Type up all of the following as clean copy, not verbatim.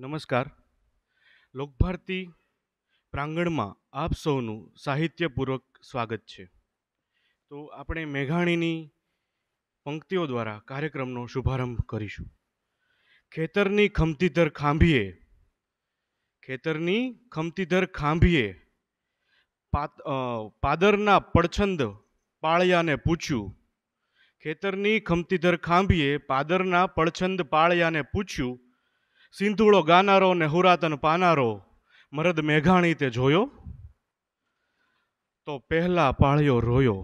नमस्कार। लोक भारती प्रांगण में आप सौनु साहित्यपूर्वक स्वागत है। तो आपणे मेघाणीनी पंक्तिओ द्वारा कार्यक्रमनो शुभारंभ करीशुं। खेतरनी खमतीधर खांभीए, खेतरनी खमतीधर खांभीए, पादरना पड़छंद पाळियाने पूछ्युं। खेतरनी खमतीधर खांभीए, पादरना पड़छंद पाळियाने पूछ्युं, सिंधुड़ो गानारो ने हुरातन पानारो, मरद मेघाणी ते जोयो। तो पहला पाळियो रोयो,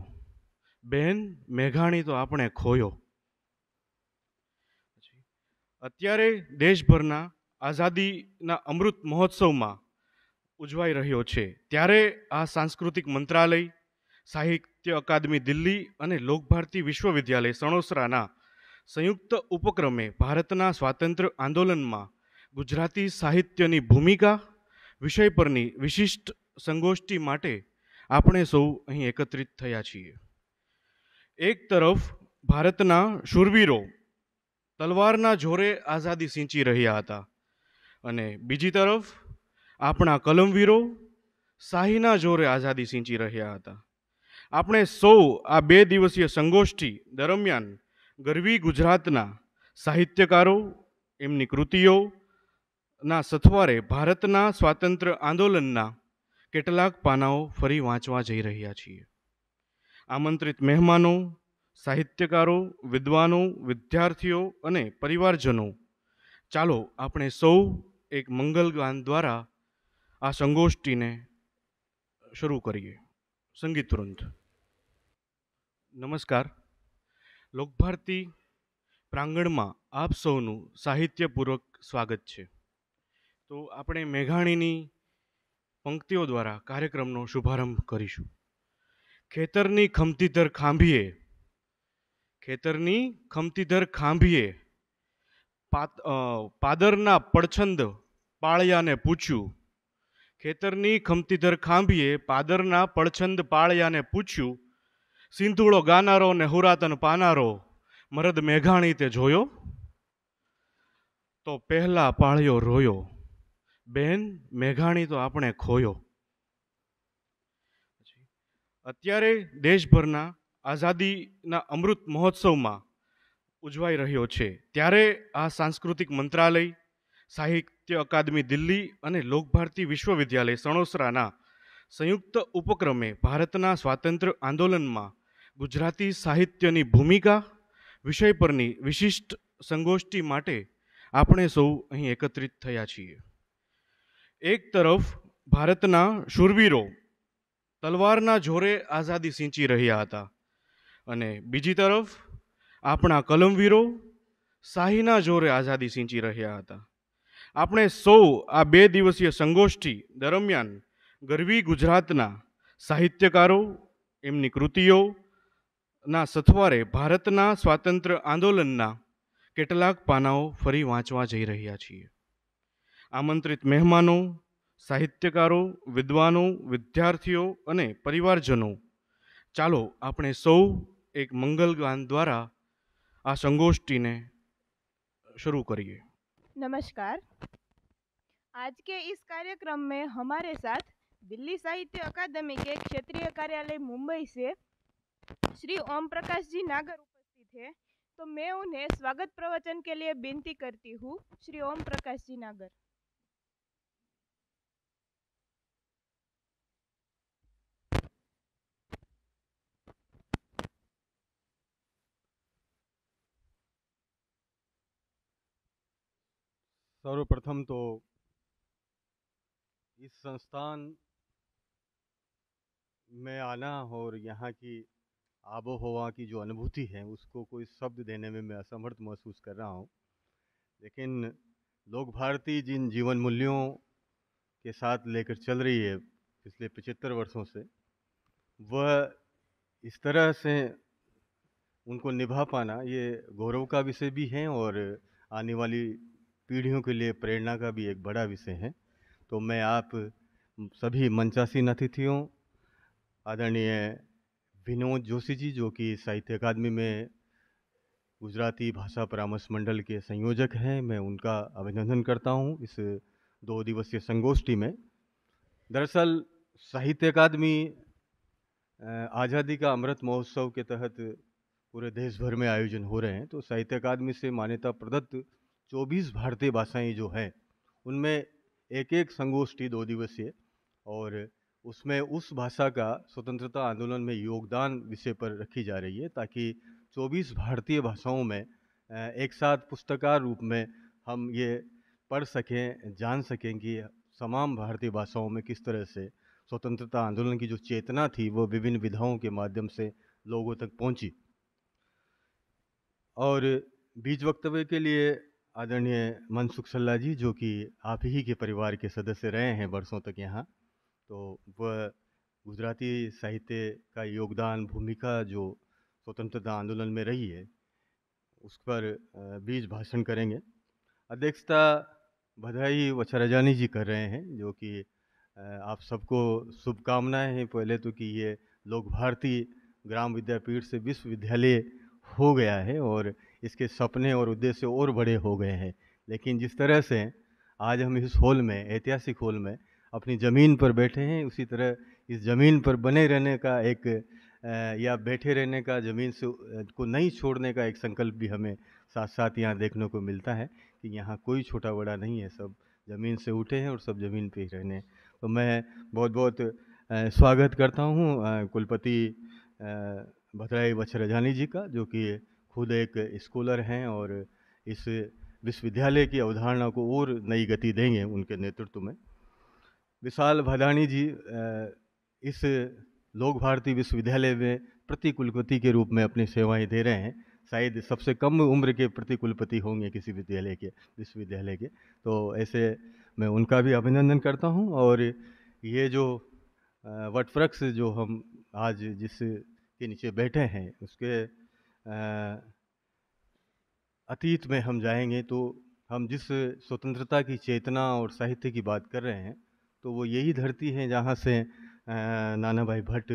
बेन मेघाणी तो आपणे खोयो। अत्यारे देशभरना आजादीना अमृत महोत्सव में उजवाई रह्यो छे, त्यारे आ सांस्कृतिक मंत्रालय, साहित्य अकादमी दिल्ली अने लोक भारती विश्वविद्यालय सणोसराना संयुक्त उपक्रमे भारतना स्वातंत्र्य आंदोलन में गुजराती साहित्यनी भूमिका विषय परनी विशिष्ट संगोष्ठी माटे आपणे सौ अहीं एकत्रित थया छीए। एक तरफ भारतना शूरवीरो तलवारना जोरे आजादी सींची रह्या हता अने बीजी तरफ आपणा कलमवीरो शाहीना जोरे आजादी सींची रह्या हता। आपणे सौ आ बे दिवसीय संगोष्ठी दरमियान गरवी गुजरातना साहित्यकारों एमनी कृतिओ ना सथवारे भारतना स्वातंत्र्य आंदोलनना केटलाक पानाओ फरी वाँचवा जई रह्या छीए। आमंत्रित मेहमानों, साहित्यकारों, विद्वानों, विद्यार्थीओ अने परिवारजनों, चालो आपणे सौ एक मंगलगान द्वारा आ संगोष्ठीने शुरू करिए। संगीत वृंद नमस्कार। लोक भारती प्रांगण में आप सौनु साहित्यपूर्वक स्वागत है। तो आपणे मेघाणीनी पंक्तिओ द्वारा कार्यक्रमनो शुभारंभ करीशुं। खेतरनी खमतीधर खांभीए, खेतरनी खमतीधर खांभीए, पादरना पड़छंद पाळियाने पूछ्युं। खेतरनी खमतीधर खांभीए, पादरना पड़छंद पाळियाने पूछ्युं, सिंधुड़ो गानारो ने हुरातन पानारो, मरद मेघाणी ते जोयो। तो पहला पाळियो रोयो, बेन मेघाणी तो आपणे खोयो। अत्यारे देशभरना आजादीना अमृत महोत्सव में उजवाई रह्यो छे, त्यारे आ सांस्कृतिक मंत्रालय, साहित्य अकादमी दिल्ली अने लोक भारती विश्वविद्यालय सणोसराना संयुक्त उपक्रमे भारतना स्वातंत्र्य आंदोलन में गुजराती साहित्यनी भूमिका विषय परनी विशिष्ट संगोष्ठी माटे आपणे सौ अहीं एकत्रित थया छीए। एक तरफ भारतना शूरवीरो तलवारना जोरे आजादी सींची रह्या हता अने बीजी तरफ आपणा कलमवीरो शाहीना जोरे आजादी सींची रह्या हता। आपणे सौ आ बे दिवसीय संगोष्ठी दरमियान गरवी गुजरातना साहित्यकारों, एमनी कृतिओ ना सथवारे भारतना स्वातंत्र्य आंदोलनना केटलाक पानाओ फरी वाँचवा जई रह्या छीए। आमंत्रित मेहमानों, साहित्यकारों, विद्वानों, विद्यार्थीओ अने परिवारजनों, चालो आपणे सौ एक मंगलगान द्वारा आ संगोष्ठीने शुरू करिए। नमस्कार। आज के इस कार्यक्रम में हमारे साथ दिल्ली साहित्य अकादमी के क्षेत्रीय कार्यालय मुंबई से श्री ओम प्रकाश जी नागर उपस्थित हैं, तो मैं उन्हें स्वागत प्रवचन के लिए विनती करती हूँ। श्री ओम प्रकाश जी नागर। सर्वप्रथम तो इस संस्थान में आना और यहाँ की आबो हवा की जो अनुभूति है उसको कोई शब्द देने में मैं असमर्थ महसूस कर रहा हूँ, लेकिन लोक भारती जिन जीवन मूल्यों के साथ लेकर चल रही है पिछले 75 वर्षों से, वह इस तरह से उनको निभा पाना ये गौरव का विषय भी है और आने वाली पीढ़ियों के लिए प्रेरणा का भी एक बड़ा विषय है। तो मैं आप सभी मंचासीन अतिथियों, आदरणीय विनोद जोशी जी जो कि साहित्य अकादमी में गुजराती भाषा परामर्श मंडल के संयोजक हैं, मैं उनका अभिनंदन करता हूं इस 2 दिवसीय संगोष्ठी में। दरअसल साहित्य अकादमी आज़ादी का अमृत महोत्सव के तहत पूरे देश भर में आयोजन हो रहे हैं, तो साहित्य अकादमी से मान्यता प्रदत्त 24 भारतीय भाषाएं जो हैं उनमें एक संगोष्ठी 2 दिवसीय और उसमें उस भाषा का स्वतंत्रता आंदोलन में योगदान विषय पर रखी जा रही है, ताकि 24 भारतीय भाषाओं में एक साथ पुस्तकार रूप में हम ये पढ़ सकें, जान सकें कि तमाम भारतीय भाषाओं में किस तरह से स्वतंत्रता आंदोलन की जो चेतना थी वो विभिन्न विधाओं के माध्यम से लोगों तक पहुंची। और बीच वक्तव्य के लिए आदरणीय मनसुख सल्ला जी, जो कि आप ही के परिवार के सदस्य रहे हैं वर्षों तक यहाँ, तो वह गुजराती साहित्य का योगदान, भूमिका जो स्वतंत्रता आंदोलन में रही है उस पर बीज भाषण करेंगे। अध्यक्षता भद्रायु वचराजानी जी कर रहे हैं, जो कि आप सबको शुभकामनाएं हैं पहले तो कि ये लोक भारती ग्राम विद्यापीठ से विश्वविद्यालय हो गया है और इसके सपने और उद्देश्य और बड़े हो गए हैं, लेकिन जिस तरह से आज हम इस हॉल में, ऐतिहासिक हॉल में अपनी ज़मीन पर बैठे हैं, उसी तरह इस ज़मीन पर बने रहने का एक या बैठे रहने का, ज़मीन से को नहीं छोड़ने का एक संकल्प भी हमें साथ साथ यहाँ देखने को मिलता है कि यहाँ कोई छोटा बड़ा नहीं है, सब ज़मीन से उठे हैं और सब ज़मीन पे ही रहने हैं। तो मैं बहुत बहुत स्वागत करता हूँ कुलपति भद्रायु वचराजानी जी का, जो कि खुद एक स्कॉलर हैं और इस विश्वविद्यालय की अवधारणा को और नई गति देंगे उनके नेतृत्व में। विशाल भादानी जी इस लोक भारती विश्वविद्यालय में प्रति कुलपति के रूप में अपनी सेवाएं दे रहे हैं, शायद सबसे कम उम्र के प्रति कुलपति होंगे किसी विद्यालय के, विश्वविद्यालय के, तो ऐसे मैं उनका भी अभिनंदन करता हूं। और ये जो वटवृक्ष जो हम आज जिस के नीचे बैठे हैं उसके अतीत में हम जाएंगे तो हम जिस स्वतंत्रता की चेतना और साहित्य की बात कर रहे हैं तो वो यही धरती है जहाँ से नाना भाई भट्ट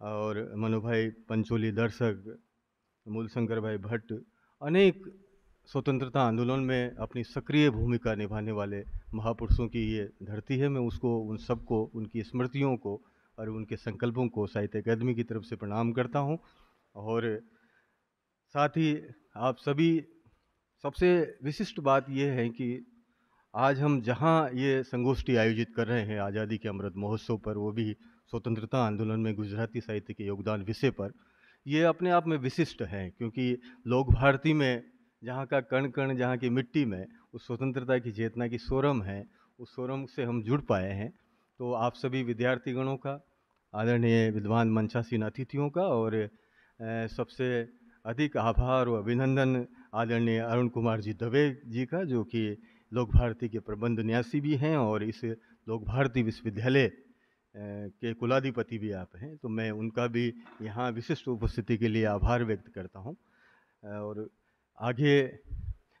और मनु भाई पंचोली, दर्शक मूलशंकर भाई भट्ट, अनेक स्वतंत्रता आंदोलन में अपनी सक्रिय भूमिका निभाने वाले महापुरुषों की ये धरती है। मैं उसको, उन सबको, उनकी स्मृतियों को और उनके संकल्पों को साहित्य अकादमी की तरफ से प्रणाम करता हूँ। और साथ ही आप सभी, सबसे विशिष्ट बात यह है कि आज हम जहाँ ये संगोष्ठी आयोजित कर रहे हैं आज़ादी के अमृत महोत्सव पर, वो भी स्वतंत्रता आंदोलन में गुजराती साहित्य के योगदान विषय पर, ये अपने आप में विशिष्ट हैं, क्योंकि लोक भारती में जहाँ का कण कण, जहाँ की मिट्टी में उस स्वतंत्रता की चेतना की सोरम है, उस सोरम से हम जुड़ पाए हैं। तो आप सभी विद्यार्थीगणों का, आदरणीय विद्वान मंचासीन अतिथियों का और सबसे अधिक आभार और अभिनंदन आदरणीय अरुण कुमार जी दवे जी का, जो कि लोक भारती के प्रबंध न्यासी भी हैं और इस लोक भारती विश्वविद्यालय के कुलाधिपति भी आप हैं, तो मैं उनका भी यहाँ विशिष्ट उपस्थिति के लिए आभार व्यक्त करता हूँ। और आगे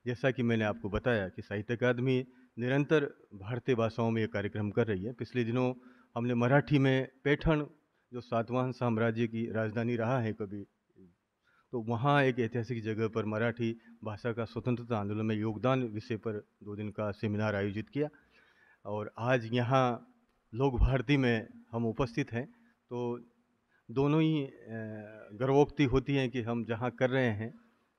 जैसा कि मैंने आपको बताया कि साहित्य अकादमी निरंतर भारतीय भाषाओं में ये कार्यक्रम कर रही है। पिछले दिनों हमने मराठी में पैठण, जो सातवाहन साम्राज्य की राजधानी रहा है कभी, तो वहाँ एक ऐतिहासिक जगह पर मराठी भाषा का स्वतंत्रता आंदोलन में योगदान विषय पर 2 दिन का सेमिनार आयोजित किया। और आज यहाँ लोक भारती में हम उपस्थित हैं, तो दोनों ही गर्वोक्ति होती हैं कि हम जहाँ कर रहे हैं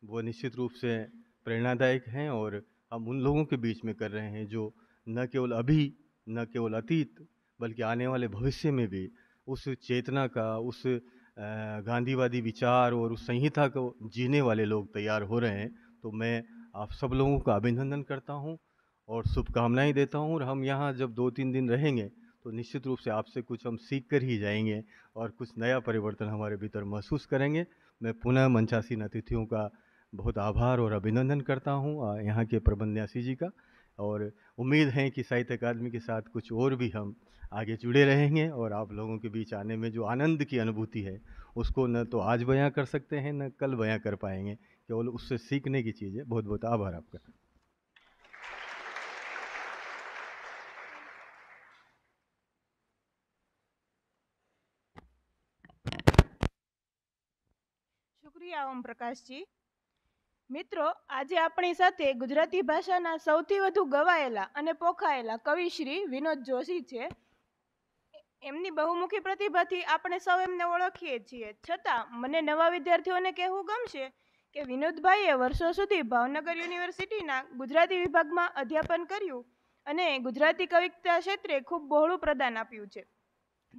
वो निश्चित रूप से प्रेरणादायक हैं और हम उन लोगों के बीच में कर रहे हैं जो न केवल अभी, न केवल अतीत, बल्कि आने वाले भविष्य में भी उस चेतना का, उस गांधीवादी विचार और उस संहिता को जीने वाले लोग तैयार हो रहे हैं। तो मैं आप सब लोगों का अभिनंदन करता हूं और शुभकामनाएं देता हूं। और हम यहां जब 2-3 दिन रहेंगे तो निश्चित रूप से आपसे कुछ हम सीख कर ही जाएंगे और कुछ नया परिवर्तन हमारे भीतर महसूस करेंगे। मैं पुनः मंचासीन अतिथियों का बहुत आभार और अभिनंदन करता हूँ, यहाँ के प्रबंध न्यासी जी का, और उम्मीद है कि साहित्य अकादमी के साथ कुछ और भी हम आगे जुड़े रहेंगे। और आप लोगों के बीच आने में जो आनंद की अनुभूति है उसको न तो आज बयां कर सकते हैं, न कल बयां कर पाएंगे, केवल उससे सीखने की चीज़ है। बहुत बहुत आभार आपका। शुक्रिया ओम प्रकाश जी। मित्रों आज अपनी साथे गुजराती भाषा ना सौथी वधु गवायेला अने पोखायेला कवि श्री विनोद जोशी छे। एमनी बहुमुखी प्रतिभाथी आपणे सौ एमने ओळखीए छीए, छतां मने नवा विद्यार्थीओने कहेवुं गमशे के विनोदभाईए वर्षो सुधी भावनगर युनिवर्सिटीना गुजराती विभागमां अध्यापन कर्युं अने गुजराती कविता क्षेत्रे खूब बહોળું પ્રદાન આપ્યું છે।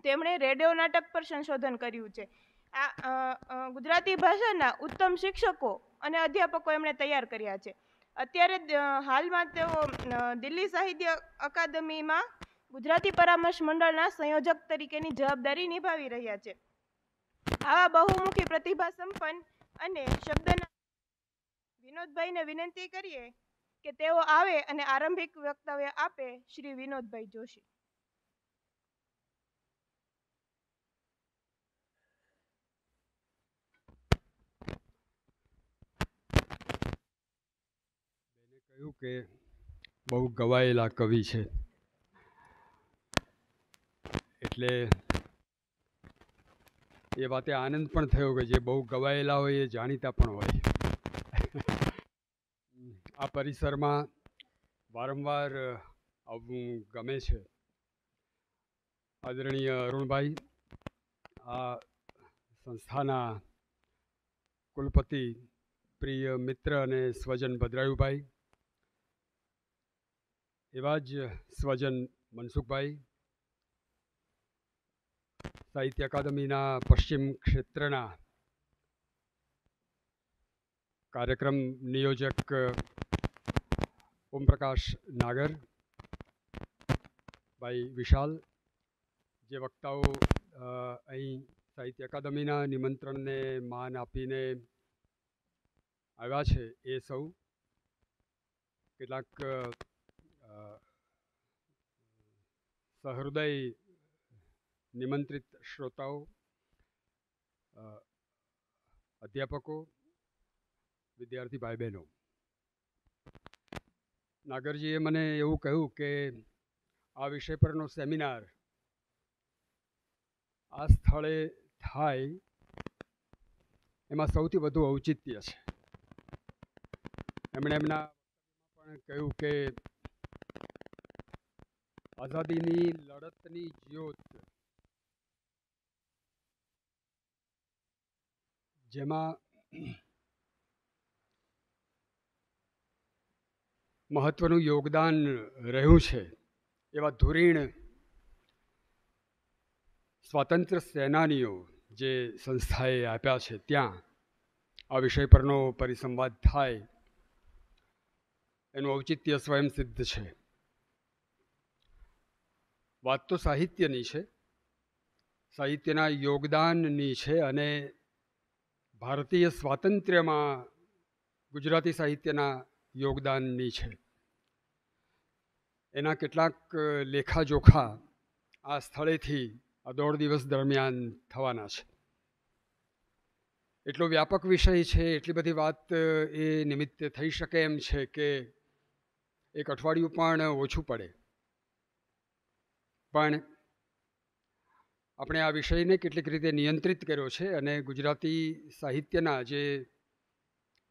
તેમણે રેડિયો નાટક પર સંશોધન કર્યું છે। आ गुजराती भाषाना उत्तम शिक्षकों अने अध्यापकों एमणे तैयार कर्या छे। अत्यारे हाल में तेओ दिल्ली साहित्य अकादमी में गुजराती परामर्श मंडलना संयोजक तरीकेनी जवाबदारी निभावी रह्या छे। आवा बहुमुखी प्रतिभा संपन्न अने शब्दना विनोदभाईने विनंती करीए के तेओ आवे अने आरंभिक वक्तव्य आपे। श्री विनोदभाई जोशी। कहूँ के बहु गवायेला कवि है एटले ये बाते आनंद पण थयो के जे बहु गवायेला होय ए जाणीता पण होय। आ परिसर में वारंवार आववुं गमे छे। आदरणीय अरुणभाई आ संस्थाना कुलपति, प्रिय मित्र ने स्वजन भद्रायु भाई, एवाज स्वजन मनसुखभाई, साहित्य अकादमीना पश्चिम क्षेत्रना कार्यक्रम नियोजक ओम प्रकाश नागर भाई विशाल जे वक्ताओ अहीं साहित्य अकादमीना निमंत्रण ने मान आपीने आव्या छे, ए सौ केटलाक सहृदय निमंत्रित श्रोताओं, अध्यापकों, विद्यार्थी भाई बहनों। नागरजीए मने एवुं कह्युं के आ विषय परनो सेमिनार आ स्थळे थाय एमां सौथी वधु औचित्य छे। एमणे एमना पण कह्युं के आज़ादीनी लड़तनी ज्योत जेमा महत्वनुं योगदान रह्युं छे एवा धुरीण स्वातंत्र्य सेनानीओ जे संस्थाए आप्या छे त्यां आ विषय परनो परिसंवाद थाय एनुं औचित्य स्वयं सिद्ध छे। बात तो साहित्यनी है, साहित्यना योगदाननी है अने भारतीय स्वातंत्र्य में गुजराती साहित्यना योगदाननी है। एना केटलाक लेखाजोखा आ स्थळेथी आ दौड़ दिवस दरमियान थवाना छे। एटलो व्यापक विषय है, एटली बधी बात ए निमित्ते थई शके एम छे के एक अठवाडियुं पण ओछुं पड़े, पण आपणे आ विषय ने केटलीक रीते नियंत्रित कर्यो छे अने गुजराती साहित्यना जे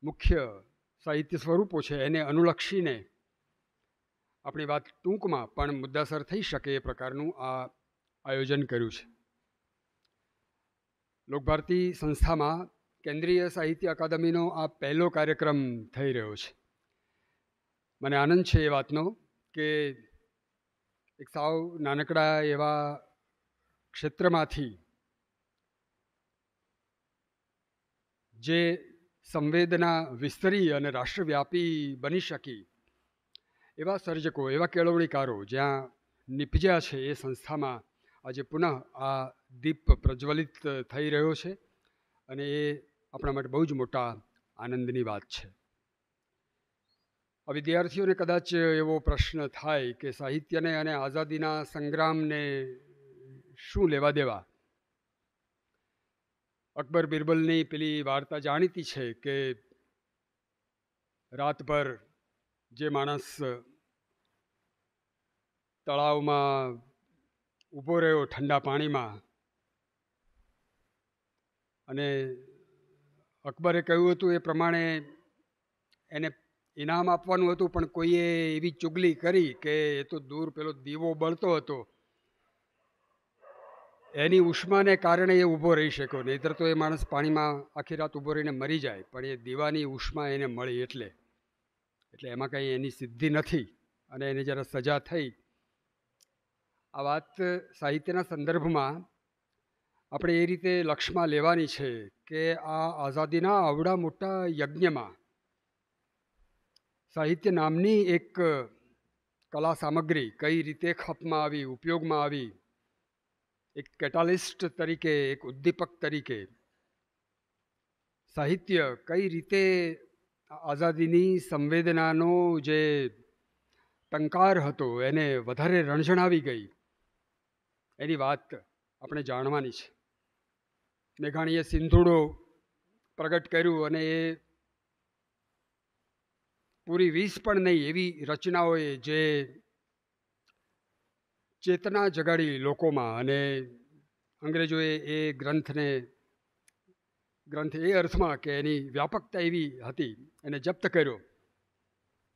मुख्य साहित्य स्वरूपों छे एने अनुलक्षीने आपणी वात टूंकमां पण मुद्दासर थई शके ए प्रकारनुं आ आयोजन कर्युं छे। लोकभारती संस्थामां केंद्रीय साहित्य अकादमीनो आ पहलो कार्यक्रम थई रह्यो छे। मने आनंद छे ए वातनो के एक साव नानकड़ा एवा क्षेत्र में जे संवेदना विस्तरी और राष्ट्रव्यापी बनी शकी एवा सर्जकों, एवा केळवणीकारों ज्यां निपज्या छे ए संस्था में आज पुनः आ दीप प्रज्वलित थई रह्यो छे अने ए आपणा माटे बहु ज मोटा आनंदनी वात छे। विद्यार्थीओ ने कदाच एवो प्रश्न थाय के साहित्य ने अने आज़ादीना संग्राम ने शू लेवा देवा। अकबर बीरबलनी पेली वार्ता जाणीती छे के रात भर जे माणस तळावमां ऊभो रह्यो ठंडा पाणीमां अने अकबरे कह्युं हतुं ए प्रमाणे એને ઇનામ આપવાનું હતું, પણ કોઈએ એવી ચુગલી કરી કે એ તો દૂર પેલો દીવો બળતો હતો, એની ઉષ્માને કારણે એ ઊભો રહી શક્યો. નહીંતર તો એ માણસ પાણીમાં આખી રાત ઊભો રહીને મરી જાય, પણ એ દીવાની ઉષ્મા એને મળી એટલે એમાં કંઈ એની સિદ્ધિ નથી અને એને જરા સજા થઈ. આ વાત સાહિત્યના સંદર્ભમાં આપણે એ રીતે લક્ષમાં લેવાની છે કે આ આઝાદીના આવડા મોટા યજ્ઞમાં સાહિત્ય નામની એક કલા સામગ્રી કઈ રીતે ખપમાં આવી, ઉપયોગમાં આવી, એક કેટાલિસ્ટ તરીકે, એક ઉદ્દીપક તરીકે સાહિત્ય કઈ રીતે આઝાદીની સંવેદનાનો જે ટંકાર હતો એને વધારે રણઝણાવી ગઈ, એની વાત આપણે જાણવાની છે. મેઘાણીએ સિંધુડો પ્રગટ કર્યું અને એ પૂરી 20 પણ નહીં એવી રચનાઓએ જે ચેતના જગાડી લોકોમાં, અને અંગ્રેજોએ એ ગ્રંથ એ અર્થમાં કે એની વ્યાપકતા એવી હતી, એને જપ્ત કર્યો.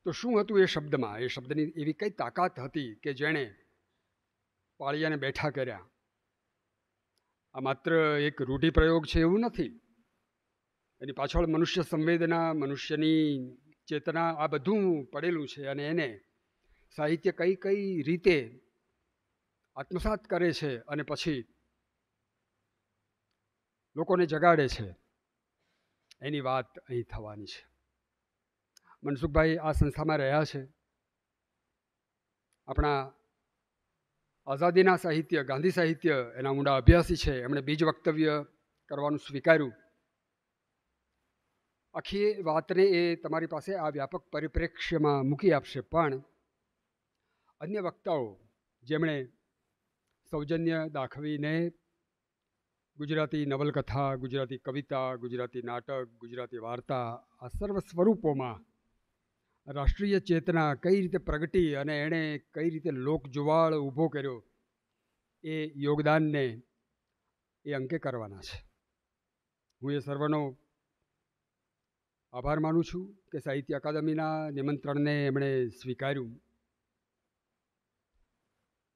તો શું હતું એ શબ્દમાં, એ શબ્દની એવી કઈ તાકાત હતી કે જેણે પાળિયાને બેઠા કર્યા? આ માત્ર એક રૂઢિપ્રયોગ છે એવું નથી, એની પાછળ મનુષ્ય સંવેદના, મનુષ્યની ચેતના, આ બધું પડેલું છે. અને એને સાહિત્ય કઈ કઈ રીતે આત્મસાત કરે છે અને પછી લોકોને જગાડે છે, એની વાત અહીં થવાની છે. મનસુખભાઈ આ સંસ્થામાં રહ્યા છે. આપણા આઝાદીના સાહિત્ય, ગાંધી સાહિત્ય એના ઊંડા અભ્યાસી છે. એમણે બીજ વક્તવ્ય કરવાનું સ્વીકાર્યું. આખી વાતને એ તમારી પાસે આ વ્યાપક પરિપ્રેક્ષ્યમાં મૂકી આપશે, પણ અન્ય વક્તાઓ જેમણે સૌજન્ય દાખવીને ગુજરાતી નવલકથા, ગુજરાતી કવિતા, ગુજરાતી નાટક, ગુજરાતી વાર્તા, આ સર્વ સ્વરૂપોમાં રાષ્ટ્રીય ચેતના કઈ રીતે પ્રગટી અને એણે કઈ રીતે લોકજુવાળ ઊભો કર્યો, એ યોગદાનને એ અંકે કરવાના છે. હું એ સર્વનો આભાર માનું છું કે સાહિત્ય અકાદમીના નિમંત્રણને એમણે સ્વીકાર્યું.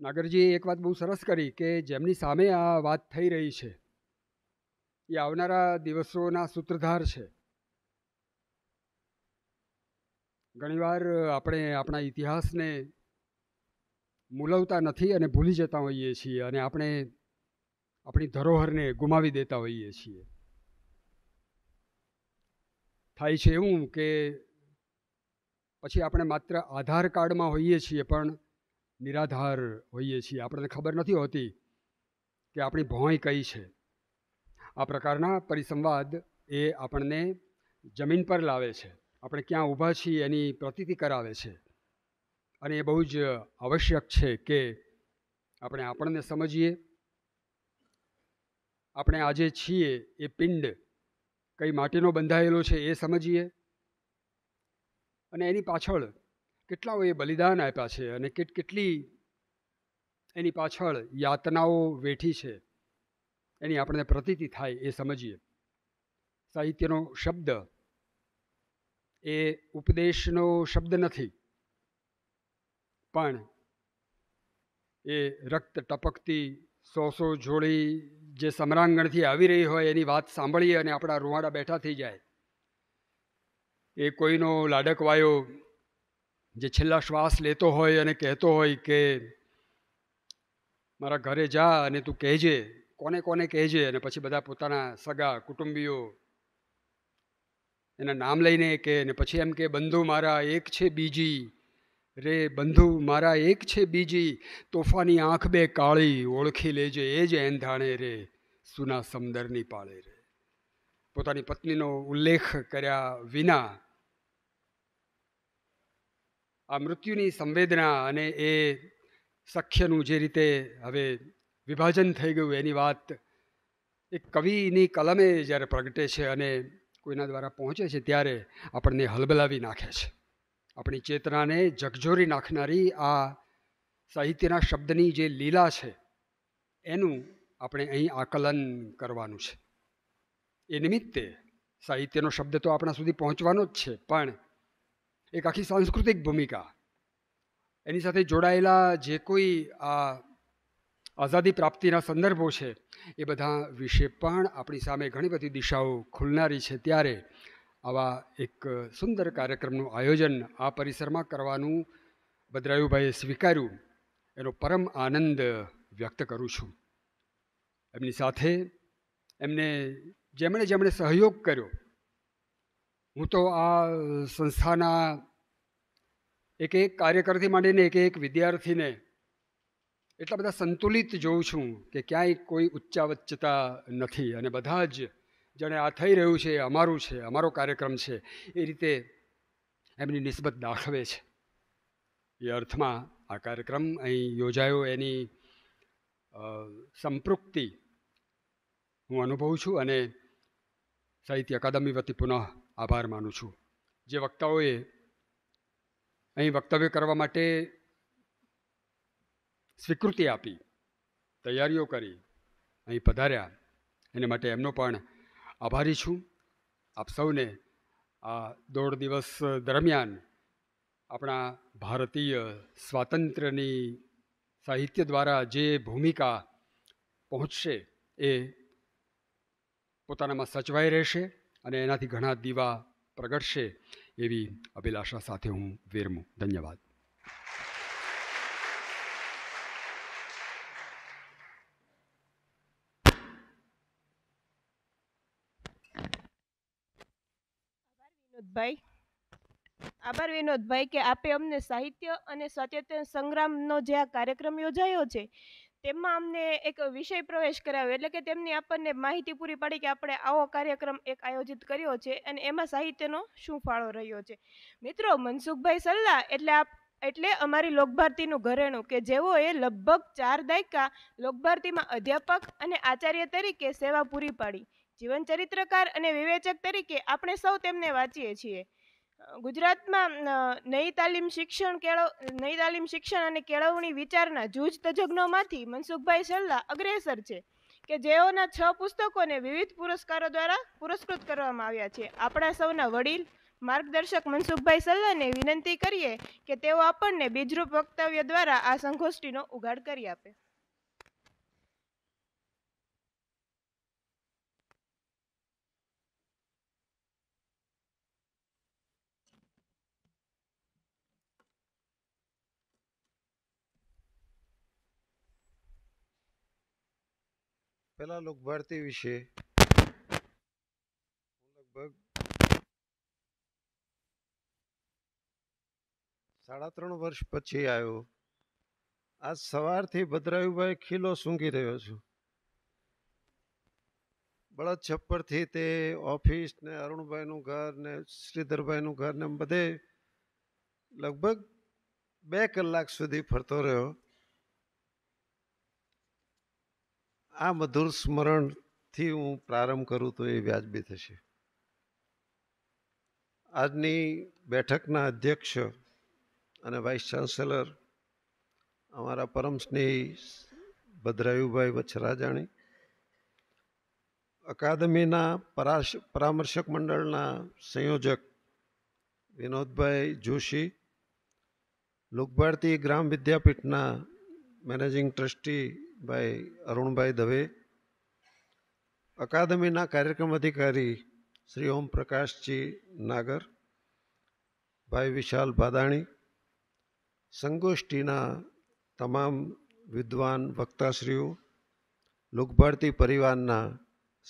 નાગરજીએ એક વાત બહુ સરસ કરી કે જેમની સામે આ વાત થઈ રહી છે એ આવનારા દિવસોના સૂત્રધાર છે. ઘણીવાર આપણે આપણા ઇતિહાસને મૂલવતા નથી અને ભૂલી જતા હોઈએ છીએ, અને આપણે આપણી ધરોહરને ગુમાવી દેતા હોઈએ છીએ. થાય છે એવું કે પછી આપણે માત્ર આધાર કાર્ડમાં હોઈએ છીએ પણ નિરાધાર હોઈએ છીએ. આપણને ખબર નથી હોતી કે આપણી ભોંય કઈ છે. આ પ્રકારના પરિસંવાદ એ આપણને જમીન પર લાવે છે, આપણે ક્યાં ઊભા છીએ એની પ્રતીતિ કરાવે છે, અને એ બહુ જ આવશ્યક છે કે આપણે આપણને સમજીએ. આપણે આજે છીએ એ પિંડ કઈ માટીનો બંધાયેલો છે એ સમજીએ, અને એની પાછળ કેટલાઓએ બલિદાન આપ્યા છે અને કેટલી એની પાછળ યાતનાઓ વેઠી છે એની આપણને પ્રતીતિ થાય એ સમજીએ. સાહિત્યનો શબ્દ એ ઉપદેશનો શબ્દ નથી, પણ એ રક્ત ટપકતી સો જોડી જે સમરાંગણથી આવી રહી હોય એની વાત સાંભળીએ અને આપણા રૂવાડા બેઠા થઈ જાય. એ કોઈનો લાડકવાયો જે છેલ્લા શ્વાસ લેતો હોય અને કહેતો હોય કે મારા ઘરે જા અને તું કહેજે, કોને કોને કહેજે, અને પછી બધા પોતાના સગા કુટુંબીઓ એના નામ લઈને કહે, અને પછી એમ કે બંધુ મારા એક છે બીજી રે, બંધુ મારા એક છે બીજી, તોફાની આંખ બે કાળી, ઓળખી લેજે એ જ એંધાણે રે, સુના સમદરની પાળે રે. પોતાની પત્નીનો ઉલ્લેખ કર્યા વિના આ મૃત્યુની સંવેદના અને એ સખ્યનું જે રીતે હવે વિભાજન થઈ ગયું એની વાત એક કવિની કલમે જ્યારે પ્રગટે છે અને કોઈના દ્વારા પહોંચે છે ત્યારે આપણને હલબલાવી નાખે છે. આપણી ચેતનાને જગજોરી નાખનારી આ સાહિત્યના શબ્દની જે લીલા છે એનું આપણે અહીં આકલન કરવાનું છે. એ નિમિત્તે સાહિત્યનો શબ્દ તો આપણા સુધી પહોંચવાનો જ છે, પણ એક આખી સાંસ્કૃતિક ભૂમિકા એની સાથે જોડાયેલા જે કોઈ આ આઝાદી પ્રાપ્તિના સંદર્ભો છે એ બધા વિશે પણ આપણી સામે ઘણી બધી દિશાઓ ખુલનારી છે ત્યારે આવા એક સુંદર કાર્યક્રમનું આયોજન આ પરિસરમાં કરવાનું ભદ્રાયુભાઈએ સ્વીકાર્યું એનો પરમ આનંદ વ્યક્ત કરું છું. એમની સાથે એમને જેમણે જેમણે સહયોગ કર્યો હું તો આ સંસ્થાના એક એક કાર્યકરથી માંડીને એક એક વિદ્યાર્થીને એટલા બધા સંતુલિત જોઉં છું કે ક્યાંય કોઈ ઉચ્ચાવચ્ચતા નથી અને બધા જ જાણે આ થઈ રહ્યું છે અમારું છે અમારો કાર્યક્રમ છે એ રીતે એમની નિસ્બત દાખવે છે. એ અર્થમાં આ કાર્યક્રમ અહીં યોજાયો એની સંપૃક્તિ હું અનુભવું છું અને સાહિત્ય અકાદમી વતી પુનઃ આભાર માનું છું. જે વક્તાઓએ અહીં વક્તવ્ય કરવા માટે સ્વીકૃતિ આપી તૈયારીઓ કરી અહીં પધાર્યા એને માટે એમનો પણ આભારી છું. આપ સૌને આ 2 દિવસ દરમિયાન આપણા ભારતીય સ્વાતંત્ર્યની સાહિત્ય દ્વારા જે ભૂમિકા પહોંચશે એ પોતાનામાં સચવાઈ રહેશે અને એનાથી ઘણા દીવા પ્રગટશે એવી અભિલાષા સાથે હું વિરમું. ધન્યવાદ. આભાર વિનોદભાઈ કે આપે અમને સાહિત્ય અને સ્વાતંત્ર્ય સંગ્રામનો જે આ કાર્યક્રમ યોજાયો છે તેમાં અમને એક વિષય પ્રવેશ કરાવ્યો એટલે કે તેમની આપણને માહિતી પૂરી પાડી કે આપણે આવો કાર્યક્રમ એક આયોજિત કર્યો છે અને એમાં સાહિત્યનો શું ફાળો રહ્યો છે. મિત્રો, મનસુખભાઈ સલ્લા એટલે અમારી લોકભારતીનું ઘરેણું કે જેઓએ લગભગ 4 દાયકા લોકભારતીમાં અધ્યાપક અને આચાર્ય તરીકે સેવા પૂરી પાડી. જીવન ચરિત્રકાર અને વિવેચક તરીકે આપણે સૌ તેમને વાંચીએ છીએ. ગુજરાતમાં નઈ તાલીમ શિક્ષણ અને કેળવણી વિચારના જૂજ તજજ્ઞોમાંથી મનસુખભાઈ સલ્લા અગ્રેસર છે કે જેઓના 6 પુસ્તકોને વિવિધ પુરસ્કારો દ્વારા પુરસ્કૃત કરવામાં આવ્યા છે. આપણા સૌના વડીલ માર્ગદર્શક મનસુખભાઈ સલ્લાને વિનંતી કરીએ કે તેઓ આપણને બીજરૂપ વક્તવ્ય દ્વારા આ સંગોષ્ઠીનો ઉઘાડ કરી આપે. पहला लोक भारती विषय लगभग 3.5 वर्ष पछी आयो. आज सवारथी भद्रायुभाई खीलो सूंघी रह्यो छुं. बळद छप्परथी ते ऑफिस ने अरुणभाईनुं घर ने श्रीधरभाईनुं घर ने बधे लगभग 2 કલાક सुधी फरतो रह्यो. आ मधुर स्मरण थी हूँ प्रारंभ करूँ तो ये व्याजबी थशे. आजनी बैठकना अध्यक्ष अने वाइस चांसलर अमरा परम स्नेही भद्रायुभाई वछराजाणी, अकादमीना परामर्शक मंडलना संयोजक विनोदभाई जोशी, लोकभारती ग्राम विद्यापीठना मैनेजिंग ट्रस्टी भाई अरुण भाई दवे, अकादमी ना कार्यक्रम अधिकारी श्री ओम प्रकाश जी नागर भाई विशाल भादाणी, संगोष्ठी ना तमाम विद्वान वक्ताश्रीओ, लोक भारती परिवार ना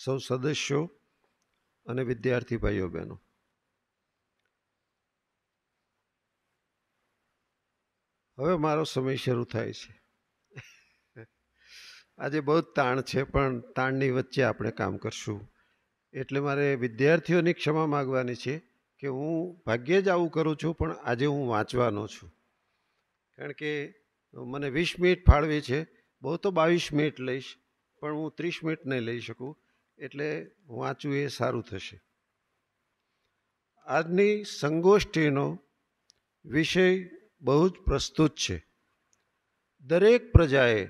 सौ सदस्यों अने विद्यार्थी भाईओ बहनों, हवे मारो समय शुरू थाय छे. આજે બહુ તાણ છે પણ તાણની વચ્ચે આપણે કામ કરશું એટલે મારે વિદ્યાર્થીઓની ક્ષમા માગવાની છે કે હું ભાગ્યે જ આવું કરું છું પણ આજે હું વાંચવાનો છું કારણ કે મને 20 મિનિટ ફાળવી છે. બહુ તો 22 મિનિટ લઈશ પણ હું 30 મિનિટ નહીં લઈ શકું એટલે વાંચવું એ સારું થશે. આજની સંગોષ્ઠીનો વિષય બહુ જ પ્રસ્તુત છે. દરેક પ્રજાએ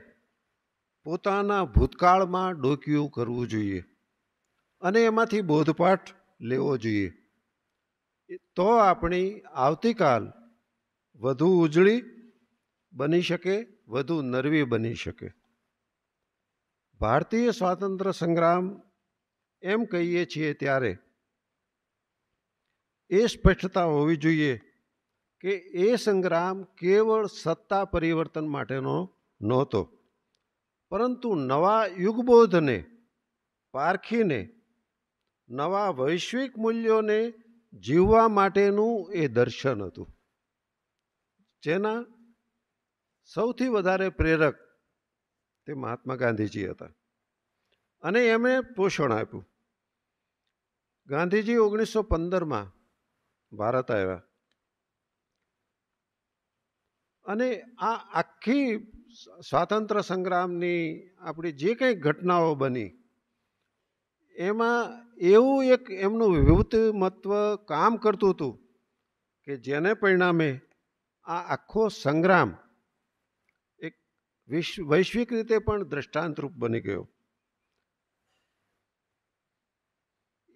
પોતાના ભૂતકાળમાં ડોકિયું કરવું જોઈએ અને એમાંથી બોધપાઠ લેવો જોઈએ. तो आपणी आवतीकाल वधु उजळी बनी शके, वधु नरवी बनी शके। भारतीय स्वातंत्र संग्राम एम कहीए छीए त्यारे ए स्पष्टता होवी जोईए कि ए संग्राम केवल सत्ता परिवर्तन माटेनो नहोतो, परंतु नवा युगबोधने पारखीने नवा वैश्विक मूल्योने जीववा माटेनु ए दर्शन हतुं, जेना सौथी वधारे प्रेरक ते महात्मा गांधीजी हता अने एमणे पोषण आप्युं। गांधीजी 1915 मां भारत आव्या अने आ आखी स्वातंत्र संग्रामनी आपणी जे कंई घटनाओ बनी एमां एवुं एक एमनुं विभूतिमत्व काम करतुं हतुं के जेने परिणामे आ आखो संग्राम एक वैश्विक रीते पण दृष्टांतरूप बनी गयो।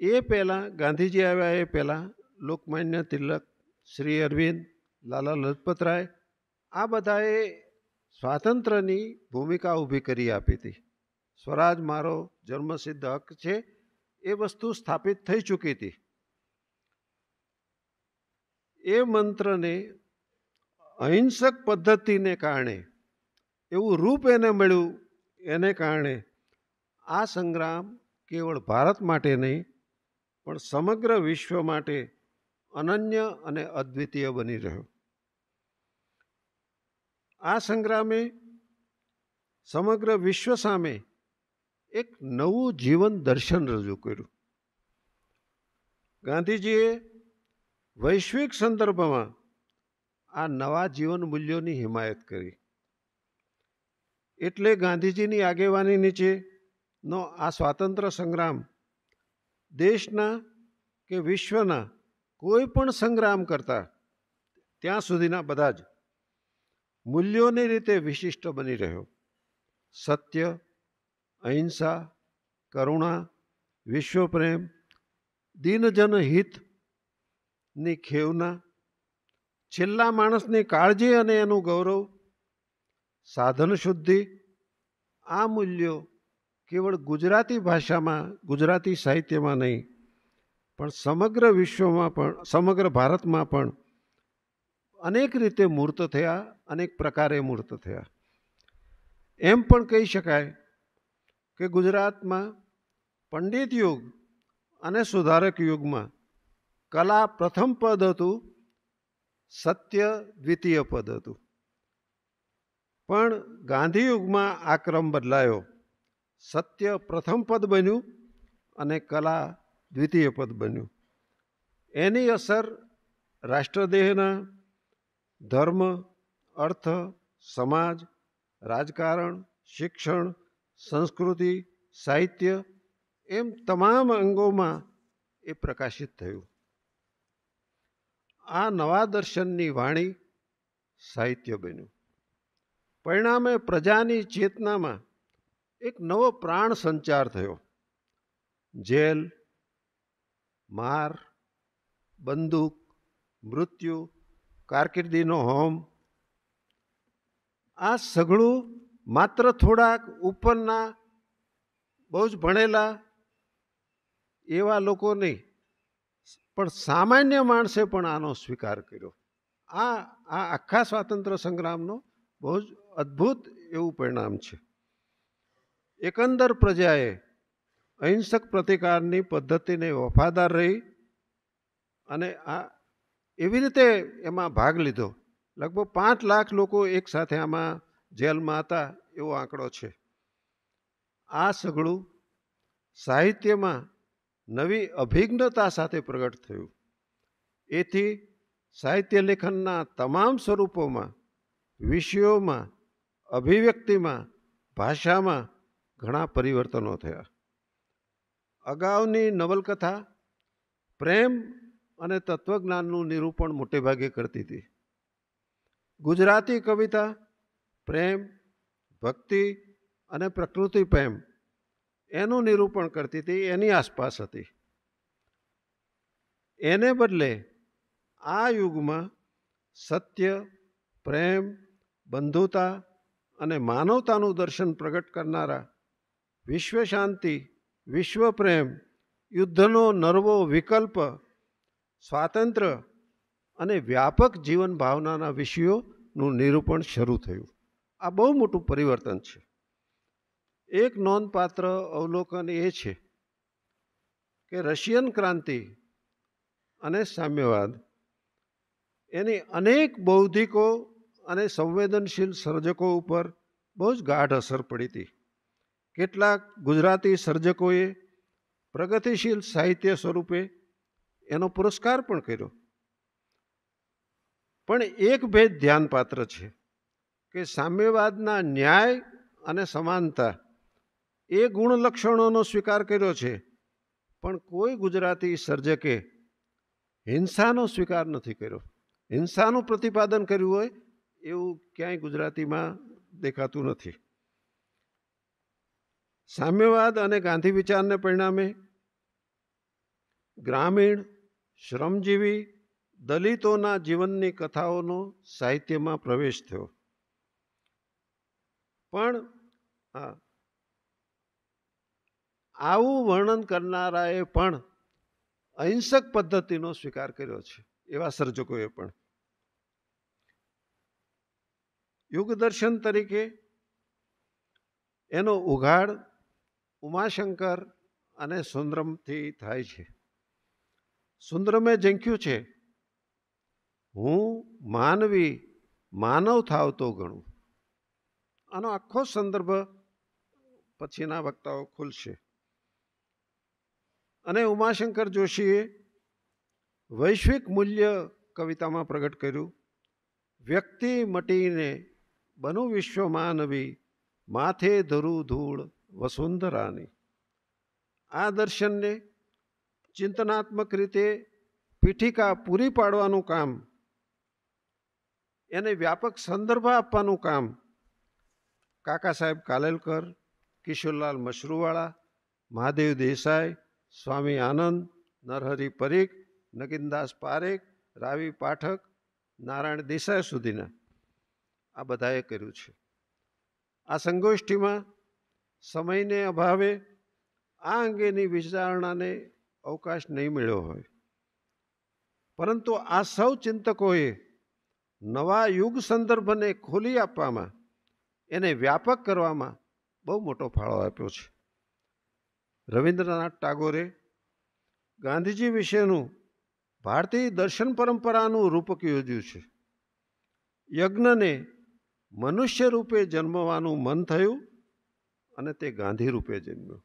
ए पहला गांधीजी आव्या ए पहला लोकमान्य तिलक, श्री अरविंद, लाला लजपत राय आ बधाए स्वातंत्र्यनी भूमिका ऊभी करी आपी हती। स्वराज मारो जन्मसिद्ध हक छे ए वस्तु स्थापित थई चूकी थी। ए मंत्र ने अहिंसक पद्धति ने कारणे एवं रूप एने मळ्युं, एने कारणे आ संग्राम केवल भारत माटे नहीं पण समग्र विश्व माटे अनन्य अने अद्वितीय बनी रह्यो। आ संग्रामे समग्र विश्व सामे एक नवुं जीवन दर्शन रजू कर्युं। गांधीजीए वैश्विक संदर्भ में आ नवा जीवन मूल्यों की हिमायत करी, एटले गांधीजी की आगेवानी नीचे नो आ स्वातंत्र संग्राम देशना के विश्वना कोईपण संग्राम करता त्यां सुधीना बधाज मूल्यों की रीते विशिष्ट बनी रह्यो। सत्य, अहिंसा, करुणा, विश्वप्रेम, दीनजन हित नी खेवना, छेल्ला माणसनी काळजी अने एनुं गौरव, साधन शुद्धि आ मूल्यों केवल गुजराती भाषा में, गुजराती साहित्य में नहीं पण समग्र विश्व में पण, समग्र भारत में पण अनेक रीते मूर्त थया, अनेक प्रकारे मूर्त थया। एम पण कही शकाय के गुजरात में पंडित युग अने सुधारक युग में कला प्रथम पद हतु, सत्य द्वितीय पद हतु, पण गांधी युग में आ क्रम बदलायो। सत्य प्रथम पद बन्यु अने कला द्वितीय पद बन्यु। एनी असर राष्ट्रदेहना धर्म, अर्थ, समाज, राजकारण, शिक्षण, संस्कृति, साहित्य एम तमाम अंगों में ए प्रकाशित थयुं। आ नवा दर्शननी वाणी साहित्य बन्युं। परिणामे प्रजानी चेतना में एक नवो प्राण संचार थयो। जेल, मार, बंदूक, मृत्यु, कारकिर्दीनो होम आ सगळुं मात्र थोड़ाक उपरना बहुज भणेला एवा लोको नहीं पण सामान्य माणसे पण आनो स्वीकार कर्यो। आ आ आखा स्वातंत्र संग्रामनो बहुज अद्भुत एवं परिणाम छे। एकंदर प्रजाए अहिंसक प्रतिकारनी पद्धतिने वफादार रही अने आ एवी रीते एमां भाग लीधो। लगभग 5 लाख लोको एक साथे आमां जेल में था एवो आंकड़ो है। आ सगळुं साहित्य में नवी अभिज्ञता साथे प्रगट थयुं। एथी साहित्य लेखनना तमाम स्वरूपों में, विषयों में, अभिव्यक्ति में, भाषा में घणा परिवर्तनों थया। अगाउनी नवलकथा प्रेम अने तत्वज्ञाननुं निरूपण मोटे भागे करती थी। गुजराती कविता प्रेम, भक्ति अने प्रकृति प्रेम एनु निरूपण करती थी, एनी आसपास हती। एने बदले આ યુગમાં સત્ય, પ્રેમ, બંધુતા અને માનવતાનું દર્શન પ્રગટ કરનારા વિશ્વ શાંતિ, વિશ્વ પ્રેમ, યુદ્ધનો નરવો વિકલ્પ, સ્વાતંત્ર્ય અને વ્યાપક જીવન ભાવનાના વિષયોનું નિરૂપણ શરૂ થયું. આ બહુ મોટું પરિવર્તન છે. એક નોંધપાત્ર અવલોકન એ છે કે રશિયન ક્રાંતિ અને સામ્યવાદ એની અનેક બૌદ્ધિકો અને સંવેદનશીલ સર્જકો ઉપર બહુ જ ગાઢ અસર પડી હતી. કેટલાક ગુજરાતી સર્જકોએ પ્રગતિશીલ સાહિત્ય સ્વરૂપે એનો પુરસ્કાર પણ કર્યો. પણ એક ભેદ ધ્યાનપાત્ર છે કે સામ્યવાદના ન્યાય અને સમાનતા એ ગુણલક્ષણોનો સ્વીકાર કર્યો છે, પણ કોઈ ગુજરાતી સર્જકે હિંસાનો સ્વીકાર નથી કર્યો. હિંસાનું પ્રતિપાદન કર્યું હોય એવું ક્યાંય ગુજરાતીમાં દેખાતું નથી. સામ્યવાદ અને ગાંધી વિચારને પરિણામે ગ્રામીણ, શ્રમજીવી, દલિતોના જીવનની કથાઓનો સાહિત્યમાં પ્રવેશ થયો. પણ આવું વર્ણન કરનારાએ પણ અહિંસક પદ્ધતિનો સ્વીકાર કર્યો છે. એવા સર્જકોએ પણ યુગદર્શન તરીકે એનો ઉઘાડ ઉમાશંકર અને સુંદરમથી થાય છે. સુંદરમે ઝંખ્યું છે, હું માનવી માનવ થાવ તો ગણું. આનો આખો સંદર્ભ પછીના વક્તાઓ ખુલશે. અને ઉમાશંકર જોશીએ વૈશ્વિક મૂલ્ય કવિતામાં પ્રગટ કર્યું. વ્યક્તિ મટીને બનુ વિશ્વ માનવી, માથે ધરુ ધૂળ વસુંધરાની. આ દર્શનને ચિંતનાત્મક રીતે પીઠિકા પૂરી પાડવાનું કામ, એને વ્યાપક સંદર્ભ આપવાનું કામ કાકા સાહેબ કાલેલકર, કિશોરલાલ મશરૂવાળા, મહાદેવ દેસાઈ, સ્વામી આનંદ, નરહરિ પરીખ, નગી નાદાસ પારેખ, રાવી પાઠક, નારાયણ દેસાઈ સુધીના આ બધાએ કર્યું છે. આ સંગોષ્ઠીમાં સમયને અભાવે આ અંગેની વિચારણાને અવકાશ નહીં મળ્યો હોય, પરંતુ આ સૌ ચિંતકોએ નવા યુગ સંદર્ભને ખોલી આપવામાં, એને વ્યાપક કરવામાં બહુ મોટો ફાળો આપ્યો છે. રવિન્દ્રનાથ ટાગોરે ગાંધીજી વિશેનું ભારતીય દર્શન પરંપરાનું રૂપક યોજ્યું છે. યજ્ઞને મનુષ્ય રૂપે જન્મવાનું મન થયું અને તે ગાંધી રૂપે જન્મ્યો.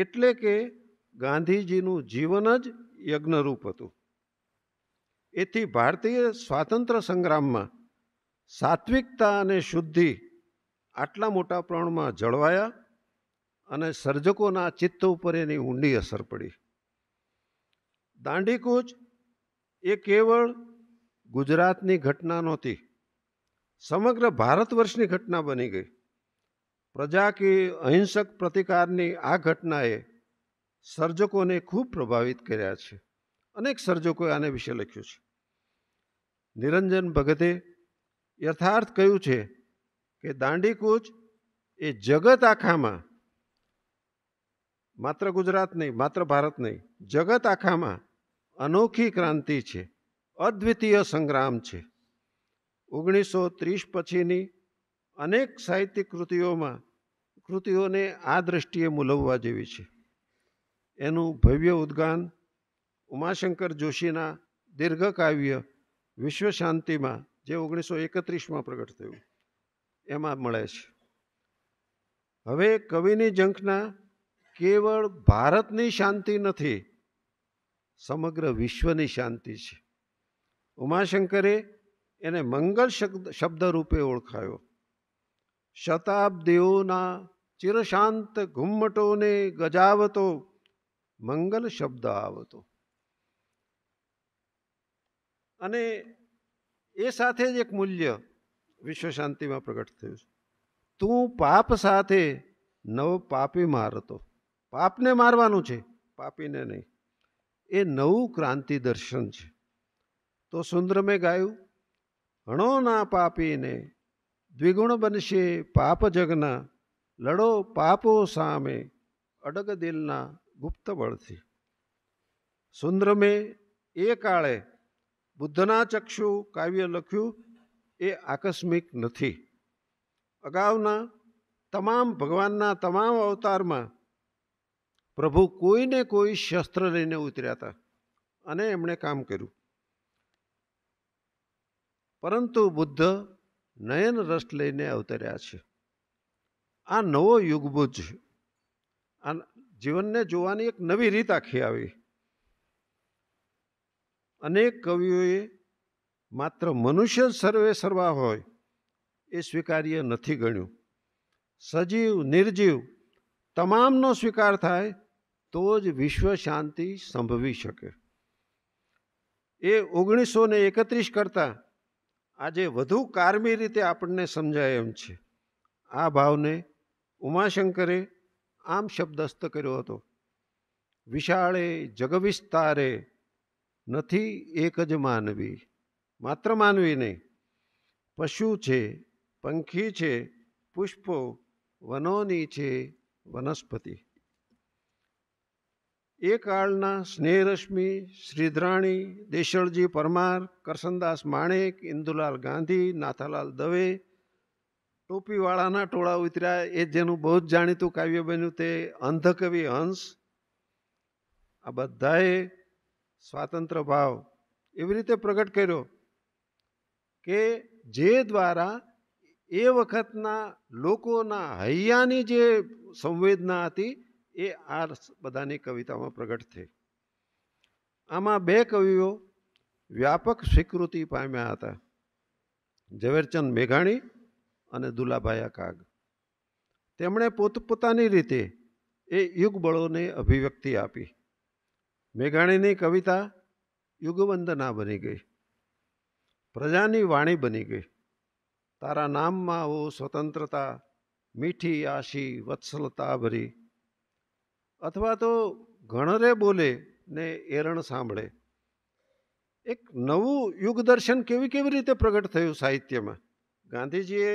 એટલે કે ગાંધીજીનું જીવન જ યજ્ઞરૂપ હતું. એથી ભારતીય સ્વાતંત્ર્ય સંગ્રામમાં સાત્વિકતા અને શુદ્ધિ આટલા મોટા પ્રમાણમાં જળવાયા અને સર્જકોના ચિત્ત ઉપર એની ઊંડી અસર પડી. દાંડીકૂચ એ કેવળ ગુજરાતની ઘટના નહોતી, સમગ્ર ભારત વર્ષની ઘટના બની ગઈ. પ્રજા કે અહિંસક પ્રતિકારની આ ઘટનાએ સર્જકોને ખૂબ પ્રભાવિત કર્યા છે. અનેક સર્જકોએ આને વિશે લખ્યું છે. નિરંજન ભગતે યથાર્થ કહ્યું છે કે દાંડીકૂચ એ જગત આખામાં, માત્ર ગુજરાત નહીં, માત્ર ભારત નહીં, જગત આખામાં અનોખી ક્રાંતિ છે, અદ્વિતીય સંગ્રામ છે. 1930 પછીની અનેક સાહિત્યિક કૃતિઓને આ દ્રષ્ટિએ મૂલવવા જેવી છે. એનું ભવ્ય ઉદ્ગાન ઉમાશંકર જોશીના દીર્ઘ કાવ્ય વિશ્વ શાંતિમાં, જે 1931માં પ્રગટ થયું, એમાં મળે છે. હવે કવિની ઝંખના કેવળ ભારતની શાંતિ નથી, સમગ્ર વિશ્વની શાંતિ છે. ઉમાશંકરે એને મંગલ શબ્દ રૂપે ઓળખાયો. શતાબ્દીઓના ચિરશાંત ઘુમ્મટોને ગજાવતો મંગલ શબ્દ આવતો. અને એ સાથે જ એક મૂલ્ય વિશ્વ શાંતિમાં પ્રગટ થયું છે. તું પાપ સાથે નવ પાપી મારતો. પાપને મારવાનું છે, પાપીને નહીં. એ નવું ક્રાંતિ દર્શન છે. तो सुंदर में गायू हणो ना पापी ने द्विगुण बनशे पाप जगना लड़ो पापो सामे अडग दिलना गुप्त बळथी। सुंदर में ए काले बुद्धना चक्षु काव्य लख्यू ए आकस्मिक नहीं। अगावना तमाम भगवानना तमाम अवतार में प्रभु कोई ने कोई शस्त्र लईने उतर्या था अने एमणे काम कर्यु। परंतु बुद्ध नयन रस लईने अवतर्या छे। आ नवो युगबुज आ जीवन ने जोवानी एक नवी रीत आखी आई। अनेक कविओए मात्र मनुष्य सर्वे सर्वा होय ए स्वीकार्य नहीं गण्यु। सजीव निर्जीव तमामनो स्वीकार थाय तो ज विश्व शांति संभवी शके। ए 1931 करता आजे वधु कारमी रीते आपने समझाय एम छे। आ भावने उमाशंकरे आम शब्दस्थ कर्यो हतो। विशाळे जगविस्तारे नथी एक ज मानवी। मात्र मानवी नहीं, पशु छे, पंखी छे, पुष्पो वनोनी छे, वनस्पति। ए कालना स्नेहरश्मि श्रीधराणी देशलजी परमार करसनदास माणेक इंदुलाल गांधी नाथालाल दवे टोपीवाळाना टोळा उतर्या। ए जेनु बहुत जाणीतुं काव्य बन्युं ते अंधकवि हंस। आ बधाए स्वातंत्र भाव एवी रीते प्रगट कर्यो के जे द्वारा ए वखतना लोकोना हैयानी जे संवेदना थी ए आ बधानी कविता में प्रगट थी। आमा बे कविओ व्यापक स्वीकृति पाम्या हता, ઝવેરચંદ મેઘાણી और દુલાભાઈ કાગ। તેમણે પોતપોતાની रीते ए युगबड़ों ने अभिव्यक्ति आपी। મેઘાણીની कविता युगवंदना बनी गई, प्रजानी वाणी बनी गई। तारा नाम में वो स्वतंत्रता, मीठी आशी, वत्सलता भरी, अथवा तो गणरे बोले ने एरण सांभळे। एक नवू युगदर्शन केवी रीते प्रगट थयुं साहित्य में। गांधीजीए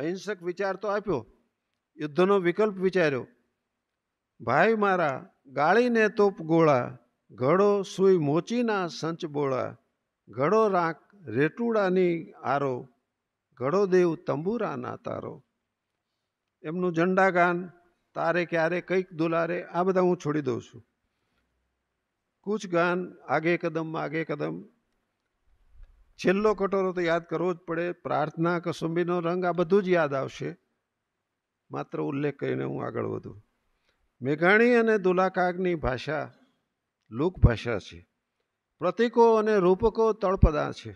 अहिंसक विचार तो आप्यो, युद्धनो विकल्प विचार्यो। भाई मारा गाळी ने तोप गोळा, घड़ो सुई मोचीना संच बोळा, घड़ो राख रेटूड़ानी आरो, घड़ो देव तंबूरा ना तारो। एमनु झंडागान, तारे क्यारे कईक दुलारे, आ बधा हूँ छोड़ी दऊं छूं। कुछ गान आगे कदम आगे कदम, छेल्लो कटोरो तो याद करवो ज पड़े, प्रार्थना कसुंबीनो रंग, आ बधुं ज याद आवशे। मात्र उल्लेख करीने हूँ आगळ वधुं। मेघाणी अने દુલાકાગની भाषा लोक भाषा छे। प्रतीको अने रूपको तळपदा छे,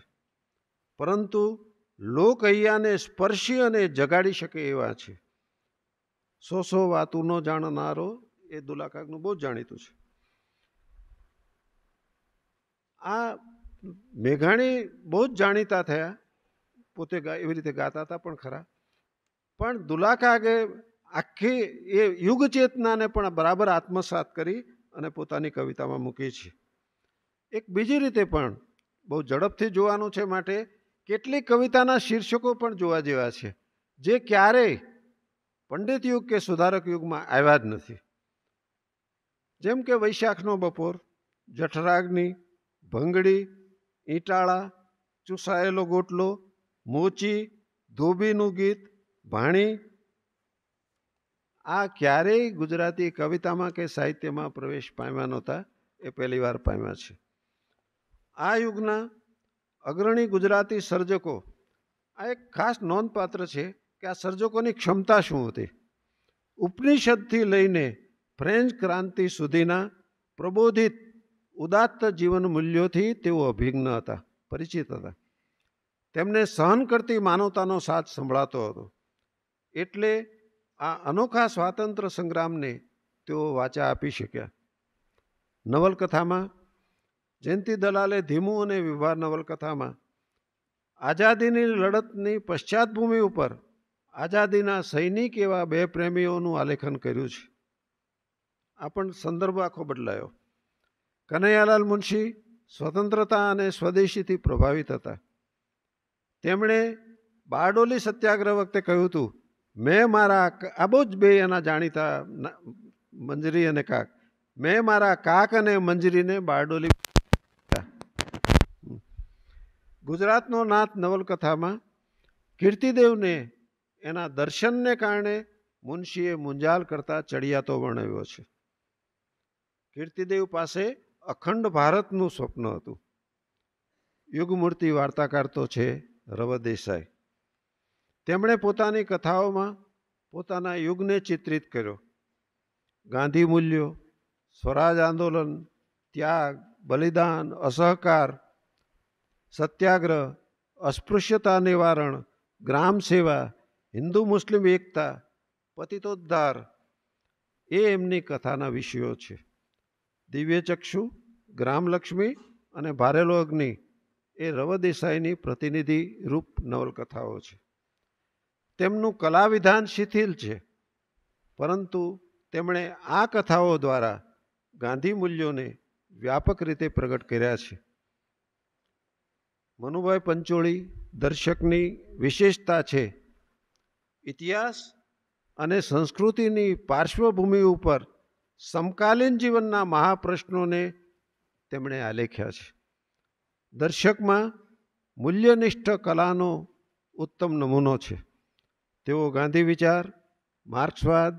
परंतु लोक अहियाने स्पर्शी अने जगाड़ी शके एवा छे। सो सो वातों नो जाणनारो ए દુલાકાગનું बहुत जाणीतुं छे। आ मेघाणी बहुत जाणीता थया, पोते एवी रीते गाता हता पण खरा, पण દુલાકાગે आखी ए युगचेतना ने पण बराबर आत्मसात करी अने पोतानी कवितामां मूकी छे। एक बीजी रीते पण बहुत झड़पथी जोवानुं छे, माटे કેટલીક કવિતાના શીર્ષકો પણ જોવા જેવા છે જે ક્યારેય પંડિત યુગ કે સુધારક યુગમાં આવ્યા જ નથી। જેમ કે વૈશાખનો બપોર, જઠરાગ્નિ, ભંગડી, ઈટાળા, ચૂસાયેલો ગોટલો, મોચી, ધોબીનું ગીત, ભાણી આ ક્યારેય ગુજરાતી કવિતામાં કે સાહિત્યમાં પ્રવેશ પામ્યા નહોતા, એ પહેલી વાર પામ્યા છે। આ યુગના अग्रणी गुजराती सर्जकों आ एक खास नोंधपात्र है कि आ सर्जकों की क्षमता शू थी। उपनिषद थी लईने फ्रेंच क्रांति सुधीना प्रबोधित उदात्त जीवन मूल्यों थी तेओ अभिज्ञ था, परिचित था। तेमने सहन करती मानवतानो साथ संभळातो हतो, एटले आ अनोखा स्वातंत्र संग्राम ने तेओ वाचा आपी शक्या। नवलकथा में जयंती दलाले धीमू अने विवाह नवलकथा में आजादीनी लड़तनी पश्चातभूमि पर आजादीना सैनिक एवा बे प्रेमीओनुं आलेखन कर्युं छे। आ पण संदर्भ आखो बदलायो। कन्हैयालाल मुंशी સ્વતંત્રતા અને સ્વદેશીથી પ્રભાવિત હતા. તેમણે બારડોલી સત્યાગ્રહ વખતે કહ્યું હતું, મેં મારા આ બહુ જ બે એના જાણીતા મંજરી અને કાક, મેં મારા કાક અને મંજરીને બારડોલી. ગુજરાતનો નાથ નવલકથામાં કીર્તિદેવને એના દર્શનને કારણે મુનશીએ મુંજાલ કરતાં ચડિયાતો વર્ણવ્યો છે. કીર્તિદેવ પાસે અખંડ ભારતનું સ્વપ્ન હતું. યુગમૂર્તિ વાર્તાકાર તો છે રવિ દેસાઈ. તેમણે પોતાની કથાઓમાં પોતાના યુગને ચિત્રિત કર્યો. ગાંધી મૂલ્યો, સ્વરાજ આંદોલન, ત્યાગ, બલિદાન, અસહકાર, સત્યાગ્રહ, અસ્પૃશ્યતા નિવારણ, ગ્રામ સેવા, હિન્દુ મુસ્લિમ એકતા, પતિતોદ્ધાર એ એમની કથાના વિષયો છે. દિવ્યચક્ષુ, ગ્રામલક્ષ્મી અને ભારેલો અગ્નિ એ રવિ દેસાઈની પ્રતિનિધિ રૂપ નવલકથાઓ છે. તેમનું કલાવિધાન શિથિલ છે, પરંતુ તેમણે આ કથાઓ દ્વારા ગાંધી મૂલ્યોને વ્યાપક રીતે પ્રગટ કર્યા છે. મનુભાઈ પંચોળી દર્શકની વિશેષતા છે. ઇતિહાસ અને સંસ્કૃતિની પાર્શ્વભૂમિ ઉપર સમકાલીન જીવનના મહાપ્રશ્નોને તેમણે આલેખ્યા છે. દર્શકમાં મૂલ્યનિષ્ઠ કલાનો ઉત્તમ નમૂનો છે. તેઓ ગાંધી વિચાર, માર્ક્સવાદ,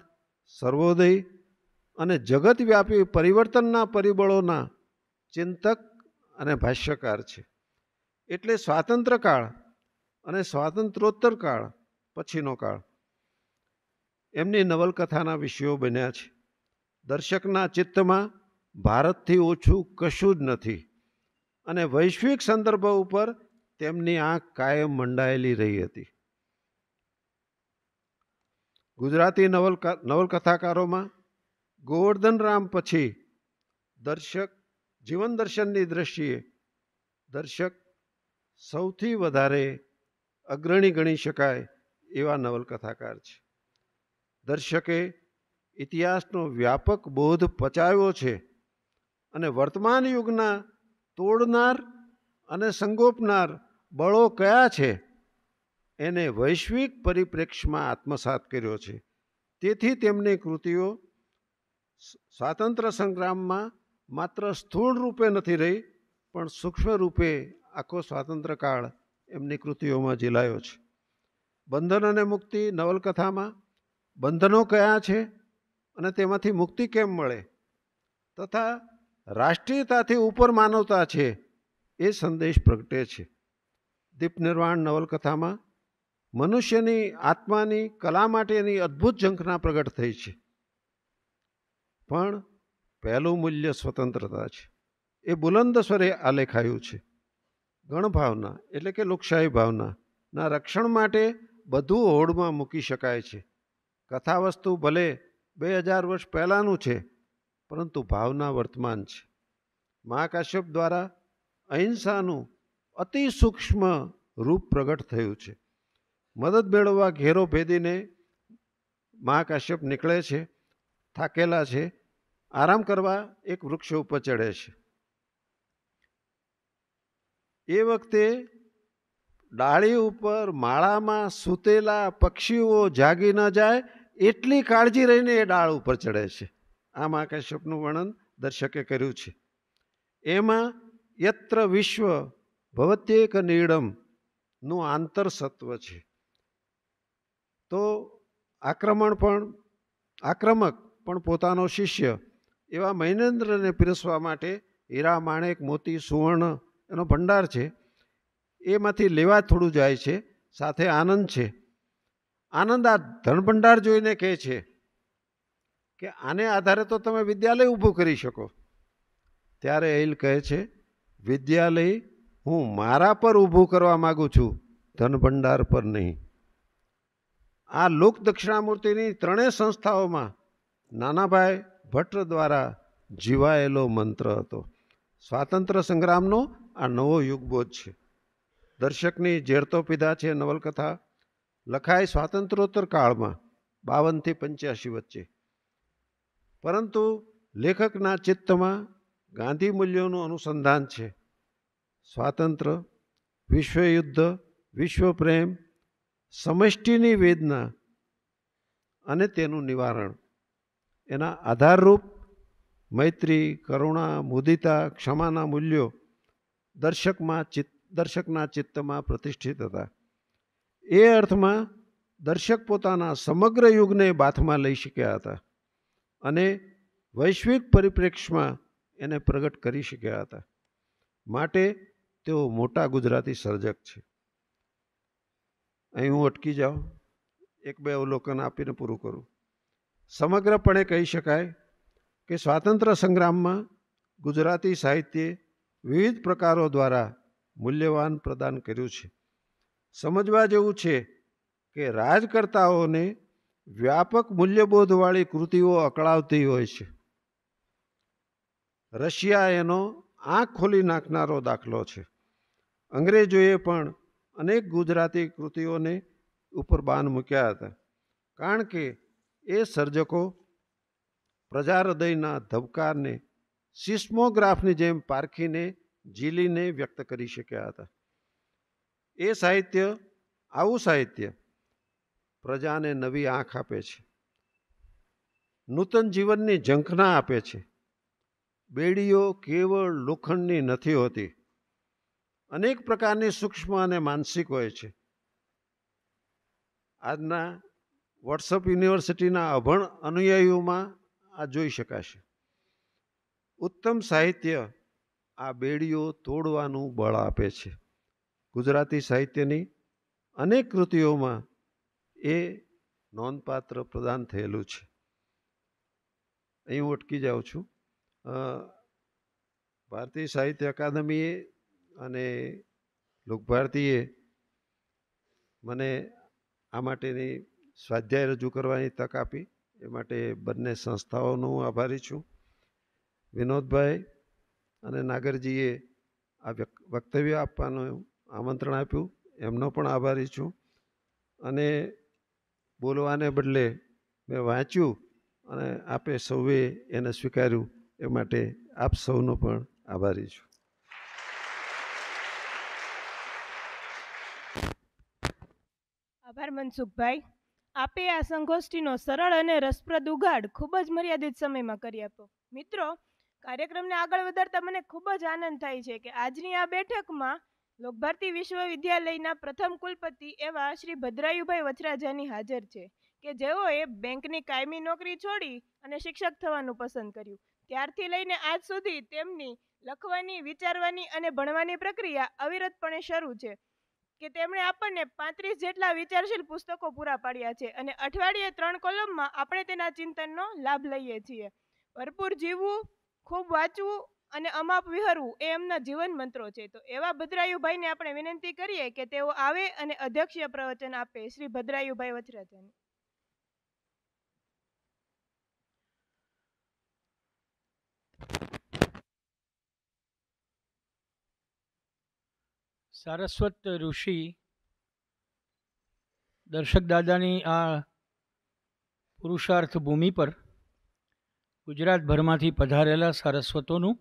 સર્વોદય અને જગતવ્યાપી પરિવર્તનના પરિબળોના ચિંતક અને ભાષ્યકાર છે. એટલે સ્વાતંત્ર્ય કાળ અને સ્વાતંત્રોત્તર કાળ પછીનો કાળ એમની નવલકથાના વિષયો બન્યા છે. દર્શકના ચિત્તમાં ભારતથી ઓછું કશું જ નથી અને વૈશ્વિક સંદર્ભ ઉપર તેમની આંખ કાયમ મંડાયેલી રહી હતી. ગુજરાતી નવલકથાકારોમાં ગોવર્ધનરામ પછી દર્શક જીવન દર્શનની દ્રષ્ટિએ દર્શક સૌથી વધારે અગ્રણી ગણી શકાય એવા નવલકથાકાર છે. દર્શકે ઇતિહાસનો વ્યાપક બોધ પચાવ્યો છે અને વર્તમાન યુગના તોડનાર અને સંગોપનાર બળો કયા છે એને વૈશ્વિક પરિપ્રેક્ષ્યમાં આત્મસાત કર્યો છે. તેથી તેમની કૃતિઓ સ્વાતંત્ર્ય સંગ્રામમાં માત્ર સ્થૂળ રૂપે નથી રહી, પણ સૂક્ષ્મ રૂપે આખો સ્વાતંત્ર્ય કાળ એમની કૃતિઓમાં ઝીલાયો છે. બંધન અને મુક્તિ નવલકથામાં બંધનો કયા છે અને તેમાંથી મુક્તિ કેમ મળે તથા રાષ્ટ્રીયતાથી ઉપર માનવતા છે એ સંદેશ પ્રગટે છે. દીપનિર્વાણ નવલકથામાં મનુષ્યની આત્માની કલા માટેની અદ્ભુત ઝંખના પ્રગટ થઈ છે. પણ પહેલું મૂલ્ય સ્વતંત્રતા છે એ બુલંદ સ્વરે આલેખાયું છે. ગણભાવના એટલે કે લોકશાહી ભાવનાના રક્ષણ માટે બધું હોડમાં મૂકી શકાય છે. કથાવસ્તુ ભલે 2000 વર્ષ પહેલાંનું છે, પરંતુ ભાવના વર્તમાન છે. મહાકાશ્યપ દ્વારા અહિંસાનું અતિ સૂક્ષ્મ રૂપ પ્રગટ થયું છે. મદદ મેળવવા ઘેરો ભેદીને મહાકાશ્યપ નીકળે છે. થાકેલા છે, આરામ કરવા એક વૃક્ષ ઉપર ચડે છે. એ વખતે ડાળી ઉપર માળામાં સૂતેલા પક્ષીઓ જાગી ન જાય એટલી કાળજી રહીને એ ડાળ ઉપર ચડે છે. આ મહાકાશ્યપનું વર્ણન દર્શકે કર્યું છે. એમાં યત્ર વિશ્વ ભવત્યેક નીડમનું આંતરસત્વ છે. તો આક્રમક પણ પોતાનો શિષ્ય એવા મહેન્દ્રને પીરસવા માટે હીરા, માણેક, મોતી, સુવર્ણ એનો ભંડાર છે. એમાંથી લેવા થોડું જાય છે, સાથે આનંદ છે. આનંદ આ ધનભંડાર જોઈને કહે છે કે આને આધારે તો તમે વિદ્યાલય ઊભું કરી શકો. ત્યારે એલ કહે છે, વિદ્યાલય હું મારા પર ઊભું કરવા માગું છું, ધનભંડાર પર નહીં. આ લોક દક્ષિણામૂર્તિની ત્રણેય સંસ્થાઓમાં નાનાભાઈ ભટ્ટ દ્વારા જીવાયેલો મંત્ર હતો. સ્વાતંત્ર્ય સંગ્રામનો આ નવો યુગબોધ છે. દર્શકની ઝેરતોપીધા છે નવલકથા. લખાય સ્વાતંત્રોત્તર કાળમાં 52 થી 85 વચ્ચે, પરંતુ લેખકના ચિત્તમાં ગાંધી મૂલ્યોનું અનુસંધાન છે. સ્વાતંત્ર્ય, વિશ્વયુદ્ધ, વિશ્વપ્રેમ, સમષ્ટિની વેદના અને તેનું નિવારણ, એના આધારરૂપ મૈત્રી, કરુણા, મુદિતા, ક્ષમાના મૂલ્યો દર્શકના ચિત્તમાં પ્રતિષ્ઠિત હતા. એ અર્થમાં દર્શક પોતાના સમગ્ર યુગને બાથમાં લઈ શક્યા હતા અને વૈશ્વિક પરિપ્રેક્ષમાં એને પ્રગટ કરી શક્યા હતા. માટે તેઓ મોટા ગુજરાતી સર્જક છે. અહીં હું અટકી જાઉં, એક બે અવલોકન આપીને પૂરું કરું. સમગ્રપણે કહી શકાય કે સ્વાતંત્ર્ય સંગ્રામમાં ગુજરાતી સાહિત્યે વિવિધ પ્રકારો દ્વારા મૂલ્યવાન પ્રદાન કર્યું છે. સમજવા જેવું છે કે રાજકર્તાઓને વ્યાપક મૂલ્યબોધવાળી કૃતિઓ અકળાવતી હોય છે. રશિયા એનો આંખ ખોલી નાખનારો દાખલો છે. અંગ્રેજોએ પણ અનેક ગુજરાતી કૃતિઓને ઉપર બાન મૂક્યા હતા, કારણ કે એ સર્જકો પ્રજાહૃદયના ધબકારને સિસ્મોગ્રાફની જેમ પારખીને, ઝીલીને વ્યક્ત કરી શક્યા હતા. એ સાહિત્ય, આવું સાહિત્ય પ્રજાને નવી આંખ આપે છે, નૂતન જીવનની ઝંખના આપે છે. બેડીઓ કેવળ લોખંડની નથી હોતી, અનેક પ્રકારની સૂક્ષ્મ અને માનસિક હોય છે. આજના વોટ્સઅપ યુનિવર્સિટીના અભણ અનુયાયીઓમાં આ જોઈ શકાશે. ઉત્તમ સાહિત્ય આ બેડીઓ તોડવાનું બળ આપે છે. ગુજરાતી સાહિત્યની અનેક કૃતિઓમાં એ નોંધપાત્ર પ્રદાન થયેલું છે. અહીં હું અટકી જાઉં છું. ભારતીય સાહિત્ય અકાદમીએ અને લોકભારતીએ મને આ માટેની સ્વાધ્યાય રજૂ કરવાની તક આપી, એ માટે બંને સંસ્થાઓનો હું આભારી છું. વિનોદભાઈ અને નાગરજીએ આ વક્તવ્ય આપવાનું આમંત્રણ આપ્યું, એમનો પણ આભારી છું. અને બોલવાને બદલે મેં વાંચ્યું અને આપે સૌએ એને સ્વીકાર્યું, એ માટે આપ સૌનો પણ આભારી છું. આભાર મનસુખભાઈ. આપે આ સંગોષ્ઠીનો સરળ અને રસપ્રદ ઉઘાડ ખૂબ જ મર્યાદિત સમયમાં કરી આપ્યો. મિત્રો, કાર્યક્રમને આગળ વધારતા મને ખૂબ જ આનંદ થાય છે કે આજની આ બેઠકમાં લોકભારતી વિશ્વવિદ્યાલયના પ્રથમ કુલપતિ એવા શ્રી ભદ્રાયુભાઈ વચરાજાની હાજર છે, કે જેઓએ બેંકની કાયમી નોકરી છોડી અને શિક્ષક થવાનું પસંદ કર્યું. ત્યારથી લઈને આજ સુધી તેમની લખવાની, વિચારવાની અને ભણવાની પ્રક્રિયા અવિરતપણે શરૂ છે, કે તેમણે આપણને 35 જેટલા વિચારશીલ પુસ્તકો પૂરા પાડ્યા છે અને અઠવાડિયે 3 કોલમમાં આપણે તેના ચિંતનનો લાભ લઈએ છીએ. ભરપૂર જીવવું, ખૂબ વાંચવું અને અમાપ વિહરવું એ એમના જીવન મંત્રો છે. તો એવા ભદ્રાયુભાઈને આપણે વિનંતી કરીએ કે તેઓ આવે અને અધ્યક્ષીય પ્રવચન આપે. શ્રી ભદ્રાયુભાઈ વચરાજાની. સારસ્વત ઋષિ દર્શક દાદાની આ પુરુષાર્થ ભૂમિ પર ગુજરાતભરમાંથી પધારેલા સારસ્વતોનું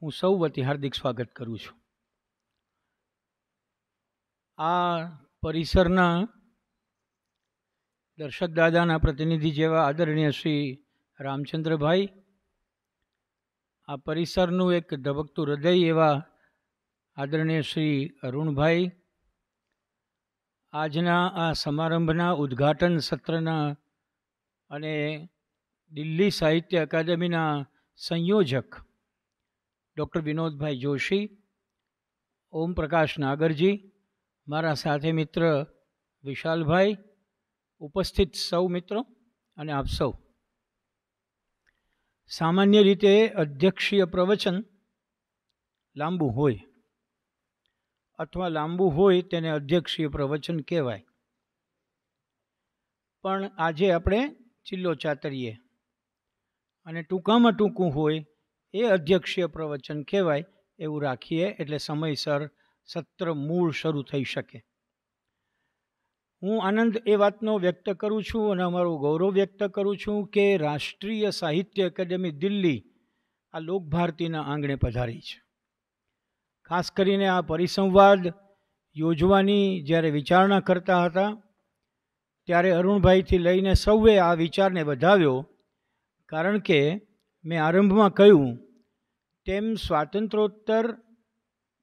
હું સૌ વતી હાર્દિક સ્વાગત કરું છું. આ પરિસરના દર્શક દાદાના પ્રતિનિધિ જેવા આદરણીય શ્રી રામચંદ્રભાઈ, આ પરિસરનું એક ધબકતું હૃદય એવા આદરણીય શ્રી અરુણભાઈ, આજના આ સમારંભના ઉદ્ઘાટન સત્રના અને દિલ્હી સાહિત્ય અકાદમીના સંયોજક ડૉક્ટર વિનોદભાઈ જોશી, ઓમ પ્રકાશ નાગરજી, મારા સાથે મિત્ર વિશાલભાઈ, ઉપસ્થિત સૌ મિત્રો અને આપ સૌ. સામાન્ય રીતે અધ્યક્ષીય પ્રવચન લાંબુ હોય અથવા લાંબુ હોય તેને અધ્યક્ષીય પ્રવચન કહેવાય, પણ આજે આપણે ચિલ્લો ચાતરીએ અને ટૂંકામાં ટૂંકું હોય એ અધ્યક્ષીય પ્રવચન કહેવાય એવું રાખીએ, એટલે સમયસર સત્ર મૂળ શરૂ થઈ શકે. હું આનંદ એ વાતનો વ્યક્ત કરું છું અને અમારું ગૌરવ વ્યક્ત કરું છું કે રાષ્ટ્રીય સાહિત્ય એકેડેમી દિલ્હી આ લોક ભારતીના આંગણે પધારી છે. ખાસ કરીને આ પરિસંવાદ યોજવાની જ્યારે વિચારણા કરતા હતા ત્યારે અરુણભાઈથી લઈને સૌએ આ વિચારને વધાવ્યો, કારણ કે મેં આરંભમાં કહ્યું તેમ સ્વાતંત્રોત્તર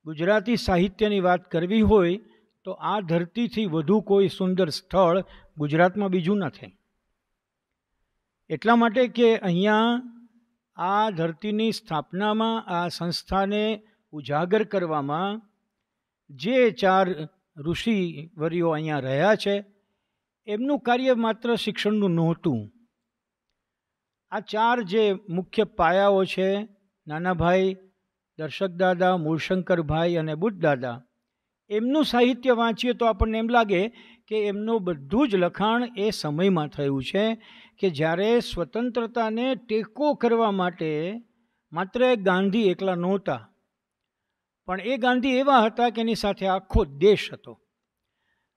ગુજરાતી સાહિત્યની વાત કરવી હોય તો આ ધરતીથી વધુ કોઈ સુંદર સ્થળ ગુજરાતમાં બીજું નથી. એટલા માટે કે અહીંયા આ ધરતીની સ્થાપનામાં, આ સંસ્થાને ઉજાગર કરવામાં જે ચાર ઋષિવર્યો અહીંયા રહ્યા છે એમનું કાર્ય માત્ર શિક્ષણનું નહોતું. આ ચાર જે મુખ્ય પાયાઓ છે, નાનાભાઈ, દર્શકદાદા, મૂળશંકરભાઈ અને બુદ્ધદાદા, એમનું સાહિત્ય વાંચીએ તો આપણને એમ લાગે કે એમનું બધું જ લખાણ એ સમયમાં થયું છે કે જ્યારે સ્વતંત્રતાને ટેકો કરવા માટે માત્ર ગાંધી એકલા નહોતા, પણ એ ગાંધી એવા હતા કે એની સાથે આખો દેશ હતો.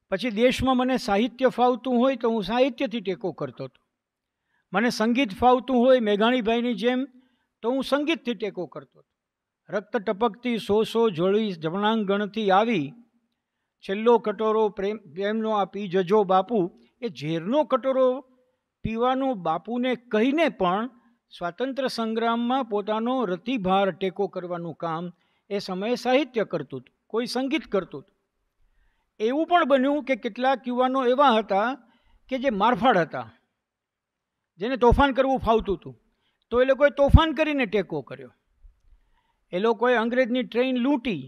પછી દેશમાં મને સાહિત્ય ફાવતું હોય તો હું સાહિત્યથી ટેકો કરતો હતો, મને સંગીત ફાવતું હોય મેઘાણીભાઈની જેમ તો હું સંગીતથી ટેકો કરતો હતો. રક્ત ટપકતી સો જોડી જમણાંગણથી આવી છેલ્લો કટોરો પ્રેમનો આ પી જજો બાપુ, એ ઝેરનો કટોરો પીવાનો બાપુને કહીને પણ સ્વાતંત્ર્ય સંગ્રામમાં પોતાનો રતિભાર ટેકો કરવાનું કામ એ સમયે સાહિત્ય કરતું હતું, કોઈ સંગીત કરતું હતું. એવું પણ બન્યું કે કેટલાક યુવાનો એવા હતા કે જે મારફાડ હતા, જેને તોફાન કરવું ફાવતું હતું, તો એ લોકોએ તોફાન કરીને ટેકો કર્યો. એ લોકોએ અંગ્રેજની ટ્રેન લૂંટી,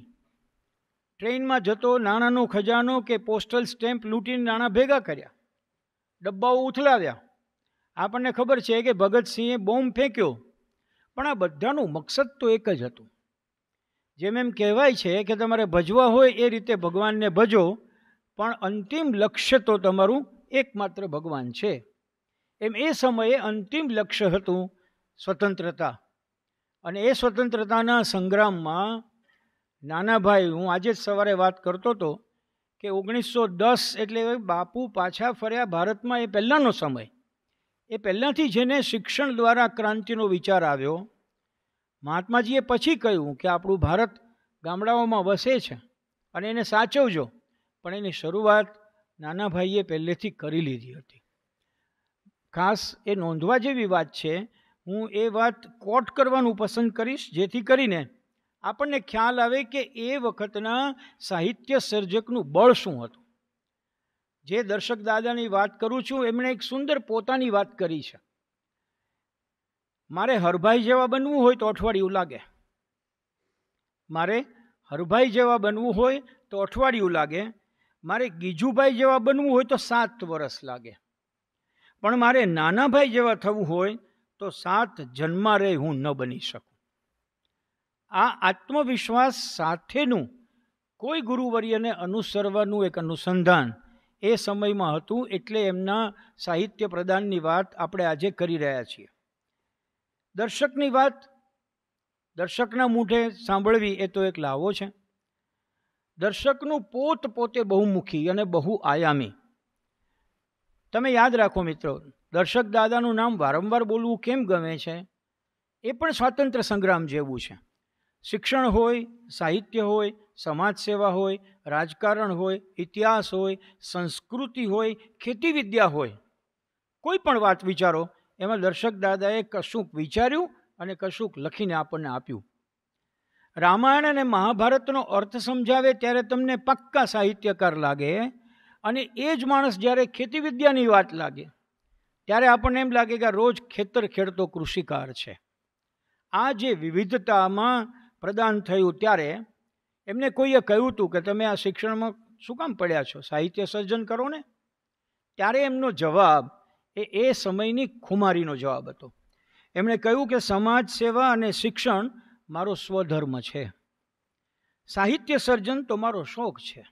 ટ્રેનમાં જતો નાણાંનો ખજાનો કે પોસ્ટલ સ્ટેમ્પ લૂંટીને નાણાં ભેગા કર્યા, ડબ્બાઓ ઉથલાવ્યા. આપણને ખબર છે કે ભગતસિંહે બોમ્બ ફેંક્યો, પણ આ બધાનું મકસદ તો એક જ હતું. જેમ એમ કહેવાય છે કે તમારે ભજવા હોય એ રીતે ભગવાનને ભજો, પણ અંતિમ લક્ષ્ય તો તમારું એકમાત્ર ભગવાન છે. એમ એ સમયે અંતિમ લક્ષ્ય હતું સ્વતંત્રતા. અને એ સ્વતંત્રતાના સંગ્રામમાં નાનાભાઈ, હું આજે જ સવારે વાત કરતો હતો કે 1910 એટલે બાપુ પાછા ફર્યા ભારતમાં એ પહેલાંનો સમય, એ પહેલાંથી જેને શિક્ષણ દ્વારા ક્રાંતિનો વિચાર આવ્યો. મહાત્માજીએ પછી કહ્યું કે આપણું ભારત ગામડાઓમાં વસે છે અને એને સાચવજો, પણ એની શરૂઆત નાનાભાઈએ પહેલેથી કરી લીધી હતી. ખાસ એ નોંધવા જેવી વાત છે. હું એ વાત કોટ કરવાનું પસંદ કરીશ જેથી કરીને આપણને ખ્યાલ આવે કે એ વખતના સાહિત્ય સર્જકનું બળ શું હતું. જે દર્શક દાદાની વાત કરું છું, એમણે એક સુંદર પોતાની વાત કરી છે. મારે હરભાઈ જેવા બનવું હોય તો અઠવાડિયું લાગે, મારે હરભાઈ જેવા બનવું હોય તો અઠવાડિયું લાગે, મારે ગીજુભાઈ જેવા બનવું હોય તો 7 વર્ષ લાગે, પણ મારે નાનાભાઈ જેવા થવું હોય તો 7 જન્મા રે હું ન બની શકું. આ આત્મવિશ્વાસ સાથેનું કોઈ ગુરુવર્યને અનુસરવાનું એક અનુસંધાન એ સમયમાં હતું, એટલે એમના સાહિત્ય પ્રદાનની વાત આપણે આજે કરી રહ્યા છીએ. દર્શકની વાત દર્શકના મોઢે સાંભળવી એ તો એક લાવો છે. દર્શકનું પોતે બહુમુખી અને બહુઆયામી. તમે યાદ રાખો મિત્રો, દર્શક દાદાનું નામ વારંવાર બોલવું કેમ ગમે છે? એ પણ સ્વાતંત્ર્ય સંગ્રામ જેવું છે. શિક્ષણ હોય, સાહિત્ય હોય, સમાજ સેવા હોય, રાજકારણ હોય, ઇતિહાસ હોય, સંસ્કૃતિ હોય, ખેતી વિદ્યા હોય, કોઈ પણ વાત વિચારો, એમાં દર્શક દાદાએ કશુંક વિચાર્યું અને કશુંક લખીને આપણને આપ્યું. રામાયણ અને મહાભારતનો અર્થ સમજાવે ત્યારે તમને પક્કા સાહિત્યકાર લાગે, અને એ જ માણસ જ્યારે ખેતી વિદ્યાની વાત લાગે ત્યારે આપણને એમ લાગે કે રોજ ખેતર ખેડતો કૃષિકાર છે. આ જે વિવિધતામાં પ્રદાન થયું ત્યારે એમને કોઈએ કહ્યું હતું કે તમે આ શિક્ષણમાં શું કામ પડ્યા છો, સાહિત્ય સર્જન કરો ને. ત્યારે એમનો જવાબ એ સમયની ખુમારીનો જવાબ હતો. એમણે કહ્યું કે સમાજ સેવા અને શિક્ષણ મારો સ્વધર્મ છે, સાહિત્ય સર્જન તો મારો શોખ છે.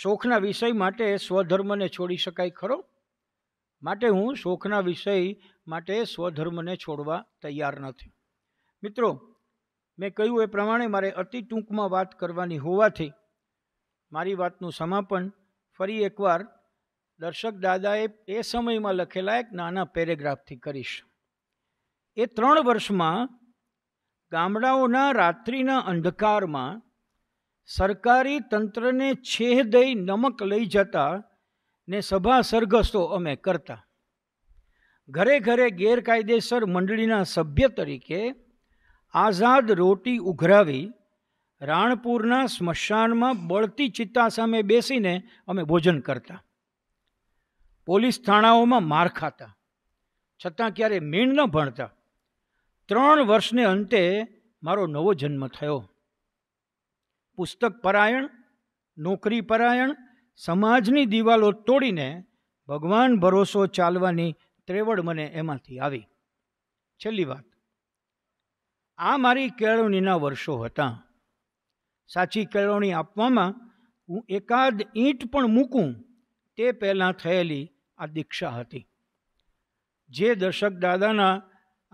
શોખના વિષય માટે સ્વધર્મને છોડી શકાય ખરો? માટે હું શોખના વિષય માટે સ્વધર્મને છોડવા તૈયાર નથી. મિત્રો, મેં કહ્યું એ પ્રમાણે મારે અતિ ટૂંકમાં વાત કરવાની હોવાથી મારી વાતનું સમાપન ફરી એકવાર દર્શક દાદાએ એ સમયમાં લખેલા એક નાના પેરેગ્રાફથી કરીશ. એ 3 વર્ષમાં ગામડાઓના રાત્રિના અંધકારમાં સરકારી તંત્રને છેહ દઈ નમક લઈ જતા ને સભા સરઘસો અમે કરતા. ઘરે ઘરે ગેરકાયદેસર મંડળીના સભ્ય તરીકે આઝાદ રોટી ઉઘરાવી રાણપુરના સ્મશાનમાં બળતી ચિત્તા સામે બેસીને અમે ભોજન કરતા. પોલીસ થાણાઓમાં માર ખાતા છતાં ક્યારે મીણ ન ભણતા. 3 વર્ષને અંતે મારો નવો જન્મ થયો. પુસ્તક પરાયણ, નોકરી પરાયણ, સમાજની દિવાલો તોડીને ભગવાન ભરોસો ચાલવાની ત્રેવડ મને એમાંથી આવી. છેલ્લી વાત, આ મારી કેળવણીના વર્ષો હતા. સાચી કેળવણી આપવામાં હું એકાદ ઈંટ પણ મૂકું તે પહેલાં થયેલી આ દીક્ષા હતી. જે દર્શક દાદાના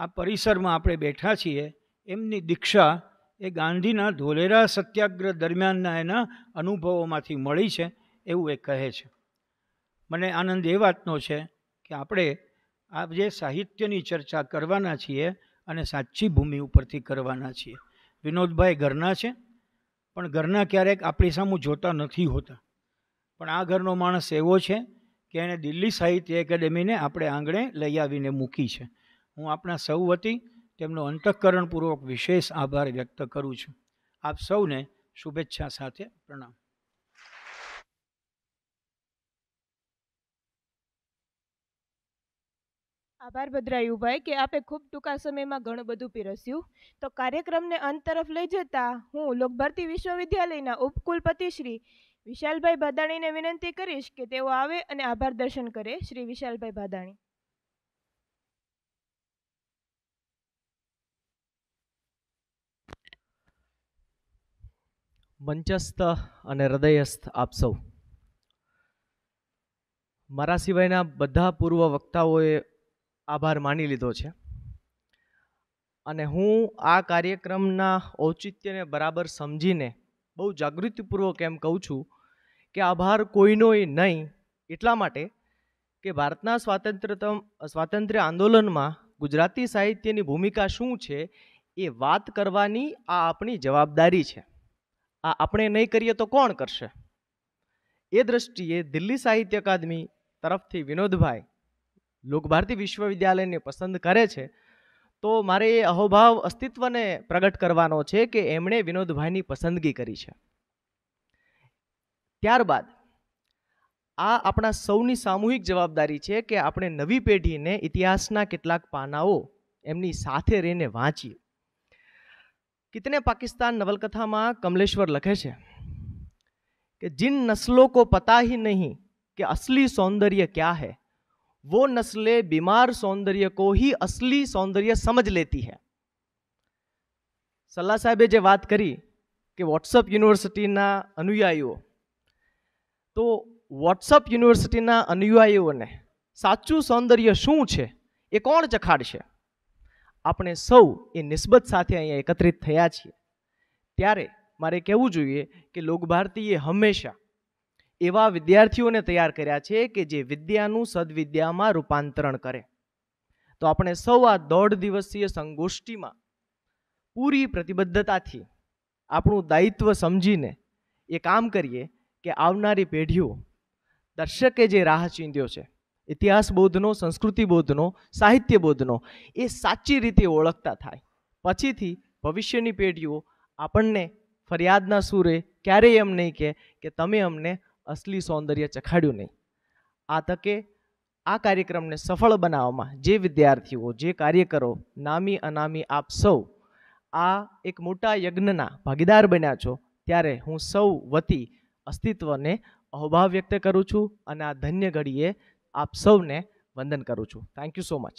આ પરિસરમાં આપણે બેઠા છીએ એમની દીક્ષા એ ગાંધીના ધોલેરા સત્યાગ્રહ દરમિયાનના એના અનુભવોમાંથી મળી છે એવું એ કહે છે. મને આનંદ એ વાતનો છે કે આપણે આ જે સાહિત્યની ચર્ચા કરવાના છીએ અને સાચી ભૂમિ ઉપરથી કરવાના છીએ. વિનોદભાઈ ઘરના છે પણ ઘરના ક્યારેક આપણી સામે જોતા નથી હોતા. પણ આ ઘરનો માણસ એવો છે કે એને દિલ્હી સાહિત્ય એકેડેમીને આપણે આંગણે લઈ આવીને મૂકી છે. હું આપણા સૌ વતી તેમનો અંતઃકરણપૂર્વક વિશેષ આભાર વ્યક્ત કરું છું. આપ સૌને શુભેચ્છા સાથે પ્રણામ. આભાર ભદ્રાયુભાઈ કે આપે ખૂબ ટૂંકા સમયમાં ઘણું બધું પીરસ્યું. તો કાર્યક્રમને અંત તરફ લઈ જતા હું લોક ભારતી વિશ્વવિદ્યાલયના ઉપકુલપતિ શ્રી વિશાલભાઈ ભાદાણીને વિનંતી કરીશ કે તેઓ આવે અને આભાર દર્શન કરે. શ્રી વિશાલભાઈ ભાદાણી. મંચસ્થ અને હૃદયસ્થ આપ સૌ, મારા સિવાયના બધા પૂર્વ વક્તાઓએ આભાર માની લીધો છે અને હું આ કાર્યક્રમના ઔચિત્યને બરાબર સમજીને બહુ જાગૃતિપૂર્વક એમ કહું છું કે આભાર કોઈનોય નહીં, એટલા માટે કે ભારતના સ્વાતંત્ર્ય આંદોલનમાં ગુજરાતી સાહિત્યની ભૂમિકા શું છે એ વાત કરવાની આ આપણી જવાબદારી છે. આ આપણે નહીં કરીએ તો કોણ કરશે? એ દ્રષ્ટિએ દિલ્હી સાહિત્ય અકાદમી તરફથી વિનોદભાઈ લોકભારતી વિશ્વવિદ્યાલયને પસંદ કરે છે તો મારે એ અહોભાવ અસ્તિત્વને પ્રગટ કરવાનો છે કે એમણે વિનોદભાઈની પસંદગી કરી છે. ત્યારબાદ આ આપણા સૌની સામૂહિક જવાબદારી છે કે આપણે નવી પેઢીને ઇતિહાસના કેટલાક પાનાઓ એમની સાથે રહીને વાંચીએ. कितने पाकिस्तान नवलकथा में कमलेश्वर लखे छे कि जिन नस्लों को पता ही नहीं कि असली सौंदर्य क्या है वो नस्लें बीमार सौंदर्य को ही असली सौंदर्य समझ लेती है. सल्ला साहेबे जे बात करी कि वॉट्सअप यूनिवर्सिटीना अनुयायीओ, तो वॉट्सअप यूनिवर्सिटीना अनुयायीओने साचू सौंदर्य शू छे ए कोण चखाड़शे? આપણે સૌ એ નિસ્બત સાથે અહીંયા એકત્રિત થયા છીએ ત્યારે મારે કહેવું જોઈએ કે લોકભારતીએ હંમેશા એવા વિદ્યાર્થીઓને તૈયાર કર્યા છે કે જે વિદ્યાનું સદવિદ્યામાં રૂપાંતરણ કરે. તો આપણે સૌ આ 2.5 દિવસીય સંગોષ્ઠીમાં પૂરી પ્રતિબદ્ધતાથી આપણું દાયિત્વ સમજીને એ કામ કરીએ કે આવનારી પેઢીઓ દર્શકે જે રાહ ચીંધ્યો છે इतिहास बोधनो, संस्कृति बोधनो, साहित्य बोधनो ए साची रीते ओळखता थाय. पछीथी भविष्यनी पेढ़ीओ आपणने फरियादना सूरे क्यारेय एम नहीं कहे के तमे अमने असली सौंदर्य चखाड्यु नहीं. आ तके आ कार्यक्रमने सफल बनाववामां जे विद्यार्थीओ, जे कार्यकरो, नामी अनामी आप सौ आ एक मोटा यज्ञना भागीदार बन्या छो त्यारे हूँ सौ वती अस्तित्वने अहोभाव व्यक्त करूं छूं अने आ धन्य घड़ीए आप सबने वंदन करूँ छूं. Thank you so much.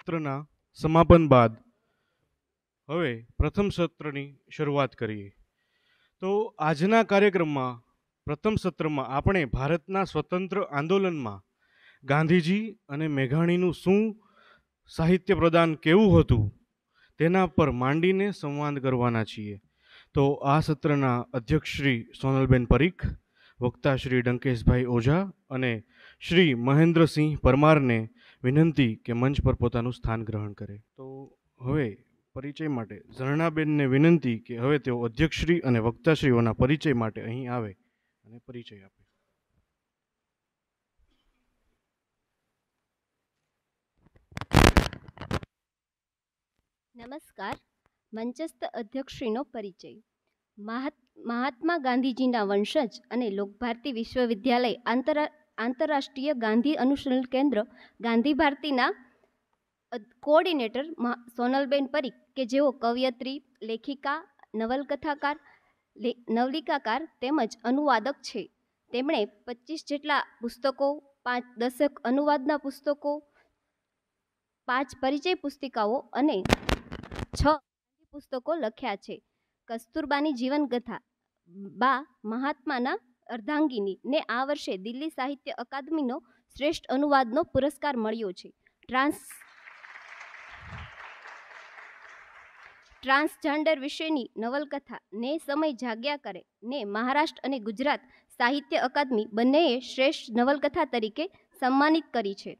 सत्रना समापन बाद हवे प्रथम सत्रनी शुरुआत करिए. तो आजना कार्यक्रम में प्रथम सत्र में आपणे भारतना स्वतंत्र आंदोलन में गांधीजी अने मेघाणीनु शू साहित्य प्रदान केवुं हतुं तेना पर मांडीने संवाद करवाना छीए. तो आ सत्रना अध्यक्ष श्री सोनलबेन परीख, વક્તા શ્રી ડંકેશભાઈ ઓઝા અને શ્રી મહેન્દ્રસિંહ પરમારને વિનંતી કે મંચ પર પોતાનું સ્થાન ગ્રહણ કરે. તો હવે પરિચય માટે ઝરણાબેનને વિનંતી કે હવે તેઓ અધ્યક્ષશ્રી અને વક્તાશ્રીઓના પરિચય માટે અહીં આવે અને પરિચય આપે. नमस्कार. मंचस्थ अध्यक्षश्रीनो परिचय. महात्मा गांधीजीना वंशज अने लोक भारती विश्वविद्यालय आंतरराष्ट्रीय गांधी अनुशीलन केंद्र गांधी भारतीना कोऑर्डिनेटर सोनलबेन परीख के जेओ कवयित्री, लेखिका, नवलकथाकार, नवलिकाकार तेमज अनुवादक छे. तेमणे 25 जेटला पुस्तकों, 5 दशक अनुवादना पुस्तकों, 5 परिचय पुस्तिकाओं अने 6 पुस्तकों लख्या छे. कस्तूरबानी जीवनकथा, बा महात्माना अर्धांगिनी ने आ वर्षे दिल्ली साहित्य अकादमीनो श्रेष्ठ अनुवादनो पुरस्कार मळ्यो छे. ट्रांसजेंडर विषयनी नवलकथा ने समय जाग्या करे ने महाराष्ट्र अने गुजरात साहित्य अकादमी बन्नेए श्रेष्ठ नवलकथा तरीके सम्मानित करी छे.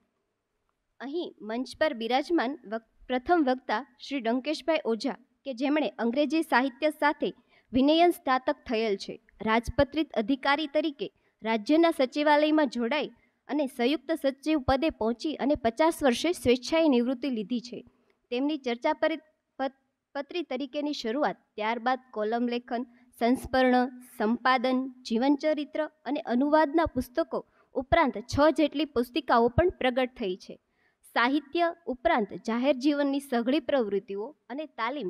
अहीं मंच पर बिराजमान प्रथम वक्ता श्री डंकेशभाई ओझा के जेमणे अंग्रेजी साहित्य साथे विनयन स्नातक थयेल छे. राजपत्रित अधिकारी तरीके राज्यना सचिवालय में जोड़ाई अने संयुक्त सचिव पदे पहुंची अने 50 वर्षे स्वेच्छाए निवृत्ति लीधी छे. तेमनी चर्चा पत्री तरीकेनी शरूआत, त्यारबाद कोलम लेखन, संस्करण, संपादन, जीवनचरित्र अने अनुवादना पुस्तकों उपरांत 6 जेटली पुस्तिकाओं पण प्रगट थई छे. साहित्य उपरांत जाहेर जीवननी सघળી પ્રવૃત્તિઓ અને તાલીમ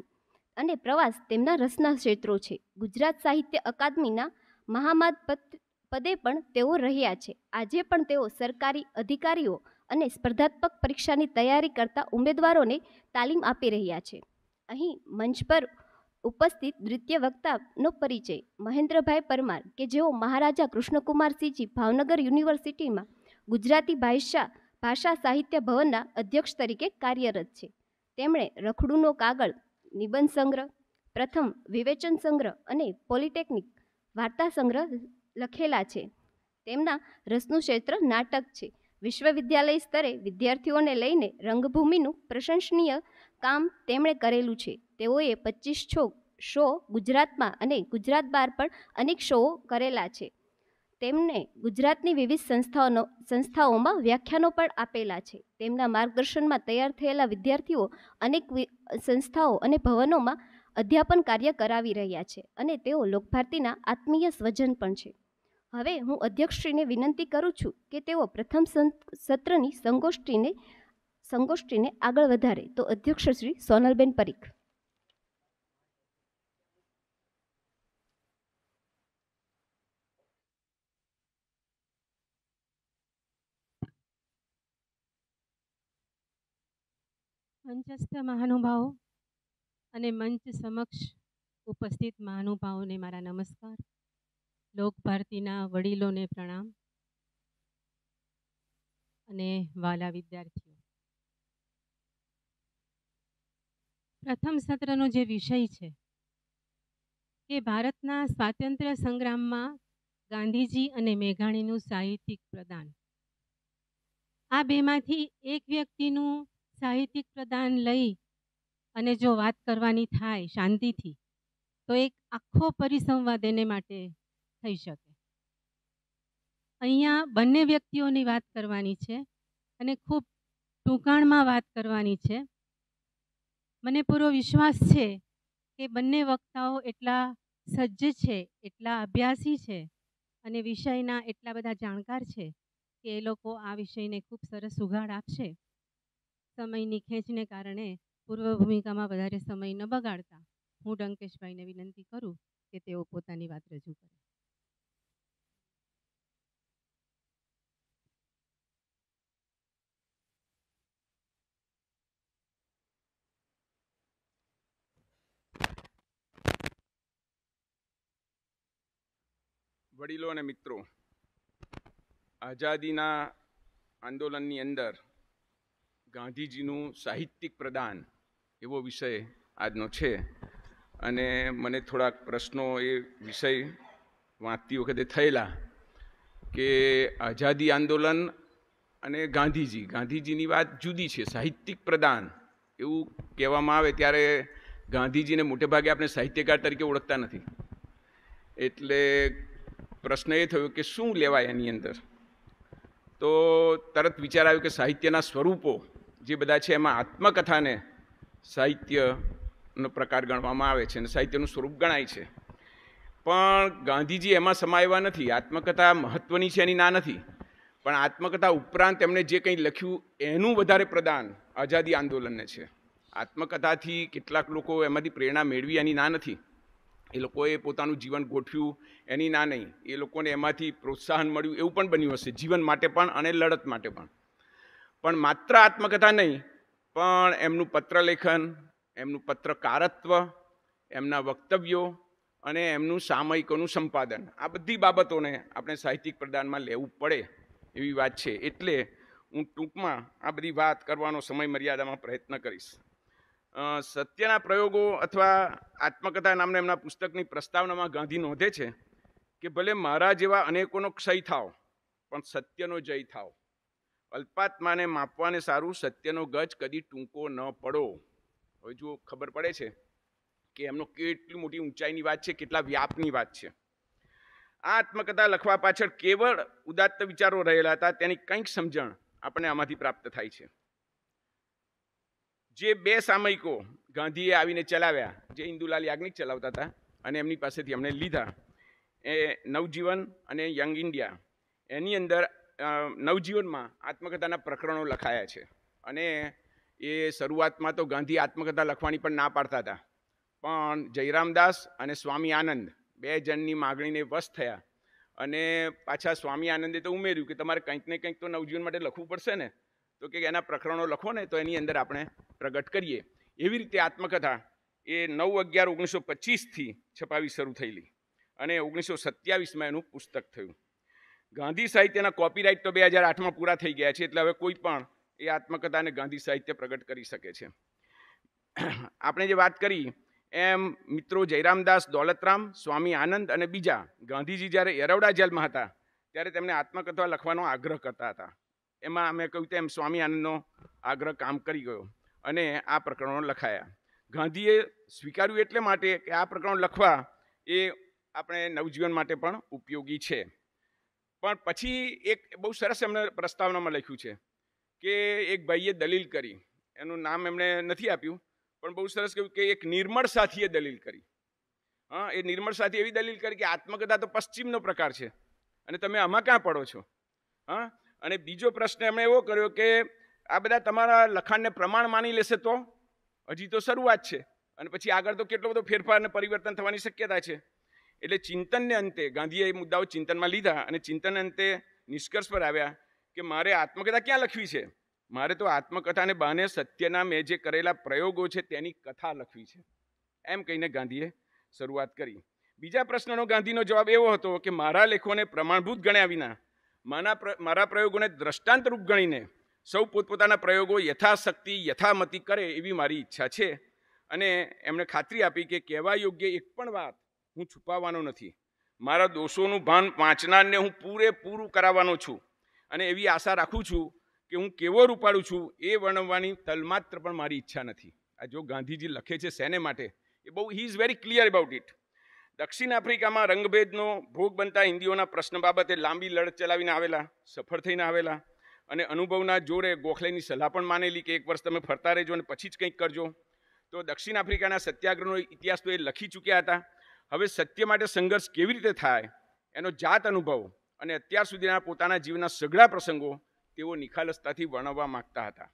અને પ્રવાસ તેમના રસના ક્ષેત્રો છે. ગુજરાત સાહિત્ય અકાદમીના મહામાદ પદે પણ તેઓ રહ્યા છે. આજે પણ તેઓ સરકારી અધિકારીઓ અને સ્પર્ધાત્મક પરીક્ષાની તૈયારી કરતા ઉમેદવારોને તાલીમ આપી રહ્યા છે. અહીં મંચ પર ઉપસ્થિત દ્વિતીય વક્તાનો પરિચય મહેન્દ્રભાઈ પરમાર કે જેઓ મહારાજા કૃષ્ણકુમારસિંહજી ભાવનગર યુનિવર્સિટીમાં ગુજરાતી ભાષા સાહિત્ય ભવનના અધ્યક્ષ તરીકે કાર્યરત છે. તેમણે રખડુનો કાગળ, નિબંધ સંગ્રહ, પ્રથમ વિવેચન સંગ્રહ અને પોલિટેકનિક વાર્તા સંગ્રહ લખેલા છે. તેમના રસનું ક્ષેત્ર નાટક છે. વિશ્વવિદ્યાલય સ્તરે વિદ્યાર્થીઓને લઈને રંગભૂમિનું પ્રશંસનીય કામ તેમણે કરેલું છે. તેઓએ 25 શો ગુજરાતમાં અને ગુજરાત બહાર પણ અનેક શો કરેલા છે. તેમને ગુજરાતની વિવિધ સંસ્થાઓમાં વ્યાખ્યાનો પણ આપેલા છે. તેમના માર્ગદર્શનમાં તૈયાર થયેલા વિદ્યાર્થીઓ અનેક સંસ્થાઓ અને ભવનોમાં અધ્યાપન કાર્ય કરાવી રહ્યા છે અને તેઓ લોકભારતીના આત્મીય સ્વજન પણ છે. હવે હું અધ્યક્ષશ્રીને વિનંતી કરું છું કે તેઓ પ્રથમ સત્રની સંગોષ્ઠીને આગળ વધારે. તો અધ્યક્ષશ્રી સોનલબેન પરીખ. मंचस्थ महानुभावों अने मंच समक्ष उपस्थित महानुभावों ने मारा नमस्कार. लोक भारतीना वडीलों ने प्रणाम अने वाला विद्यार्थीओ. प्रथम सत्रनो जे विषय छे के भारतना स्वातंत्र्य संग्राममां गांधीजी अने मेघाणीनुं साहित्यिक प्रदान. आ बेमांथी एक व्यक्तिनुं साहित्यिक प्रदान लई अने जो बात करवानी थाय शांति थी तो एक आखो परिसंवाद एने माटे थई शके. अहींया बंने व्यक्तिओनी बात करवानी छे अने खूब टूंकाणमां बात करवानी छे. मने पूरो विश्वास छे के बंने वक्ताओ एटला सज्ज छे, एटला अभ्यासी छे अने विषयना एटला बधा जाणकार छे के ए लोको आ विषयने खूब सरस उघाड़ आपशे. समयनी खेंचने कारणे पूर्व भूमिका में वधारे समय न बगाड़ता हूँ डंकेशभाई ने विनती करूँ कि तेओ पोतानी बात रजू करें. वडीलों ने मित्रों, आजादीना आंदोलननी अंदर ગાંધીજીનું સાહિત્યિક પ્રદાન એવો વિષય આજનો છે અને મને થોડાક પ્રશ્નો એ વિષય વાંચતી વખતે થયેલા કે આઝાદી આંદોલન અને ગાંધીજી, ગાંધીજીની વાત જુદી છે, સાહિત્યિક પ્રદાન એવું કહેવામાં આવે ત્યારે ગાંધીજીને મોટેભાગે આપણે સાહિત્યકાર તરીકે ઓળખતા નથી. એટલે પ્રશ્ન એ થયો કે શું લેવાય એની અંદર, તો તરત વિચાર આવ્યો કે સાહિત્યના સ્વરૂપો જે બધા છે એમાં આત્મકથાને સાહિત્યનો પ્રકાર ગણવામાં આવે છે અને સાહિત્યનું સ્વરૂપ ગણાય છે. પણ ગાંધીજી એમાં સમાયેલા નથી. આત્મકથા મહત્ત્વની છે એની ના નથી, પણ આત્મકથા ઉપરાંત એમણે જે કંઈ લખ્યું એનું વધારે પ્રદાન આઝાદી આંદોલનને છે. આત્મકથાથી કેટલાક લોકો એમાંથી પ્રેરણા મેળવી એની ના નથી, એ લોકોએ પોતાનું જીવન ગોઠવ્યું એની ના નહીં, એ લોકોને એમાંથી પ્રોત્સાહન મળ્યું એવું પણ બન્યું હશે જીવન માટે પણ અને લડત માટે પણ. પણ માત્ર આત્મકથા નહીં, પણ એમનું પત્ર લેખન, એમનું પત્રકારત્વ, એમના વક્તવ્યો અને એમનું સામયિકોનું સંપાદન, આ બધી બાબતોને આપણે સાહિત્યિક પ્રદાનમાં લેવું પડે એવી વાત છે. એટલે હું ટૂંકમાં આ બધી વાત કરવાનો સમય મર્યાદામાં પ્રયત્ન કરીશ. સત્યના પ્રયોગો અથવા આત્મકથા નામના એમના પુસ્તકની પ્રસ્તાવનામાં ગાંધી નોંધે છે કે ભલે મારા જેવા અનેકોનો ક્ષય થાવ પણ સત્યનો જય થાવ, અલ્પાત્માને માપવાને સારું સત્યનો ગજ કદી ટૂંકો ન પડો. હવે જુઓ ખબર પડે છે કે એમનો કેટલી મોટી ઊંચાઈની વાત છે, કેટલા વ્યાપની વાત છે. આ આત્મકથા લખવા પાછળ કેવળ ઉદાત્ત વિચારો રહેલા હતા તેની કંઈક સમજણ આપણને આમાંથી પ્રાપ્ત થાય છે. જે બે સામયિકો ગાંધીએ આવીને ચલાવ્યા, જે ઇન્દુલાલ યાજ્ઞિક ચલાવતા હતા અને એમની પાસેથી એમણે લીધા, એ નવજીવન અને યંગ ઇન્ડિયા, એની અંદર નવજીવનમાં આત્મકથાના પ્રકરણો લખાયા છે. અને એ શરૂઆતમાં તો ગાંધી આત્મકથા લખવાની પણ ના પાડતા હતા, પણ જયરામદાસ અને સ્વામી આનંદ બે જણની માગણીને વશ થયા અને પાછા સ્વામી આનંદે તો ઉમેર્યું કે તમારે કંઈક ને કંઈક તો નવજીવન માટે લખવું પડશે ને, તો કે એના પ્રકરણો લખો ને તો એની અંદર આપણે પ્રગટ કરીએ. એવી રીતે આત્મકથા એ 9/11/1925થી છપાવી શરૂ થયેલી અને 1927માં એનું પુસ્તક થયું. ગાંધી સાહિત્યના કોપીરાઇટ તો 2008માં પૂરા થઈ ગયા છે, એટલે હવે કોઈ પણ એ આત્મકથાને ગાંધી સાહિત્ય પ્રગટ કરી શકે છે. આપણે જે વાત કરી એમ મિત્રો જયરામદાસ, દોલતરામ, સ્વામી આનંદ અને બીજા ગાંધીજી જ્યારે એરવડા જેલમાં હતા ત્યારે તેમણે આત્મકથા લખવાનો આગ્રહ કરતા હતા. એમાં અમે કહ્યું તેમ સ્વામી આનંદનો આગ્રહ કામ કરી ગયો અને આ પ્રકરણો લખાયા. ગાંધીએ સ્વીકાર્યું એટલે માટે કે આ પ્રકરણો લખવા એ આપણે નવજીવન માટે પણ ઉપયોગી છે. પણ પછી એક બહુ સરસ એમણે પ્રસ્તાવનામાં લખ્યું છે કે એક ભાઈએ દલીલ કરી, એનું નામ એમણે નથી આપ્યું, પણ બહુ સરસ કહ્યું કે એક નિર્મળ સાથીએ દલીલ કરી. હા, એ નિર્મળ સાથી એવી દલીલ કરી કે આત્મકથા તો પશ્ચિમનો પ્રકાર છે અને તમે આમાં ક્યાં પડો છો. હા, અને બીજો પ્રશ્ન એમણે એવો કર્યો કે આ બધા તમારા લખાણને પ્રમાણ માની લેશે તો હજી તો શરૂઆત છે અને પછી આગળ તો કેટલો બધો ફેરફાર અને પરિવર્તન થવાની શક્યતા છે. એટલે ચિંતનને અંતે ગાંધીએ એ મુદ્દાઓ ચિંતનમાં લીધા અને ચિંતનને અંતે નિષ્કર્ષ પર આવ્યા કે મારે આત્મકથા ક્યાં લખવી છે, મારે તો આત્મકથાને બહાને સત્યના મેં જે કરેલા પ્રયોગો છે તેની કથા લખવી છે, એમ કહીને ગાંધીએ શરૂઆત કરી. બીજા પ્રશ્નનો ગાંધીનો જવાબ એવો હતો કે મારા લેખોને પ્રમાણભૂત ગણ્યા વિના, મારા પ્રયોગોને દ્રષ્ટાંતરૂપ ગણીને સૌ પોતપોતાના પ્રયોગો યથાશક્તિ યથામતિ કરે એવી મારી ઈચ્છા છે. અને એમણે ખાતરી આપી કે કહેવા યોગ્ય એક પણ વાત હું છુપાવવાનો નથી, મારા દોષોનું ભાન વાંચનારને હું પૂરેપૂરું કરાવવાનો છું અને એવી આશા રાખું છું કે હું કેવો રૂપાડું છું એ વર્ણવવાની તલમાત્ર પણ મારી ઈચ્છા નથી. આ જો ગાંધીજી લખે છે સેને માટે એ બહુ he is very clear about it. દક્ષિણ આફ્રિકામાં રંગભેદનો ભોગ બનતા હિન્દીઓના પ્રશ્ન બાબતે લાંબી લડત ચલાવીને આવેલા, સફળ થઈને આવેલા અને અનુભવના જોરે ગોખલેની સલાહ પણ માનેલી કે એક વર્ષ તમે ફરતા રહેજો અને પછી જ કંઈક કરજો. તો દક્ષિણ આફ્રિકાના સત્યાગ્રહનો ઇતિહાસ તો એ લખી ચૂક્યા હતા. હવે સત્ય માટે સંઘર્ષ કેવી રીતે થાય એનો જાત અનુભવ અને અત્યાર સુધીના પોતાના જીવનના સઘળા પ્રસંગો તેઓ નિખાલસતાથી વર્ણવવા માગતા હતા.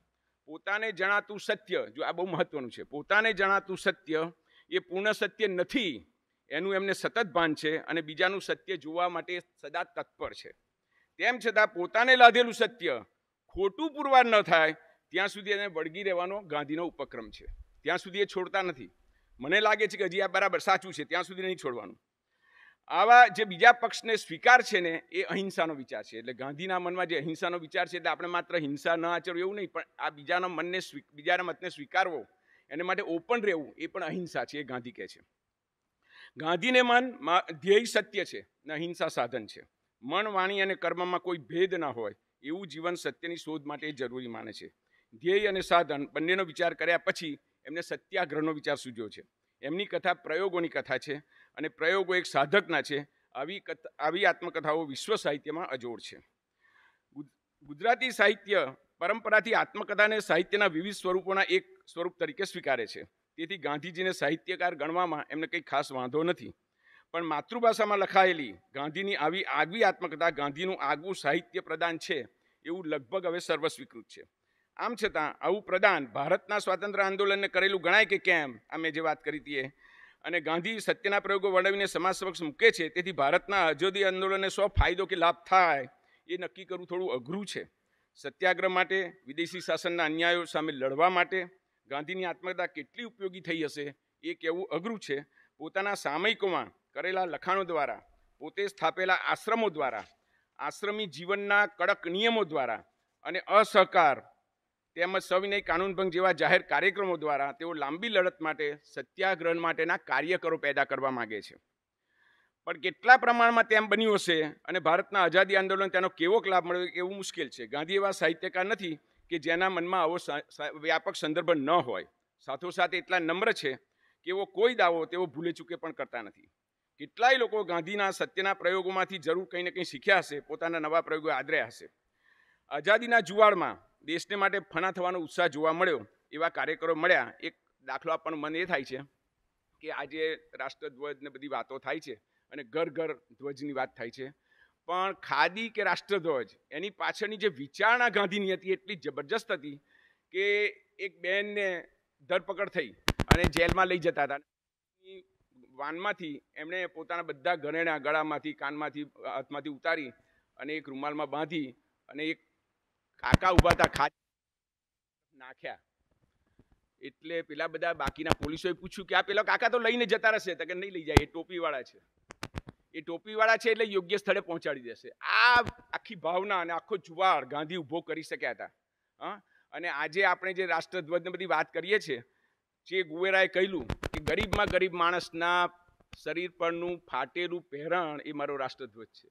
પોતાને જણાતું સત્ય, જો આ બહુ મહત્વનું છે, પોતાને જણાતું સત્ય એ પૂર્ણ સત્ય નથી એનું એમને સતત ભાન છે અને બીજાનું સત્ય જોવા માટે સદા તત્પર છે. તેમ છતાં પોતાને લાધેલું સત્ય ખોટું પુરવાર ન થાય ત્યાં સુધી એને વળગી રહેવાનો ગાંધીનો ઉપક્રમ છે. ત્યાં સુધી એ છોડતા નથી. મને લાગે છે કે હજી આ બરાબર સાચું છે ત્યાં સુધી નહીં છોડવાનું. આવા જે બીજા પક્ષને સ્વીકાર છે ને એ અહિંસાનો વિચાર છે. એટલે ગાંધીના મનમાં જે અહિંસાનો વિચાર છે, એટલે આપણે માત્ર હિંસા ન આચરવું એવું નહીં, પણ આ બીજાના મતને સ્વીકારવો, એને માટે ઓપન રહેવું, એ પણ અહિંસા છે એ ગાંધી કહે છે. ગાંધીને મન ધ્યેય સત્ય છે ને અહિંસા સાધન છે. मन वाणी और कर्म में कोई भेद न हो एवं जीवन सत्य की शोध माटे जरूरी माने छे। ध्येय और साधन बंनेनो विचार कर्या पछी एमने सत्याग्रहनो विचार सूझ्यो छे। एमनी कथा प्रयोगों की कथा है और प्रयोगों एक साधकना है। आवी आत्मकथाओं विश्व साहित्य में अजोड़ है। गुजराती साहित्य परंपरा थी आत्मकथा ने साहित्यना विविध स्वरूपों एक स्वरूप तरीके स्वीकारे छे। तेथी गांधीजी ने साहित्यकार गणवामां एमने कई खास वांधो नथी, पण मातृभाषा में लखायेली गांधीनी आवी आगवी आत्मकथा गांधीनुं आगवुं साहित्य प्रदान है एवं लगभग हवे सर्वस्वीकृत है। आम छतां आवुं प्रदान भारतना स्वातंत्र्य आंदोलन ने करेलुं गणाय के केम, अमे जे वात करी थी। अने गांधी सत्यना प्रयोगों वर्णवीने समाज समक्ष मूके छे। तेथी भारतना आजादी आंदोलन ने शो फायदो के लाभ थाय ए नक्की करवुं थोडुं अघरुं छे। सत्याग्रह माटे विदेशी शासनना अन्यायो सामे लड़वा माटे गांधीनी आत्मकथा केटली उपयोगी थई हशे ए कहेवुं अघरुं छे। पोताना सामयिकोमां करेला लखाणों द्वारा, पोते स्थापेला आश्रमों द्वारा, आश्रमी जीवनना कड़क नियमों द्वारा अने असहकार तेमज सविनय कानूनभंग जेवा जाहेर कार्यक्रमों द्वारा तेओ लांबी लड़त माटे सत्याग्रह माटेना कार्यकरो पैदा करवा मागे छे। पर केटला प्रमाण में तेम बन्युं हशे अने भारतना आजादी आंदोलन तेनो केवो लाभ मळ्यो एवुं मुश्किल छे। गांधी एवा साहित्यकार नथी के जेना मनमा आवो व्यापक संदर्भ न होय। साथोसाथ एटला नम्र छे के वो कोई दावो तेओ भूले चूके पण करता नथी। केटलाय लोको गांधीना सत्यना प्रयोगोमांथी जरूर कंई ने कंई शीख्या हशे, पोताना नवा प्रयोगो आदर्या हशे। आजादीना जुवाड़मां देशने माटे फना थवानो उत्साह जोवा मळ्यो एवा कार्यकरो मळ्या। एक दाखलो आपण मने थाय छे के आजे राष्ट्रध्वज ने बधी वातो थाय छे अने घर घर ध्वजनी बात थाय छे, पण खादी के राष्ट्रध्वज एनी पाछळनी जे विचारणा गांधीनी हती एटली जबरदस्त हती के एक बेन ने धरपकड़ थई अने जेलमां लई जता हता। वानमांथी एमणे पोताना बधा घरेणा गळामांथी कानमांथी हाथमांथी उतारी अने एक रुमालमां बांधी अने एक काका ऊभा हता खादी नाख्या। एटले पेला बधा बाकीना पोलीसोए पूछ्युं के आ पेलो काका तो लईने जता रहेशे, तो के नहीं लई जाय, ए टोपीवाळा छे, ये टोपीवाड़ा है एटले योग्य स्थले पहुँचाड़ी देशे। आ आखी भावना अने आखो जुवाड़ गांधी ऊभो करी शक्या हता। हाँ, अने आजे आपणे जे राष्ट्रध्वज ने बधी वात करीए छे जे गुवेराए कहेलुं के गरीब में गरीब माणसना शरीर परनुं फाटेलुं पहेरण ए मारो राष्ट्रध्वज छे।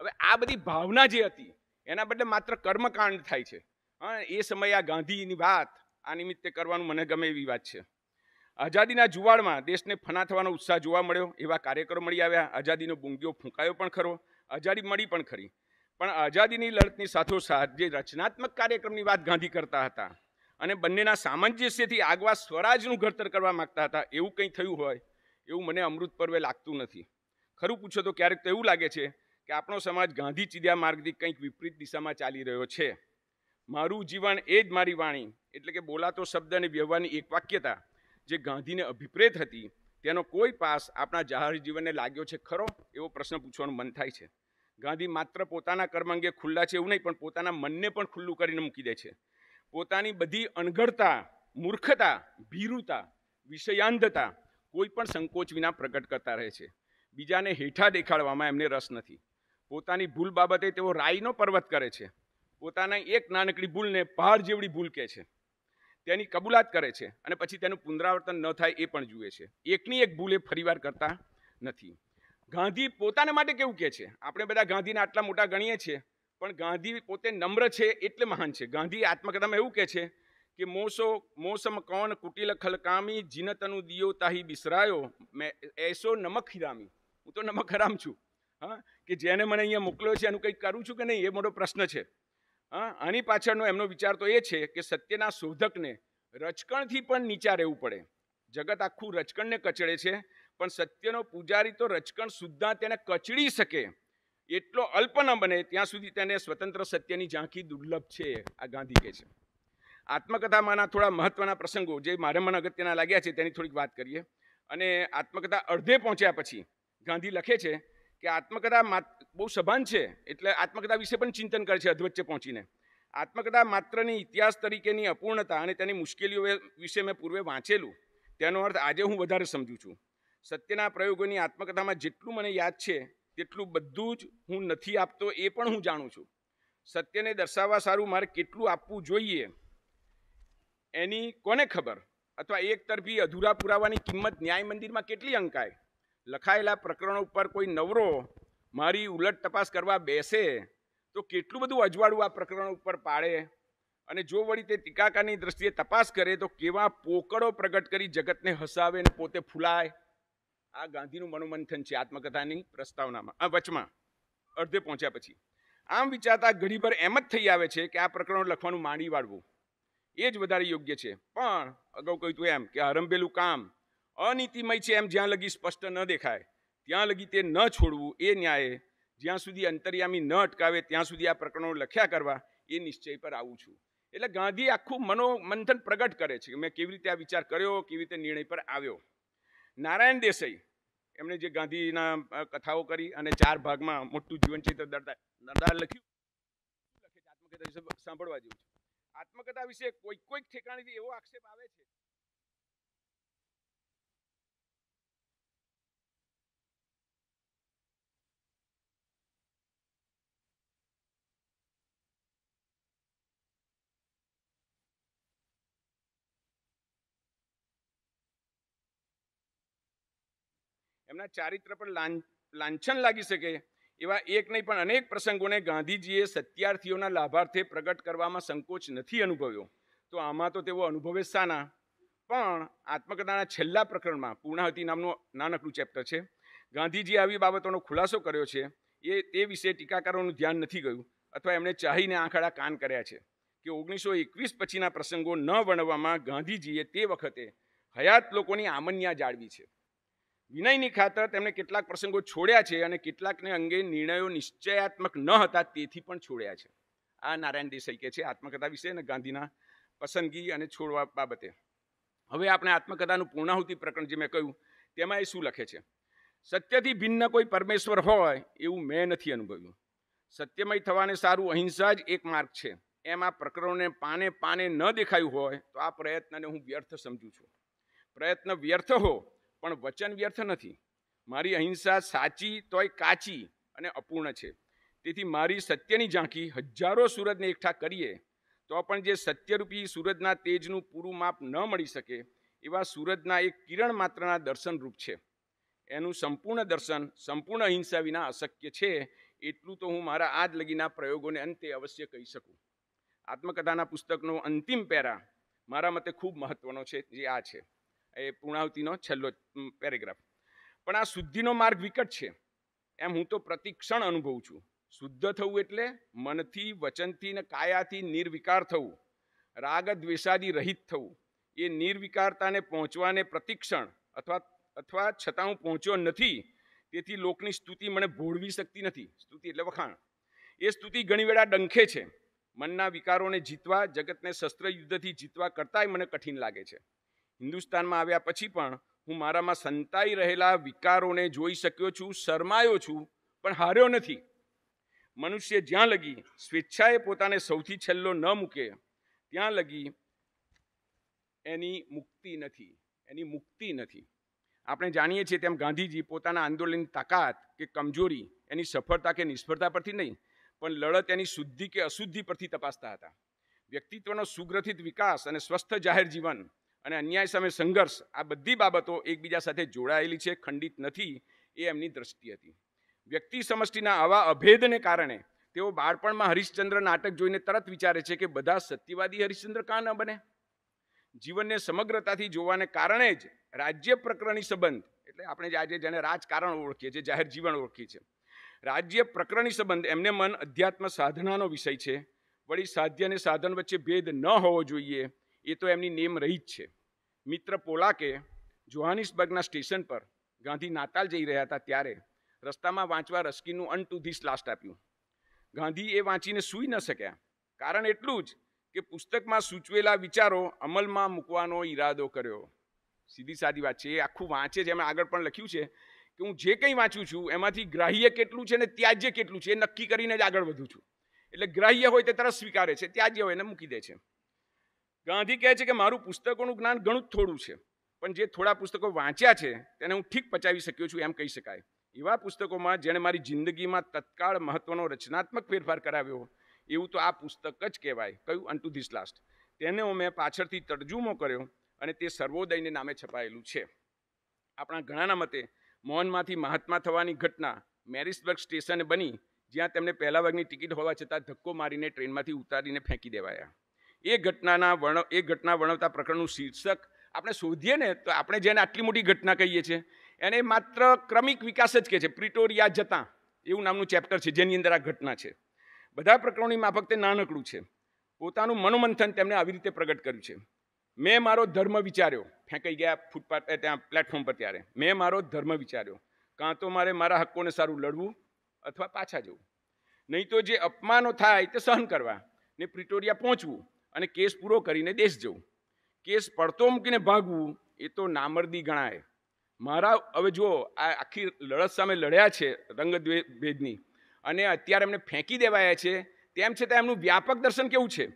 हवे आ बधी भावना जे हती एना बदले मात्र कर्मकांड थाय छे। हाँ, ए समये आ गांधीनी वात आ निमित्ते करवानुं मने गमे एवी वात छे। आजादीना जुवाड़मां देशने फना थवानो उत्साह जोवा मळ्यो एवा कार्यकरो मळी आव्या। आजादीनो बूंगियो फूंकायो पण खरो, आजादी मळी पण खरी, पण आजादीनी लड़तनी साथोसाथ जे रचनात्मक कार्यक्रमनी वात गांधी करता हता अने बंनेना सामंजस्यथी आगवा स्वराजनुं घडतर करवा मागता हता एवुं कंई थयुं होय एवुं मने अमृत पर्वे लागतुं नथी। खरुं पूछो तो क्यारेक तो एवुं लागे छे के आपणो समाज गांधी चीद्या मार्गथी कंईक विपरीत दिशामां चाली रह्यो छे। मारुं जीवन ए ज मारी वाणी एटले के बोलातो शब्द अने व्यवहारनी एकवाक्यता जे गांधी ने अभिप्रेत हती तेनो कोई पास आपणा जाहिर जीवन ने लाग्यो छे खरो एवो प्रश्न पूछवानुं मन थाय छे। गांधी मात्र पोताना कर्म अंगे खुल्ला छे एवुं नहीं, पण पोताना मनने पण खुल्लुं करीने मूकी दे छे। पोतानी बधी अणघड़ता, मूर्खता, भीरुता, विषयांधता कोई पण संकोच विना प्रकट करता रहे छे। बीजाने हेठा देखाडवामां एमने रस नथी। पोतानी भूल बाबते तेओ राईनो पर्वत करे छे। पोतानी एक नानकड़ी भूल ने पहाड़ जेवड़ी भूल कहे छे, तेनी कबूलात करे छे अने पछी तेनुं पुनरावर्तन न थाय ए पण जुए छे। एकनी एक भूल ए फरीवार करता नथी। गांधी पोताने माटे केवुं कहे छे। आपणे बधा गांधीने आटला मोटा गणीए छे, पण गांधी पोते नम्र छे एटले महान छे। गांधी आत्मकथामां एवुं कहे छे के मोसम कौन कुटिल खलकामी, जिन तनु दियो ताही बिसरायो, मैं ऐसो नमक हिरामी। हूँ तो नमक हराम छूँ। हाँ, कि जेने मने अहींया मोकल्यो छे एनुं कंईक करूं छूं के नहीं, ए मोटो प्रश्न छे। हाँ, आनी पाछळनो एमनो विचार तो ए छे के सत्यना शोधकने रचकणथी पण नीचा रहेवुं पड़े। जगत आखुं रचकणने कचड़े छे, पण सत्यनो पूजारी तो रचकण सुद्धा तेने कचड़ी शके एटलो अल्प न बने त्यां सुधी तेने स्वतंत्र सत्यनी झांकी दुर्लभ छे, आ गांधी कहे छे। आत्मकथामांना थोड़ा महत्वना प्रसंगो जे मारे मन अगत्यना लाग्या छे तेनी थोड़ी वात करीए। अने आत्मकथा अर्धे पहोंच्या पछी गांधी लखे छे के आत्मकथा बहु सभान है, एटले आत्मकथा विषे पण चिंतन करे छे। अधवच्चे पहुंचीने आत्मकथा मात्रनी इतिहास तरीकेनी अपूर्णता अने तेनी मुश्केलीओ विषे मैं पूर्वे वाँचेलू, तेनो अर्थ आजे हूँ वधारे समझू छूँ। सत्यना प्रयोगोनी आत्मकथामां जेटलू मने याद छे तेटलू बधुं ज हूँ नथी आपतो ए पण हूँ जाणुं छूँ। सत्यने दर्शाववा सारू मारे केटलू आपवुं जोईए एनी कोने खबर, अथवा एकतरफी अधूरा पुरावानी किंमत न्याय मंदिर में केटली अंकाय। लखायेला प्रकरणों पर कोई नवरो મારી ઉલટ તપાસ કરવા બેસે તો કેટલું બધું અજવાળું આ પ્રકરણ ઉપર પાડે અને જો વળી તે ટીકાકારની દ્રષ્ટિએ તપાસ કરે તો કેવા પોકળો પ્રગટ કરી જગતને હસાવે અને પોતે ફૂલાય. આ ગાંધીનું મનોમંથન છે આત્મકથાની પ્રસ્તાવનામાં આ વચમાં અર્ધે પહોંચ્યા પછી. આમ વિચારતા ઘડીભર એમ જ થઈ આવે છે કે આ પ્રકરણો લખવાનું માંડી વાળવું એ જ વધારે યોગ્ય છે. પણ અગાઉ કહ્યું હતું એમ કે આરંભેલું કામ અનીતિમય છે એમ જ્યાં લગી સ્પષ્ટ ન દેખાય ત્યાં લગી તે ન છોડવું એ ન્યાયે જ્યાં સુધી અંતર્યામી ન અટકાવે ત્યાં સુધી આ પ્રકરણો લખ્યા કરવા એ નિશ્ચય પર આવું છું. એટલે ગાંધી આખું મનોમંથન પ્રગટ કરે છે કે મેં કેવી રીતે આ વિચાર કર્યો, કેવી રીતે નિર્ણય પર આવ્યો. નારાયણ દેસાઈ એમણે જે ગાંધીના કથાઓ કરી અને 4 ભાગમાં મોટું જીવનચિત્ર દર્દાર લખ્યું સાંભળવા જેવું છે. આત્મકથા વિશે કોઈક ઠેકાણેથી એવો આક્ષેપ આવે છે એમના ચારિત્ર પર લાંછન લાગી શકે એવા એક નહીં પણ અનેક પ્રસંગોને ગાંધીજીએ સત્યાર્થીઓના લાભાર્થે પ્રગટ કરવામાં સંકોચ નથી અનુભવ્યો. તો આમાં તો તેઓ અનુભવે શાના. પણ આત્મકથાના છેલ્લા પ્રકરણમાં પૂર્ણાહતિ નામનું નાનકડું ચેપ્ટર છે. ગાંધીજીએ આવી બાબતોનો ખુલાસો કર્યો છે તે વિશે ટીકાકારોનું ધ્યાન નથી ગયું અથવા એમણે ચાહીને આંખડા કાન કર્યા છે કે 1921 પછીના પ્રસંગો ન વર્ણવવામાં ગાંધીજીએ તે વખતે હયાત લોકોની આમન્યા જાળવી છે. વિનયની ખાતર તેમણે કેટલાક પ્રસંગો છોડ્યા છે અને કેટલાકને અંગે નિર્ણયો નિશ્ચયાત્મક ન હતા તેથી પણ છોડ્યા છે. આ નારાયણ દેસાઈ કહે છે આત્મકથા વિશે અને ગાંધીના પસંદગી અને છોડવા બાબતે. હવે આપણે આત્મકથાનું પૂર્ણાહુતિ પ્રકરણ જે મેં કહ્યું તેમાં એ શું લખે છે. સત્યથી ભિન્ન કોઈ પરમેશ્વર હોય એવું મેં નથી અનુભવ્યું. સત્યમય થવાને સારું અહિંસા જ એક માર્ગ છે એમ આ પ્રકરણોને પાને પાને ન દેખાયું હોય તો આ પ્રયત્નને હું વ્યર્થ સમજું છું. પ્રયત્ન વ્યર્થ હો પણ વચન વ્યર્થ નથી. મારી અહિંસા સાચી તોય કાચી અને અપૂર્ણ છે. તેથી મારી સત્યની ઝાંખી હજારો સૂરજને એકઠા કરીએ તો પણ જે સત્યરૂપી સૂરજના તેજનું પૂરું માપ ન મળી શકે એવા સૂરજના એક કિરણ માત્રના દર્શનરૂપ છે. એનું સંપૂર્ણ દર્શન સંપૂર્ણ અહિંસા વિના અશક્ય છે એટલું તો હું મારા આજ લગીના પ્રયોગોને અંતે અવશ્ય કહી શકું. આત્મકથાના પુસ્તકનો અંતિમ પેરા મારા મતે ખૂબ મહત્વનો છે જે આ છે એ પૂર્ણાહુતિનો છેલ્લો પેરેગ્રાફ. પણ આ શુદ્ધિનો માર્ગ વિકટ છે એમ હું તો પ્રતિક્ષણ અનુભવું છું. શુદ્ધ થવું એટલે મનથી વચનથી ને કાયાથી નિર્વિકાર થવું, રાગ દ્વેષાદી રહિત થવું. એ નિર્વિકારતાને પહોંચવાને પ્રતિક્ષણ અથવા છતાં હું પહોંચ્યો નથી તેથી લોકની સ્તુતિ મને ભોળવી શકતી નથી. સ્તુતિ એટલે વખાણ. એ સ્તુતિ ઘણી વેળા ડંખે છે. મનના વિકારોને જીતવા, જગતને શસ્ત્ર યુદ્ધથી જીતવા કરતાંય મને કઠિન લાગે છે. હિન્દુસ્તાનમાં આવ્યા પછી પણ હું મારામાં સંતાઈ રહેલા વિકારોને જોઈ શક્યો છું, શરમાયો છું પણ હાર્યો નથી. મનુષ્ય જ્યાં લગી સ્વેચ્છાએ પોતાને સૌથી છેલ્લો ન મૂકે ત્યાં લગી એની મુક્તિ નથી. આપણે જાણીએ છીએ તેમ ગાંધીજી પોતાના આંદોલનની તાકાત કે કમજોરી, એની સફળતા કે નિષ્ફળતા પરથી નહીં પણ લડત એની શુદ્ધિ કે અશુદ્ધિ પરથી તપાસતા હતા. વ્યક્તિત્વનો સુગ્રથિત વિકાસ અને સ્વસ્થ જાહેર જીવન અને અન્યાય સામે સંઘર્ષ આ બધી બાબતો એકબીજા સાથે જોડાયેલી છે, ખંડિત નથી એ એમની દ્રષ્ટિ હતી. વ્યક્તિ સમષ્ટિના આવા અભેદને કારણે તેઓ બાળપણમાં હરિશ્ચંદ્ર નાટક જોઈને તરત વિચારે છે કે બધા સત્યવાદી હરિશ્ચંદ્ર કાં ન બને. જીવનને સમગ્રતાથી જોવાને કારણે જ રાજ્ય પ્રકરણી સંબંધ, એટલે આપણે આજે જેને રાજકારણ ઓળખીએ છીએ, જાહેર જીવન ઓળખીએ છીએ, રાજ્ય પ્રકરણી સંબંધ એમને મન અધ્યાત્મ સાધનાનો વિષય છે. વળી સાધ્ય અને સાધન વચ્ચે ભેદ ન હોવો જોઈએ એ તો એમની નેમ રહી જ છે. મિત્ર પોલાકે જોહાનિસબર્ગના સ્ટેશન પર ગાંધી નાતાલ જઈ રહ્યા હતા ત્યારે રસ્તામાં વાંચવા રસ્કિનનું અન ટુ ધીસ લાસ્ટ આપ્યું. ગાંધી એ વાંચીને સૂઈ ન શક્યા. કારણ એટલું જ કે પુસ્તકમાં સૂચવેલા વિચારો અમલમાં મૂકવાનો ઈરાદો કર્યો. સીધી સાદી વાત છે. એ આખું વાંચે છે. એમાં આગળ પણ લખ્યું છે કે હું જે કંઈ વાંચું છું એમાંથી ગ્રાહ્ય કેટલું છે ને ત્યાજ્ય કેટલું છે એ નક્કી કરીને જ આગળ વધું છું. એટલે ગ્રાહ્ય હોય તે તરત સ્વીકારે છે, ત્યાજ્ય હોય એને મૂકી દે છે. ગાંધી કહે છે કે મારું પુસ્તકોનું જ્ઞાન ઘણું જ થોડું છે પણ જે થોડા પુસ્તકો વાંચ્યા છે તેને હું ઠીક પચાવી શક્યો છું એમ કહી શકાય. એવા પુસ્તકોમાં જેણે મારી જિંદગીમાં તત્કાળ મહત્વનો રચનાત્મક ફેરફાર કરાવ્યો એવું તો આ પુસ્તક જ કહેવાય. કયું? Unto this last. તેને મેં પાછળથી તર્જુમો કર્યો અને તે સર્વોદયને નામે છપાયેલું છે. આપણા ઘણાના મતે મૌનમાંથી મહાત્મા થવાની ઘટના મેરિસ વર્ગ સ્ટેશન બની જ્યાં તેમને પહેલા વર્ગની ટિકિટ હોવા છતાં ધક્કો મારીને ટ્રેનમાંથી ઉતારીને ફેંકી દેવાયા. એ ઘટના વર્ણવતા પ્રકરણનું શીર્ષક આપણે શોધીએ ને તો આપણે જેને આટલી મોટી ઘટના કહીએ છીએ એને માત્ર ક્રમિક વિકાસ જ કહે છે. પ્રિટોરિયા જતાં એવું નામનું ચેપ્ટર છે જેની અંદર આ ઘટના છે. બધા પ્રકરણોની માફક તે નાનકડું છે. પોતાનું મનોમંથન તેમણે આવી રીતે પ્રગટ કર્યું છે. મેં મારો ધર્મ વિચાર્યો. ફેંકાઈ ગયા ફૂટપાથ ત્યાં પ્લેટફોર્મ પર ત્યારે મેં મારો ધર્મ વિચાર્યો. કાં તો મારે મારા હક્કોને સારું લડવું અથવા પાછા જવું, નહીં તો જે અપમાનો થાય તે સહન કરવા ને પ્રિટોરિયા પહોંચવું અને કેસ પૂરો કરીને દેશ જવું. કેસ પડતો મૂકીને ભાગવું એ તો નામર્દી ગણાય. મારા હવે જુઓ આ આખી લડત સામે લડ્યા છે રંગભેદની અને અત્યારે એમને ફેંકી દેવાયા છે. તેમ છતાં એમનું વ્યાપક દર્શન કેવું છે.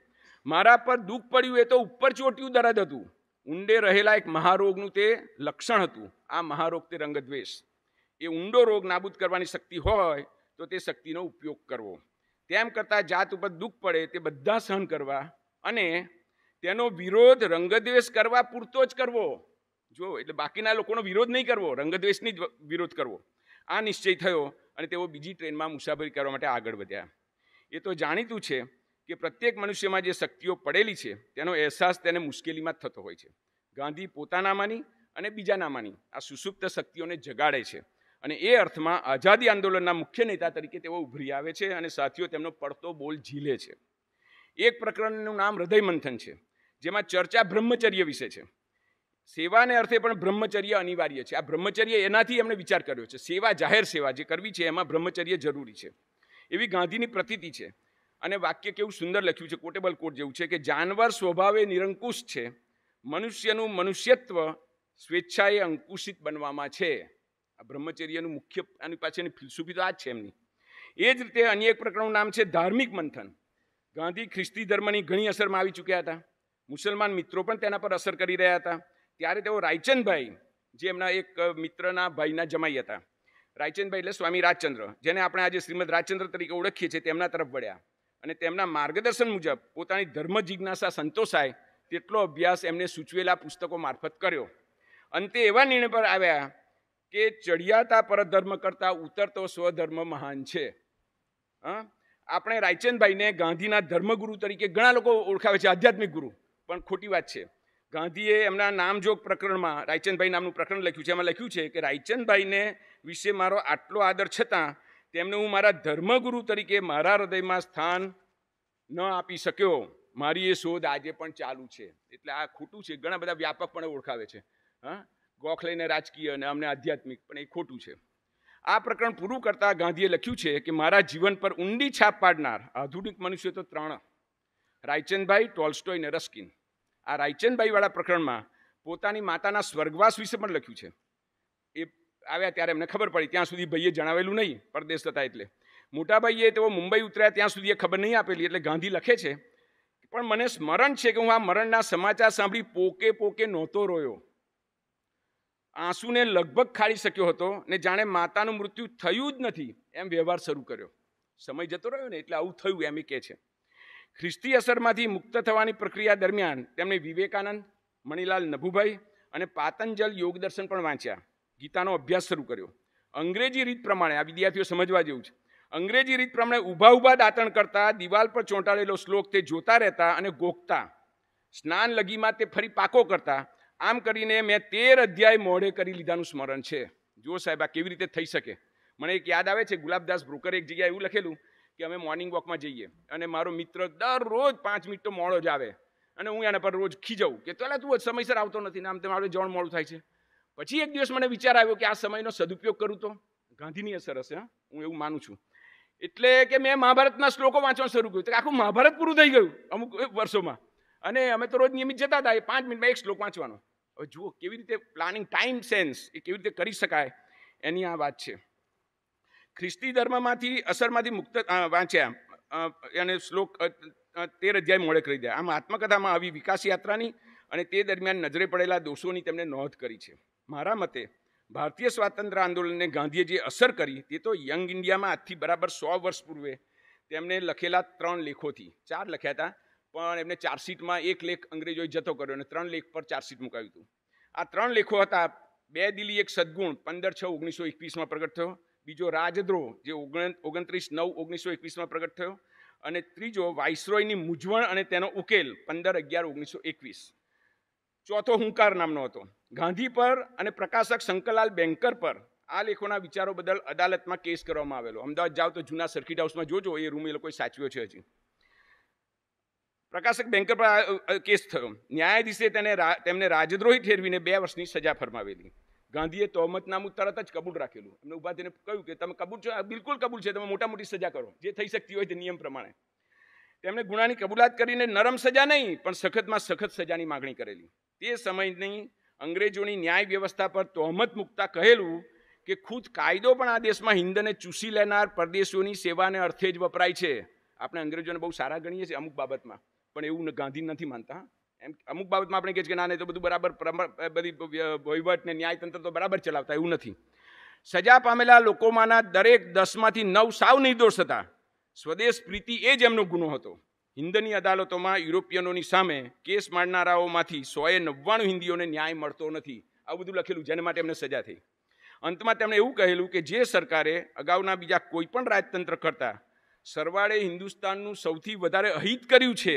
મારા પર દુઃખ પડ્યું એ તો ઉપર ચોટ્યું દર્દ હતું. ઊંડે રહેલા એક મહારોગનું તે લક્ષણ હતું. આ મહારોગ તે રંગદ્વેષ. એ ઊંડો રોગ નાબૂદ કરવાની શક્તિ હોય તો તે શક્તિનો ઉપયોગ કરવો. તેમ કરતાં જાત ઉપર દુઃખ પડે તે બધા સહન કરવા અને તેનો વિરોધ રંગદ્વેષ કરવા પૂરતો જ કરવો. જો એટલે બાકીના લોકોનો વિરોધ નહીં કરવો, રંગદ્વેષની જ વિરોધ કરવો. આ નિશ્ચય થયો અને તેઓ બીજી ટ્રેનમાં મુસાફરી કરવા માટે આગળ વધ્યા. એ તો જાણીતું છે કે પ્રત્યેક મનુષ્યમાં જે શક્તિઓ પડેલી છે તેનો અહેસાસ તેને મુશ્કેલીમાં થતો હોય છે. ગાંધી પોતાનામાંની અને બીજાનામાંની આ સુષુપ્ત શક્તિઓને જગાડે છે અને એ અર્થમાં આઝાદી આંદોલનના મુખ્ય નેતા તરીકે તેઓ ઉભરી આવે છે અને સાથીઓ તેમનો પડતો બોલ ઝીલે છે. એક પ્રકરણનું નામ હૃદય મંથન છે જેમાં ચર્ચા બ્રહ્મચર્ય વિશે છે. સેવાને અર્થે પણ બ્રહ્મચર્ય અનિવાર્ય છે. આ બ્રહ્મચર્ય એનાથી એમણે વિચાર કર્યો છે. સેવા, જાહેર સેવા જે કરવી છે એમાં બ્રહ્મચર્ય જરૂરી છે એવી ગાંધીની પ્રતીતિ છે. અને વાક્ય કેવું સુંદર લખ્યું છે, કોટેબલ કોટ જેવું છે કે જાનવર સ્વભાવે નિરંકુશ છે, મનુષ્યનું મનુષ્યત્વ સ્વેચ્છાએ અંકુશિત બનવામાં છે. આ બ્રહ્મચર્યનું મુખ્ય આની પાછળની ફિલસૂફી તો આ જ છે એમની. એ જ રીતે અન્ય એક પ્રકરણનું નામ છે ધાર્મિક મંથન. ગાંધી ખ્રિસ્તી ધર્મની ઘણી અસરમાં આવી ચૂક્યા હતા. મુસલમાન મિત્રો પણ તેના પર અસર કરી રહ્યા હતા. ત્યારે તેઓ રાયચંદભાઈ જે એમના એક મિત્રના ભાઈના જમાઈ હતા, રાયચંદભાઈ એટલે સ્વામી રાજચંદ્ર જેને આપણે આજે શ્રીમદ રાજચંદ્ર તરીકે ઓળખીએ છીએ, તેમના તરફ વળ્યા અને તેમના માર્ગદર્શન મુજબ પોતાની ધર્મ જિજ્ઞાસા સંતોષાય તેટલો અભ્યાસ એમને સૂચવેલા પુસ્તકો મારફત કર્યો. અંતે એવા નિર્ણય પર આવ્યા કે ચડિયાતા પરધર્મ કરતાં ઉતરતો સ્વધર્મ મહાન છે. હા, આપણે રાયચંદભાઈને ગાંધીના ધર્મગુરુ તરીકે ઘણા લોકો ઓળખાવે છે, આધ્યાત્મિક ગુરુ, પણ ખોટી વાત છે. ગાંધીએ એમના નામજોગ પ્રકરણમાં રાયચંદભાઈ નામનું પ્રકરણ લખ્યું છે. એમાં લખ્યું છે કે રાયચંદભાઈને વિશે મારો આટલો આદર છતાં તેમને હું મારા ધર્મગુરુ તરીકે મારા હૃદયમાં સ્થાન ન આપી શક્યો. મારી એ શોધ આજે પણ ચાલુ છે. એટલે આ ખોટું છે. ઘણા બધા વ્યાપકપણે ઓળખાવે છે, હા, ગોખલેને રાજકીય અને અમને આધ્યાત્મિક, પણ એ ખોટું છે. આ પ્રકરણ પૂરું કરતાં ગાંધીએ લખ્યું છે કે મારા જીવન પર ઊંડી છાપ પાડનાર આધુનિક મનુષ્ય તો ત્રણ: રાયચંદભાઈ, ટોલ્સ્ટોય અને રસ્કિન. આ રાયચંદભાઈવાળા પ્રકરણમાં પોતાની માતાના સ્વર્ગવાસ વિશે પણ લખ્યું છે. એ આવ્યા ત્યારે એમને ખબર પડી, ત્યાં સુધી ભાઈએ જણાવેલું નહીં, પરદેશ હતા એટલે. મોટાભાઈએ તેઓ મુંબઈ ઉતર્યા ત્યાં સુધી એ ખબર નહીં આપેલી. એટલે ગાંધી લખે છે, પણ મને સ્મરણ છે કે હું આ મરણના સમાચાર સાંભળી પોકે પોકે નહોતો રોયો. આંસુને લગભગ ખાળી શક્યો હતો ને જાણે માતાનું મૃત્યુ થયું જ નથી એમ વ્યવહાર શરૂ કર્યો. સમય જતો રહ્યો ને એટલે આવું થયું એમ એ કહે છે. ખ્રિસ્તી અસરમાંથી મુક્ત થવાની પ્રક્રિયા દરમિયાન તેમણે વિવેકાનંદ, મણિલાલ નભુભાઈ અને પાતંજલ યોગદર્શન પણ વાંચ્યા. ગીતાનો અભ્યાસ શરૂ કર્યો. અંગ્રેજી રીત પ્રમાણે, આ વિદ્યાર્થીઓ સમજવા જેવું છે, અંગ્રેજી રીત પ્રમાણે ઊભા ઊભા દાંતણ કરતા, દિવાલ પર ચોંટાડેલો શ્લોક તે જોતા રહેતા અને ગોખતા, સ્નાન લગીમાં તે ફરી પાકો કરતા. આમ કરીને મેં 13 અધ્યાય મોઢે કરી લીધાનું સ્મરણ છે. જુઓ સાહેબ, આ કેવી રીતે થઈ શકે. મને એક યાદ આવે છે, ગુલાબદાસ બ્રોકરે એક જગ્યાએ એવું લખેલું કે અમે મોર્નિંગ વોકમાં જઈએ અને મારો મિત્ર દરરોજ 5 મિનિટ તો મોડો જ આવે અને હું એના પર રોજ ખીજાઉં કે તો તું સમયસર આવતો નથી ને આમ તમારે જણ મોડું થાય છે. પછી એક દિવસ મને વિચાર આવ્યો કે આ સમયનો સદુપયોગ કરું તો ગાંધીની અસર હશે, હું એવું માનું છું. એટલે કે મેં મહાભારતના શ્લોકો વાંચવાનું શરૂ કર્યું. આખું મહાભારત પૂરું થઈ ગયું અમુક વર્ષોમાં અને અમે તો રોજ નિયમિત જતા હતા 5 મિનિટમાં એક શ્લોક વાંચવાનો. હવે જુઓ કેવી રીતે પ્લાનિંગ, ટાઈમ સેન્સ એ કેવી રીતે કરી શકાય એની આ વાત છે. ખ્રિસ્તી ધર્મમાંથી અસરમાંથી મુક્ત વાંચ્યા અને શ્લોક 13 અધ્યાય મોડે કરી દીધા. આમ આત્મકથામાં આવી વિકાસ યાત્રાની અને તે દરમિયાન નજરે પડેલા દોષોની તેમણે નોંધ કરી છે. મારા મતે ભારતીય સ્વાતંત્ર્ય આંદોલનને ગાંધીએ જે અસર કરી તે તો યંગ ઇન્ડિયામાં આજથી બરાબર 100 વર્ષ પૂર્વે તેમણે લખેલા 3 લેખોથી, 4 લખ્યા હતા પણ એમને ચાર્જશીટમાં એક લેખ અંગ્રેજોએ જતો કર્યો અને 3 લેખ પર ચાર્જશીટ મુકાવ્યું હતું. આ 3 લેખો હતા: બે દિલી એક સદગુણ 15/6/1921માં પ્રગટ થયો, बीजो राजद्रोह जो 29/9/1921 प्रगट थयो अने तीजो वाइसरॉयनी मूंझवण अने तेनो उकेल 15/11/1921। चौथो हुंकार नामनो हतो। गांधी पर अने प्रकाशक शंकरलाल बेंकर पर आ लेखोना विचारों बदल अदालत में केस करवामां आवेलो। अमदावाद जाओ तो जूना सर्किट हाउस में जोजो ए रूम ए लोकोए साचव्यो छे। हजी प्रकाशक बेंकर पर केस थयो। न्यायाधीशे तेमने राजद्रोही ठेरवीने 2 वर्षनी सजा फरमावेली। गांधीए तोहमतनामु तरत ज कबूल राखेलू। एमने ऊभा थईने कह्युं के तमे कबूल छो? बिल्कुल कबूल छे, तमे मोटा मोटी सजा करो जे थई सकती होय ते नियम प्रमाणे। तेमणे गुनानी कबूलात करीने नरम सजा नहीं पण सखतमां सखत सजानी मागणी करेली। ते समयनी अंग्रेजोनी न्याय व्यवस्था पर तोहमत मुकता कहेलू के खुद कायदो पण आ देशमां हिंदने चूसी लेनार परदेशीओनी सेवाने अर्थे ज वपराय छे। आपणे अंग्रेजोने बहु सारा गणीए छीए अमुक बाबतमां, पण एवुं गांधी नथी मानता। अमुक बाबत में अपने कहे ना नहीं तो बधु बराबर बड़ी वहीवट ने न्यायतंत्र तो बराबर चलावता एवं नहीं। सजा पामेला लोकोमाना दरेक 10 मांथी 9 साव निर्दोष हता। स्वदेश प्रीति ए ज एमनो गुनो हतो। हिंदनी अदालतों में यूरोपियनोनी सामे केस मारनाराओमांथी 199 हिंदीओने न्याय मळतो नथी। आ बधु लखेलू जेना माटे एमने सजा थई। अंत में तेमणे एवुं कहेलू के जे सरकारे अगाउना बीजा कोईपण राजतंत्र करता सरवाड़े हिंदुस्ताननुं सौथी वधारे अहित कर्युं छे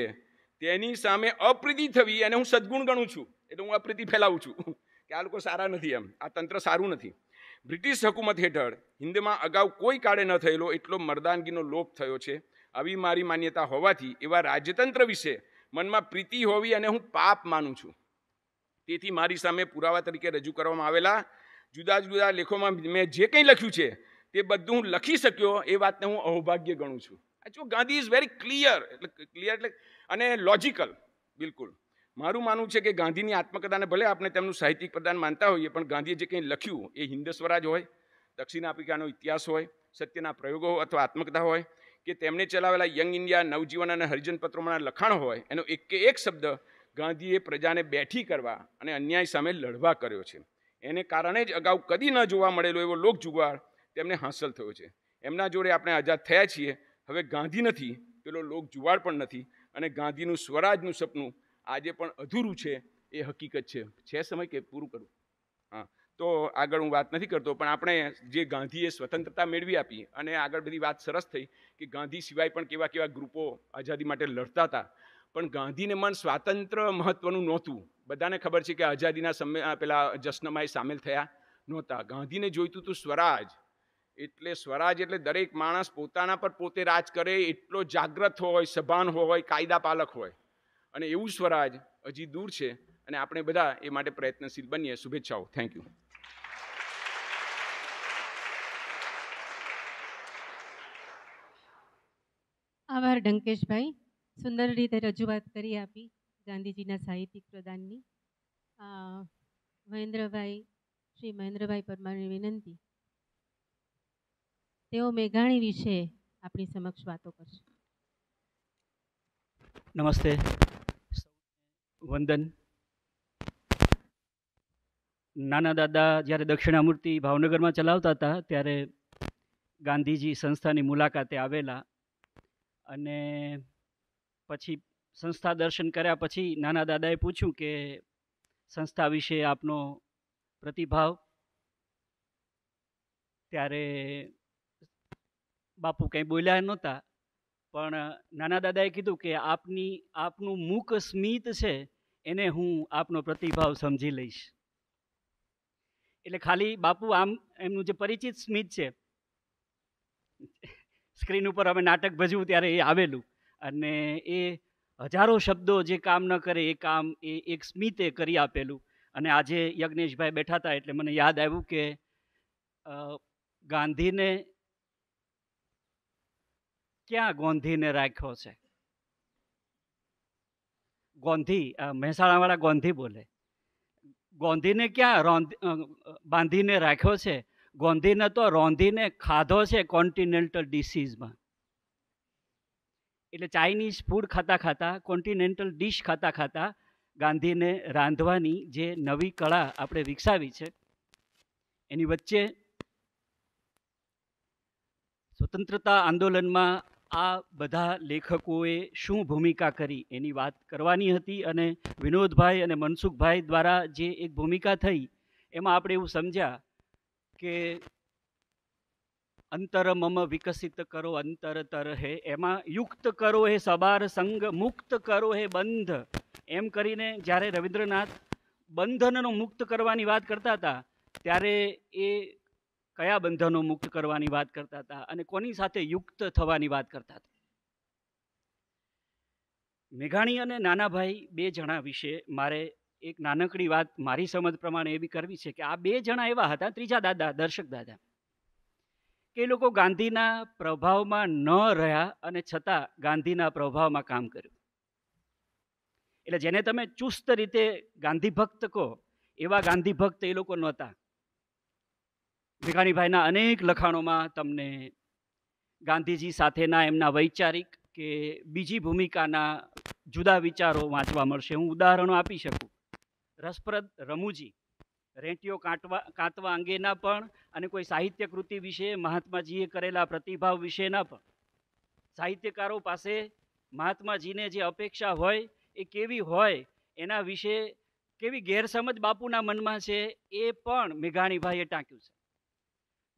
तेनी सामे अप्रीति थवी एने हूँ सद्गुण गणू छूँ। एटले हूँ अप्रीति फैलावू छूँ के आ लोको सारा नथी, एम आ तंत्र सारूँ नथी। ब्रिटिश हकूमत हेठळ हिंदमां अगाऊ कोई काळे न थयेलो एटलो मर्दानगीनो लोप थयो छे। आवी मारी मान्यता होवाथी एवा राज्यतंत्र विषे मनमा प्रीति होवी अने हूँ पाप मानू छूँ। तेथी मारी सामे पुरावा तरीके रजू करवामां आवेला जुदा जुदा लेखोमां मैं जे कंई लख्युं छे ते बधुं हूँ लखी शक्यो ए वातने हूँ अहोभाग्य गणू छूँ। जो गांधी इज वेरी क्लियर अने लॉजिकल। बिल्कुल मारूं मानवुं छे के गांधीनी आत्मकथा ने भले आपणे तेमनुं साहित्यिक प्रदान मानता होईए पण गांधीए जे कंई लख्युं ए हिंद स्वराज होय, दक्षिण आफ्रिकानो इतिहास होय, सत्यना प्रयोगो अथवा आत्मकथा होय के तेमणे चलावेला यंग इंडिया, नवजीवन अने हरिजन पत्रोमां लखाण होय एनो एक शब्द गांधीए प्रजाने बेठी करवा अने अन्याय सामे लड़वा कर्यो छे। एने कारणे ज अगाऊ कदी न जोवा मळेलो एवो लोक जुगाड़ तेमणे हासिल थयो छे। एमना जोडे आपणे आजाद थया छीए। हवे गांधी नथी, पेलो लोक जुवाड़ पण नथी अने गांधीनुं स्वराजनुं सपनुं आजे पण अधूरुं छे ए हकीकत छे। छे समय के पूरुं करूं। हाँ तो आगळ हूँ वात नथी करतो पण आपणे जे गांधीए स्वतंत्रता मेळवी आपी अने आगळ बधी वात सरस थई के गांधी सिवाय पण केवा केवा ग्रुपो आजादी माटे लड़ता हता पण गांधीने मन स्वातंत्र्य महत्वनुं नहोतुं। बधाने खबर छे के आजादीना समय पेला जश्नमा ए सामेल थया नहोता। गांधीने जोईतुं तो स्वराज एटले स्वराज एटले दरेक माणस पोताना पर पोते राज करे एटलो जागृत होय, सभान होय, कायदा पालक होय अने एवुं स्वराज हजी दूर छे अने आपणे बधा ए माटे प्रयत्नशील बनीए। शुभेच्छाओ। Thank you. आभार डंकेशभाई, सुंदर रीते रजूआत करी आपी गांधीजीना साहित्यिक प्रदाननी। श्री महेंद्रभाई परमारने विनंती तेओ मेघाणी विषे अपनी समक्ष बातों करशे। नमस्ते, वंदन। नाना दादा ज्यारे दक्षिणामूर्ति भावनगर में चलावता था त्यारे गांधीजी संस्था की मुलाकाते आवेला अने पछी संस्था दर्शन कर्या पछी नाना दादाए पूछ्यू के संस्था विषे आपनो प्रतिभाव। त्यारे बापू कहीं बोल्या नता पण नाना दादाए कीधुं के आपनु मुख स्मित छे एने हूँ आपनो प्रतिभाव समझी लईश। एटले खाली बापू आम एमनुं जे परिचित स्मित छे स्क्रीन पर हमें नाटक भजवू त्यारे ए आवेलू अने ए हजारों शब्दों जे काम न करे ए काम ए एक स्मिते करी आपेलू अने आजे यज्ञेशभाई बैठा था एटले मने याद आव्युं के गांधी ने क्या गोंधी ने राख्यो छे। गोंधी महेसाणा वाला गोंधी बोले गोंधी ने क्या बांधी ने राख्यो छे, गोंधी ने तो रोंधी ने खाधो छे कॉन्टिनेंटल डिशीज में। एटले चाइनीज फूड खाता खाता कॉन्टिनेंटल डिश खाता खाता गांधी ने रांधवानी जे नवी कला आपणे विकसावी छे एनी वच्चे स्वतंत्रता आंदोलन में आ बधा लेखकोए शू भूमिका करी एनी बात करवानी हती अने विनोदभाई अने मनसुखभाई द्वारा जे एक भूमिका थई एमां आपणे एवुं समझ्या के अंतर मम विकसित करो अंतर तर है एमा युक्त करो है सबार संग मुक्त करो है बंध एम करीने ज्यारे रवींद्रनाथ बंधनों मुक्त करवानी बात करता था त्यारे ए कया बंधनों मुक्त करवानी बात करता था अने कोनी साथे युक्त थवानी बात करता था। मेघाणी अने नाना भाई बे जना विषे मारे एक नानकड़ी बात मारी समझ प्रमाण एवी करवी छे के आ बे जना एवा हता त्रीजा दादा दर्शक दादा के लोग गांधी प्रभाव में न रहा छता गांधी प्रभाव में काम करूं जेने तमे चुस्त रीते गांधी भक्त को एवा गांधी भक्त ए लोग नहोता। मेघाणी भाईना अनेक लखाणों में तमने गांधीजी साथेना एमना वैचारिक के बीजी भूमिकाना जुदा विचारों वाँचवा मळशे। हूँ उदाहरणों आपी शकूँ रसप्रद रमूजी रेटियो काटवा अंगेना पण अने कोई साहित्य कृति विषे महात्माजीए करेला प्रतिभाव विषेना पण साहित्यकारों पासे महात्माजीने जे अपेक्षा होय ए केवी होय एना विषे केवी गैरसमज बापूना मनमा छे ए पण मेघाणीभाईए टांक्युं छे।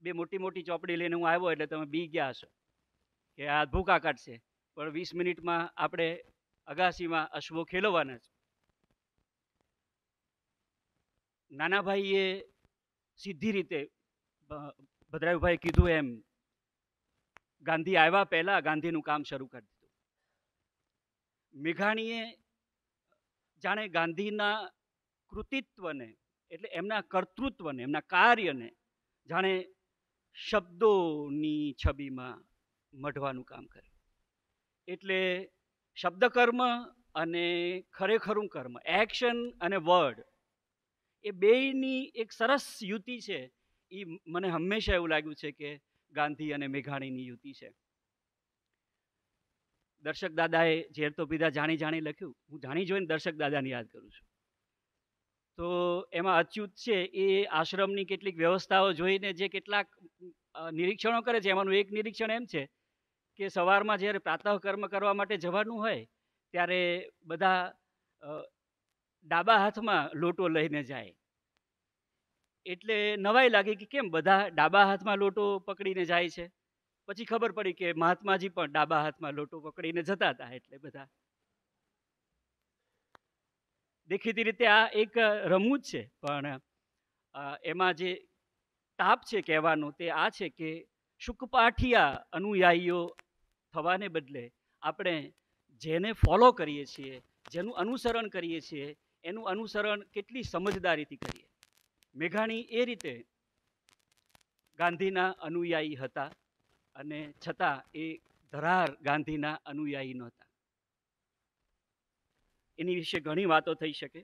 बे मोटी मोटी चोपड़ी लईने हूँ आव्यो एटले तमे बी गया हशो के आ भूका काटशे पण 20 मिनिटमां आपणे अगासीमां अश्वो खेलवाना छे। नाना भाईए सीधी रीते भद्रायु भाई कीधुं एम गांधी आव्या पहला गांधीनुं काम शरू करी दीधुं। मेघाणीए जाणे गांधीना कृतित्वने एटले एमना कर्तृत्वने एमना कार्यने जाणे शब्दोनी छबीमां मढवानुं काम कर्युं एटले शब्दकर्म अने खरेखरुं कर्म एक्शन अने वर्ड ए बेयनी एक सरस युति है। ये मने हमेशा एवं लाग्यु है कि गांधी और मेघाणीनी युति है। दर्शक दादाए झेर तो पीधा जाणी जाणी लख्यु हूँ जाणी जोईने दर्शक दादा ने याद करूँ छूं तो एमां अच्युत है ये आश्रमनी केटलीक व्यवस्थाओं जोईने जे केटलाक निरीक्षणों करे छे एमांनुं एक निरीक्षण एम है कि सवारमां ज्यारे प्रातः कर्म करवा माटे जवानुं होय त्यारे बधा डाबा हाथ में लोटो लईने जाए एटले नवाई लगे कि केम बधा डाबा हाथ में लोटो पकड़ीने जाए छे। पछी खबर पड़ी कि महात्माजी पण डाबा हाथ में लोटो पकड़ीने जता था एटले बधा देखीती रीते आ एक रमूज छे पण एमां जे ताप छे कहेवानो ते आ छे कि शुकपाठिया अनुयायीओ थवाने बदले आपणे जेने फॉलो करीए छीए जेनुं अनुसरण करीए छीए एनु अनुसरण केटली समझदारी थी करिए। मेघाणी ए रीते गांधीना अनुयायी हता अने छता ए धरार गांधीना अनुयायी नहोता। एनी विषे घणी वातो थई शके।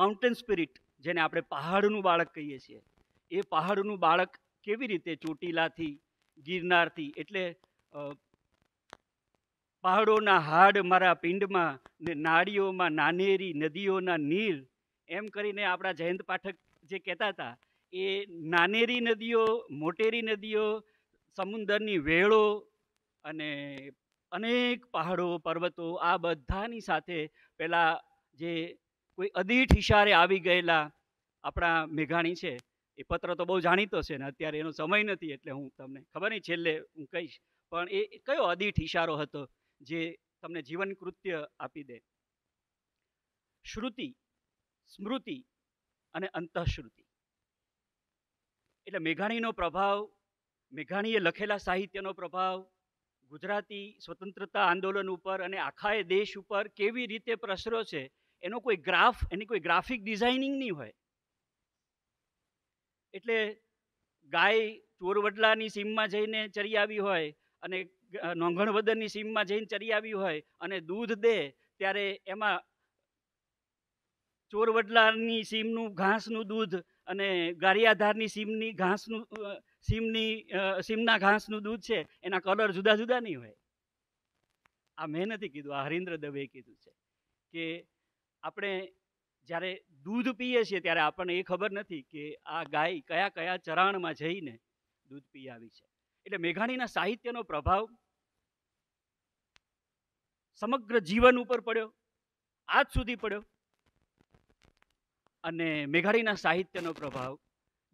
माउंटेन स्पिरिट जेने आपणे पहाड़नुं बाळक कहीए छीए ए पहाड़नुं बाळक केवी रीते चोटीलाथी गिरनारथी एटले पहाड़ों ना हाड़ मारा पिंड में ने नाड़ियों में नानेरी नदियों ना नीर एम करीने आपड़ा जयंत पाठक जे कहता था ए नानेरी नदियों मोटेरी नदियों समुद्रनी वेळो अने अनेक पहाड़ों पर्वतों आ बधानी साथे पहला जे कोई अदीठ इशारे आवी गयेला अपना मेघाणी छे ए पत्र तो बहु जाणीतो छे ने अत्यारे एनो समय नथी एटले हूँ तमने खबर नहीं छेल्ले हूँ कहीश पण ए कयो अदीठ इशारो हतो जे तमने जीवन कृत्य आपी दे। श्रुति स्मृति अने अंतःश्रुति एटले मेघाणीनो प्रभाव मेघाणीए लखेला साहित्यनो प्रभाव गुजराती स्वतंत्रता आंदोलन उपर अने आखाए देश उपर केवी रीते प्रसरो छे एनो कोई ग्राफ एनी कोई ग्राफिक डिजाइनिंग नहीं होय एटले गाय चोरवडलानी सीममां जईने चरी आवी होय अने नोंघणवदननी सीममां जईने चरी आवी होय अने दूध दे त्यारे एमां चोरवडलानी सीमनुं घासनुं दूध अने गारियाधारनी सीमनी घासनुं सीमना घासनुं दूध छे एना कलर जुदा जुदा नहीं होय। आ मैं नथी कीधुं आ हरीन्द्र दवे कीधुं छे के आपणे ज्यारे दूध पीए छे त्यारे आपणे ए खबर नथी के आ गाय कया कया चराणमां जईने दूध पी आवी छे। एटले मेघाणीना साहित्यनो प्रभाव समग्र जीवन उपर पड्यो आज सुधी पड्यो अने मेघाणीना साहित्यनो प्रभाव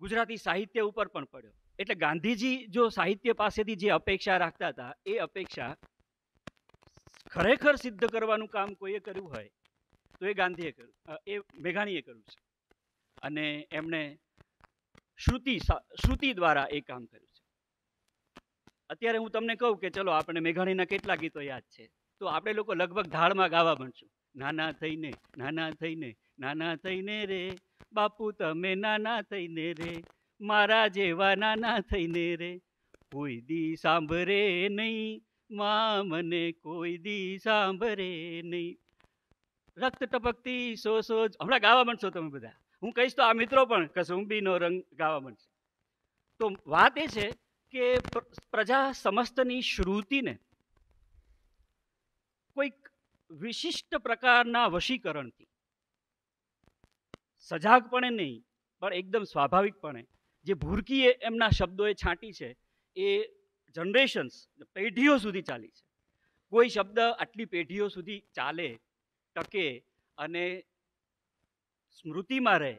गुजराती साहित्य उपर पण पड्यो એટલે ગાંધીજી જો સાહિત્ય પાસેથી જે અપેક્ષા રાખતા હતા એ અપેક્ષા ખરેખર સિદ્ધ કરવાનું કામ કોઈએ કર્યું હોય તો એ ગાંધીએ કર્યું, એ મેઘાણીએ કર્યું છે અને એમણે શ્રુતિ દ્વારા એ કામ કર્યું છે. અત્યારે હું તમને કહું કે ચલો આપણે મેઘાણીના કેટલા ગીતો યાદ છે તો આપણે લોકો લગભગ ધાળમાં ગાવા માંડશું. નાના થઈને નાના થઈને નાના થઈને રે બાપુ તમે નાના થઈને રે મારા જેવા નાના થઈને રે કોઈ દી સાંભરે નહીં માં મને કોઈ દી સાંભરે નહીં. રક્ત ટપકતી સો સોજ હમણાં ગાવા માંડશો તમે બધા. હું કહીશ તો આ મિત્રો પણ કસુંબીનો રંગ ગાવા માંડશે. તો વાત એ છે કે પ્રજા સમસ્તની શ્રુતિને કોઈક વિશિષ્ટ પ્રકારના વશીકરણથી સજાગપણે નહીં પણ એકદમ સ્વાભાવિકપણે જે ભૂરકીએ એમના શબ્દોએ છાંટી છે એ જનરેશન્સ પેઢીઓ સુધી ચાલી છે. કોઈ શબ્દ આટલી પેઢીઓ સુધી ચાલે, ટકે અને સ્મૃતિમાં રહે,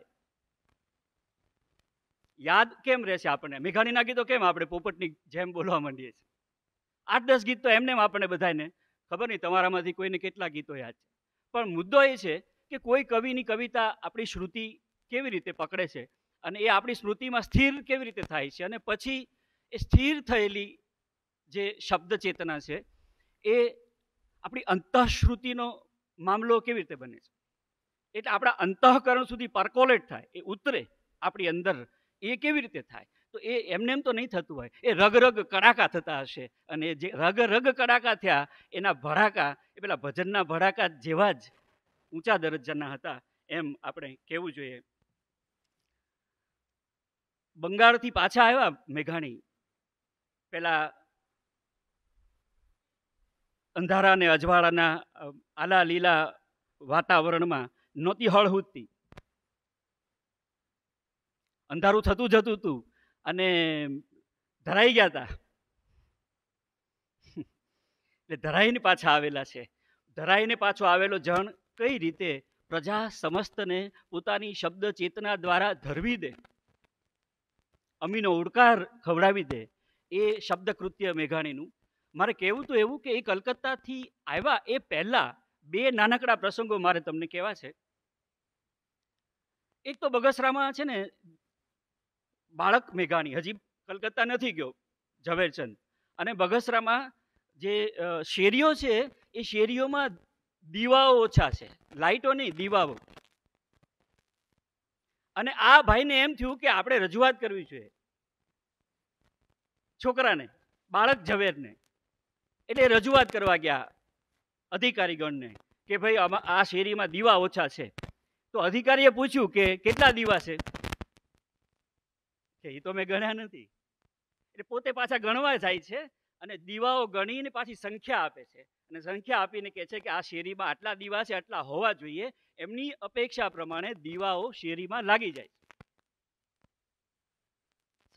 યાદ કેમ રહેશે આપણને? મેઘાણીના ગીતો કેમ આપણે પોપટની જેમ બોલવા માંડીએ છીએ? 8-10 ગીત તો એમને આપણને બધાને ખબર નહીં તમારામાંથી કોઈને કેટલા ગીતો યાદ છે, પણ મુદ્દો એ છે કે કોઈ કવિની કવિતા આપણી શ્રુતિ કેવી રીતે પકડે છે અને એ આપણી સ્મૃતિમાં સ્થિર કેવી રીતે થાય છે અને પછી એ સ્થિર થયેલી જે શબ્દ ચેતના છે એ આપણી અંતઃશ્રુતિનો મામલો કેવી રીતે બને છે, એટલે આપણા અંતઃકરણ સુધી પરકોલેટ થાય, એ ઉતરે આપણી અંદર, એ કેવી રીતે થાય? તો એ એમને એમ તો નહીં થતું હોય, એ રગરગ કડાકા થતા હશે અને જે રગરગ કડાકા થયા એના ભડાકા એ પેલા ભજનના ભડાકા જેવા જ ઊંચા દરજ્જાના હતા એમ આપણે કહેવું જોઈએ. બંગાળથી પાછા આવ્યા મેઘાણી, પેલા અંધારા ને અજવાળાના આલા લીલા વાતાવરણમાં નહોતી હળહૂદતી, અંધારું થતું જતું હતું અને ધરાઈ ગયા હતા, એટલે ધરાઈને પાછા આવેલા છે. ધરાઈને પાછો આવેલો જણ કઈ રીતે પ્રજા સમસ્તને પોતાની શબ્દ ચેતના દ્વારા ધરવી દે, અમીનો ઉડકાર ખવડાવી દે, એ શબ્દકૃત્ય મેઘાણીનું. મારે કહેવું તો એવું કે એ કલકત્તાથી આવ્યા એ પહેલાં બે નાનકડા પ્રસંગો મારે તમને કહેવા છે. એક તો બગસરામાં છે ને બાળક મેઘાણી, હજી કલકત્તા નથી ગયો ઝવેરચંદ, અને બગસરામાં જે શેરીઓ છે એ શેરીઓમાં દીવાઓ ઓછા છે, લાઇટો નહીં, દીવાઓ. અને આ ભાઈને એમ થયું કે આપણે રજૂઆત કરવી જોઈએ છોકરાને, બાળક ઝવેરને, એટલે રજૂઆત કરવા ગયા અધિકારીગણને કે ભાઈ આ શેરીમાં દીવા ઓછા છે. તો અધિકારીએ પૂછ્યું કે કેટલા દીવા છે? કે એ તો મેં ગણ્યા નથી. એટલે પોતે પાછા ગણવા જાય છે અને દીવાઓ ગણીને પાછી સંખ્યા આપે છે અને સંખ્યા આપીને કહે છે કે આ શેરીમાં આટલા દીવા છે, આટલા હોવા જોઈએ. એમની અપેક્ષા પ્રમાણે દીવાઓ શેરીમાં લાગી જાય.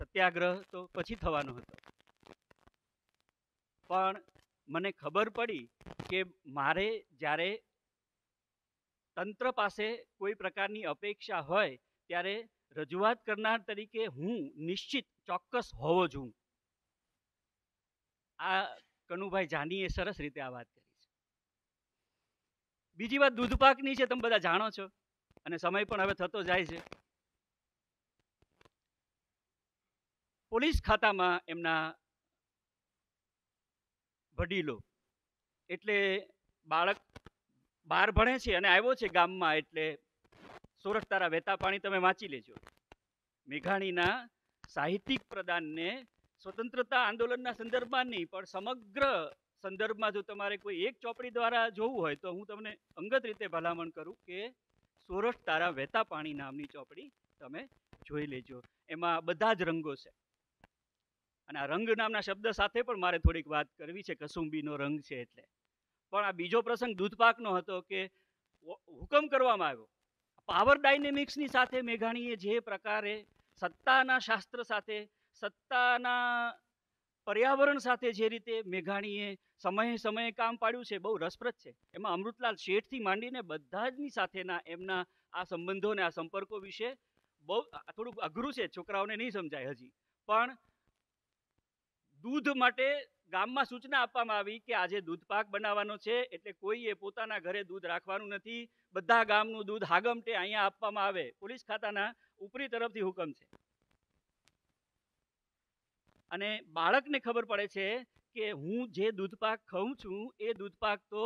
સત્યાગ્રહ તો પછી થવાનો હતો, પણ મને ખબર પડી કે મારે જ્યારે તંત્ર પાસે કોઈ પ્રકારની અપેક્ષા હોય ત્યારે રજૂઆત કરનાર તરીકે હું નિશ્ચિત ચોક્કસ હોવો છું. આ કનુભાઈ જાનીએ સરસ રીતે આ વાત કરી છે. બીજી વાત દૂધપાકની છે, તમે બધા જાણો છો અને સમય પણ હવે થતો જાય છે. પોલીસ ખાતામાં એમના વડીલો, એટલે બાળક 12 ભણે છે અને આવ્યો છે ગામમાં, એટલે સોરઠ તારા વહેતા પાણી તમે વાંચી લેજો. મેઘાણીના સાહિત્યિક પ્રદાનને સ્વતંત્રતા આંદોલનના સંદર્ભમાં નહીં પણ સમગ્ર સંદર્ભમાં જો તમારે કોઈ એક ચોપડી દ્વારા જોવું હોય તો હું તમને અંગત રીતે ભલામણ કરું કે સોરઠ તારા વહેતા પાણી નામની ચોપડી તમે જોઈ લેજો. એમાં બધા જ રંગો છે અને આ રંગ નામના શબ્દ સાથે પણ મારે થોડીક વાત કરવી છે, કસુંબીનો રંગ છે એટલે. પણ આ બીજો પ્રસંગ દૂધપાકનો હતો કે હુકમ કરવામાં આવ્યો. પાવર ડાયનેમિક્સની સાથે મેઘાણીએ જે પ્રકારે સત્તાના શાસ્ત્ર સાથે, સત્તાના પર્યાવરણ સાથે જે રીતે મેઘાણીએ સમયે સમયે કામ પાડ્યું છે, બહુ રસપ્રદ છે. એમાં અમૃતલાલ શેઠથી માંડીને બધા જની સાથેના એમના આ સંબંધોને, આ સંપર્કો વિશે બહુ, થોડુંક અઘરું છે, છોકરાઓને નહીં સમજાય હજી, પણ दूध माटे गाम में सूचना आपवामां आवी के आजे दूध पाक बनावानो छे एटले कोईए पोताना घरे दूध राखवानुं नथी, बधा गामनुं दूध हागमटे अहींया आपवामां आवे। पोलीस खाताना उपरी तरफथी हुकम छे अने बाळकने खबर पड़े छे के हूँ जे दूध पाक खाऊं छूं ए दूध पाक तो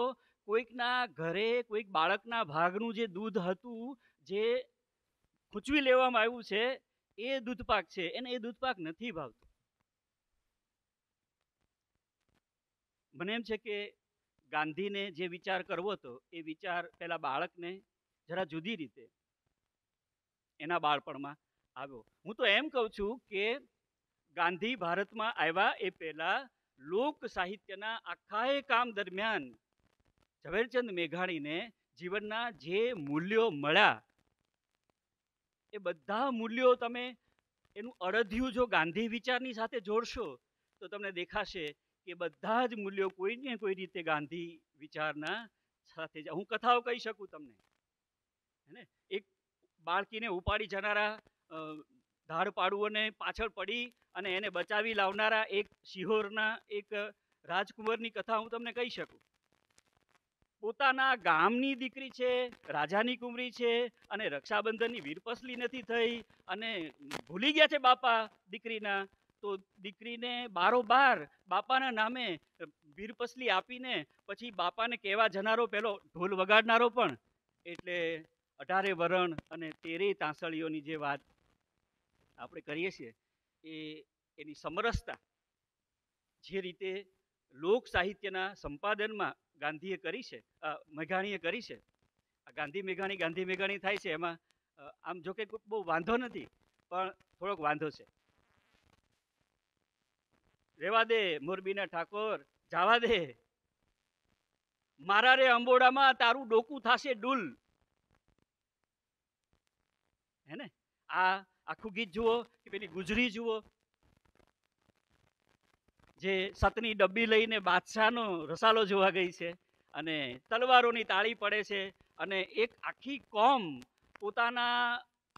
कोईकना घरे कोईक बाळकना भागनुं जे दूध हतुं जे खूंचवी लेवामां आव्युं छे ए दूध पाक छे, एने ए दूध पाक नथी भावतो। मने एम छे के गांधी ने जे विचार करवो तो ए विचार पहेला बाळकने जरा जुदी रीते एना बाळपणमां आव्यो। हूँ तो एम कहूं छूं के गांधी भारत में आया ए पहला लोक साहित्यना आखाए काम दरमियान ઝવેરચંદ મેઘાણી ने जीवनना जे मूल्यों मळ्या ए बधा मूल्यों तमे एनु अड़धियुं जो गांधी विचारनी साथे जोड़शो तो तमने देखाशे के बधा ज मूल्यों कोई ने कोई रीते गांधी विचारना साथे हूँ कथाओ कही शकूं तमने, है ने? एक बाळकीने उपाड़ी जनारा धाड़पाड़ुओने पाछळ पड़ी अने एने बचावी लावनारा एक शिहोरना एक राजकुंवरनी कथा हूँ तमने कही शकूं। पोताना गामनी दीकरी छे, राजानी कुंवरी छे अने रक्षाबंधननी वीरपसली नथी थई अने भूली गया छे बापा दीकरीना, तो दीकरीने बारोबार बापाना नामे वीरपसली आपीने पछी बापाने कहेवा जनारो पेलो ढोल वगाडनारो पण, एटले 18 वरण अने 13 तांसळीओनी जे वात આપણે કરીએ છીએ એની સમરસતા જે રીતે લોક સાહિત્યના સંપાદનમાં ગાંધીએ કરી છે, મેઘાણીએ કરી છે। આ ગાંધી મેઘાણી થાય છે એમાં આમ જોકે બહુ વાંધો નથી પણ થોડોક વાંધો છે। રેવા દે મોરબીના ઠાકોર જાવા દે, મારા રે અંબોડામાં તારું ડોકું થશે ડૂલ, હે ને? આ आखू गीत जुओ कि पेली गुजरी जुओ जे सतनी डब्बी लईने बादशाहनो रसालो जोवा गई छे अने तलवारोनी ताळी पड़े छे अने एक आखी कोम पोताना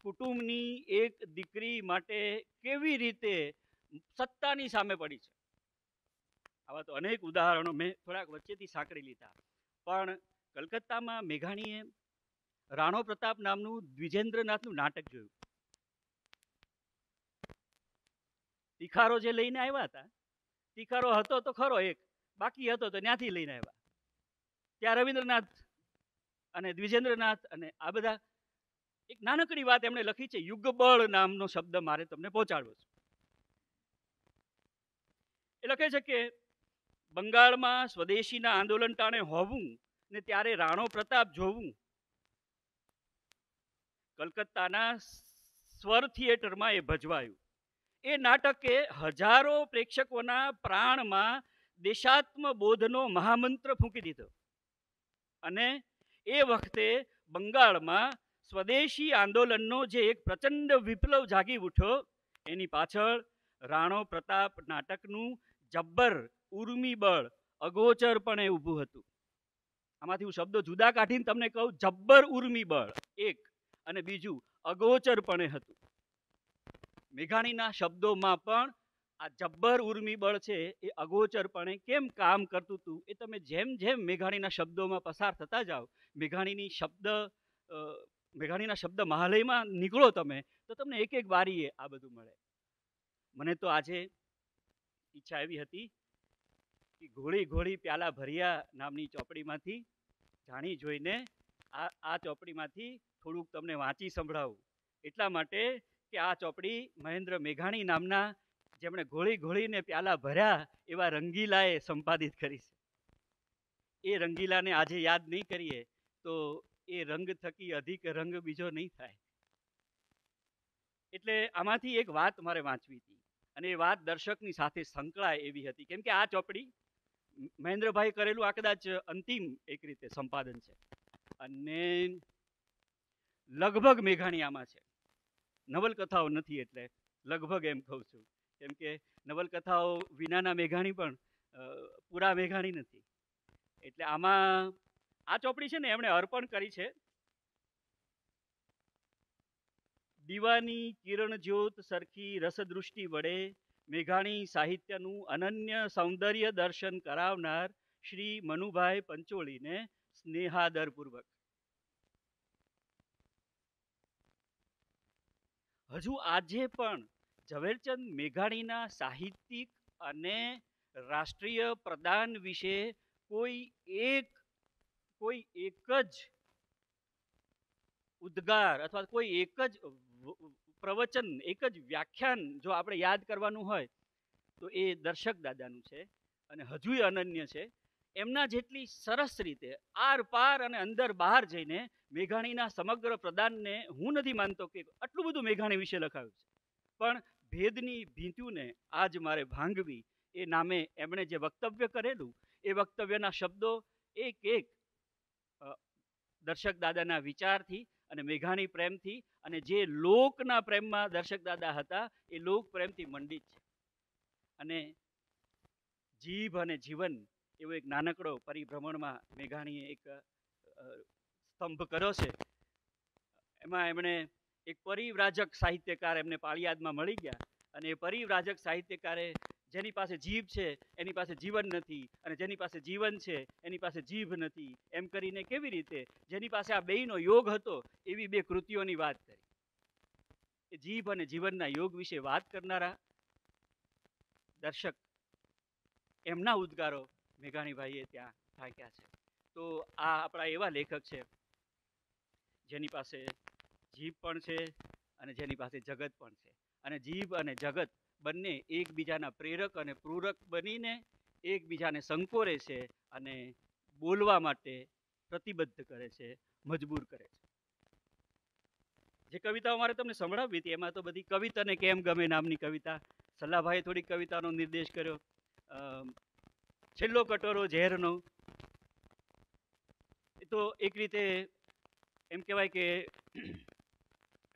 कुटुंबनी एक दीकरी माटे केवी रीते सत्तानी सामे पड़ी छे। आवा तो अनेक उदाहरणों में थोड़ा वच्चेथी साकड़ी लीधा, पण कलकत्तामां मेघाणीए राणो प्रताप नामनुं द्विजेन्द्रनाथनुं नाटक जोयुं। તીખારો જે લઈને આવ્યા હતા, તીખારો હતો તો ખરો એક, બાકી હતો તો ત્યાંથી લઈને આવ્યા। ત્યાં રવિન્દ્રનાથ અને દ્વિજેન્દ્રનાથ અને આ બધા એક નાનકડી વાત એમણે લખી છે, યુગબળ નામનો શબ્દ મારે તમને પહોંચાડવો છે। એ લખે છે કે બંગાળમાં સ્વદેશીના આંદોલન ટાણે હોવું ને ત્યારે રાણો પ્રતાપ જોવું, કલકત્તાના સ્વર થિયેટરમાં એ ભજવાયું। ए नाटके हजारों प्रेक्षकोना प्राण में देशात्मबोधनो महामंत्र फूकी दीधो अने ए वखते बंगाल में स्वदेशी आंदोलननो जे एक प्रचंड विप्लव जागी उठ्यो एनी पाछळ राणो प्रताप नाटकनु जब्बर उर्मी बळ अगोचरपणे ऊभुं हतुं। आमांथी हुं शब्दो जुदा काढीने तमने कहूँ, जब्बर उर्मी बळ एक अने बीजुं अगोचरपणे हतुं। मेघाणीना शब्दोमां पण आ जब्बर उर्मी बळ छे ए अगोचरपणे केम काम करतुं हतुं ए तमे जेम जेम मेघाणीना शब्दोमां पसार थता जाओ, मेघाणीना शब्द महालयमां नीकळो तमे तो तमने एक एक वारीए आ बधुं मळे। मने तो आजे ઈચ્છા એવી હતી કે ઘોળી ઘોળી પ્યાલા ભર્યા નામની ચોપડીમાંથી જાણી જોઈને આ ચોપડીમાંથી થોડુંક તમને વાંચી સંભળાવું, એટલા માટે કે આ ચોપડી મહેન્દ્ર મેઘાણી નામના જેમણે ઘોળી ઘોળીને પ્યાલા ભર્યા એવા રંગીલાએ સંપાદિત કરી છે। એ રંગીલાને આજે યાદ નહીં કરીએ તો એ રંગ થકી અધિક રંગ બીજો નહીં થાય। એટલે આમાંથી એક વાત મારે વાંચવી હતી અને એ વાત દર્શકની સાથે સંકળાય એવી હતી, કેમ કે આ ચોપડી મહેન્દ્રભાઈ કરેલું આ કદાચ અંતિમ એક રીતે સંપાદન છે અને લગભગ મેઘાણી આમાં છે, નવલકથાઓ નથી એટલે લગભગ એમ કહું છું કેમ કે નવલકથાઓ વિનાના મેઘાણી પણ પૂરા મેઘાણી નથી। એટલે આમાં આ ચોપડી છે ને એમણે અર્પણ કરી છે દીવાની કિરણ જ્યોત સરખી રસદૃષ્ટિ વડે મેઘાણી સાહિત્યનું અનન્ય સૌંદર્ય દર્શન કરાવનાર શ્રી મનુભાઈ પંચોળીને સ્નેહાદરપૂર્વક. હજુ આજે પણ ઝવેરચંદ મેઘાણીના સાહિત્યિક અને રાષ્ટ્રીય પ્રદાન વિશે કોઈ એક જ ઉદ્ગાર અથવા કોઈ એક જ પ્રવચન, એક જ વ્યાખ્યાન જો આપણે યાદ કરવાનું હોય તો એ દર્શક દાદાનું છે અને હજુય અનન્ય છે. એમના જેટલી સરસ રીતે આર પાર અને અંદર બહાર જઈને મેઘાણીના સમગ્ર પ્રદાનને હું નથી માનતો કે આટલું બધું મેઘાણી વિશે લખાયું છે, પણ ભેદની ભીંત્યુને આજ મારે ભાંગવી એ નામે એમણે જે વક્તવ્ય કરેલું એ વક્તવ્યના શબ્દો એક એક દર્શક દાદાના વિચારથી અને મેઘાણી પ્રેમથી અને જે લોકના પ્રેમમાં દર્શક દાદા હતા એ લોક પ્રેમથી મંડિત છે. અને જીભ અને જીવન એવો એક નાનકડો પરિભ્રમણમાં મેઘાણીએ એક સ્તંભ કર્યો છે. એમાં એમણે એક પરિવ્રાજક સાહિત્યકાર એમને પાળિયાદમાં મળી ગયા અને એ પરિવ્રાજક સાહિત્યકારે જેની પાસે જીભ છે એની પાસે જીવન નથી અને જેની પાસે જીવન છે એની પાસે જીભ નથી એમ કરીને કેવી રીતે જેની પાસે આ બેયનો યોગ હતો એવી બે કૃતિઓની વાત કરી. એ જીભ અને જીવનના યોગ વિશે વાત કરનારા દર્શક એમના ઉદ્ગારો મેઘાણીભાઈએ ત્યાં ઠાંક્યા છે. તો આ આપણા એવા લેખક છે જેની પાસે જીભ પણ છે અને જેની પાસે જગત પણ છે, અને જીભ અને જગત બંને એકબીજાના પ્રેરક અને પૂરક બનીને એકબીજાને સંકોરે છે અને બોલવા માટે પ્રતિબદ્ધ કરે છે, મજબૂર કરે છે. જે કવિતાઓ મારે તમને સંભળાવી હતી એમાં તો બધી કવિતાને કેમ ગમે નામની કવિતા, સલાભાઈએ થોડીક કવિતાનો નિર્દેશ કર્યો, છેલ્લો કટોરો ઝેરનો, એ તો એક રીતે એમ કહેવાય કે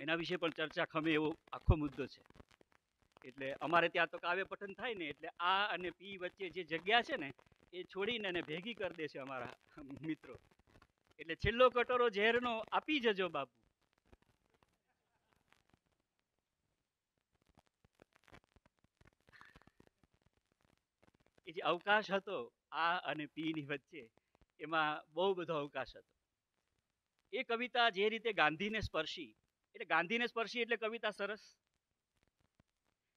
એના વિશે પણ ચર્ચા ખમે એવો આખો મુદ્દો છે. એટલે અમારે ત્યાં તો કાવ્ય પઠન થાય ને એટલે આ અને પી વચ્ચે જે જગ્યા છે ને એ છોડીને એને ભેગી કરી દે છે અમારા મિત્રો. એટલે છેલ્લો કટોરો ઝેરનો આપી જજો બાપુ. એ જે અવકાશ હતો આ અને પીની વચ્ચે એમાં બહુ બધો અવકાશ હતો. એ કવિતા જે રીતે ગાંધીને સ્પર્શી, એટલે ગાંધીને સ્પર્શી એટલે કવિતા સરસ,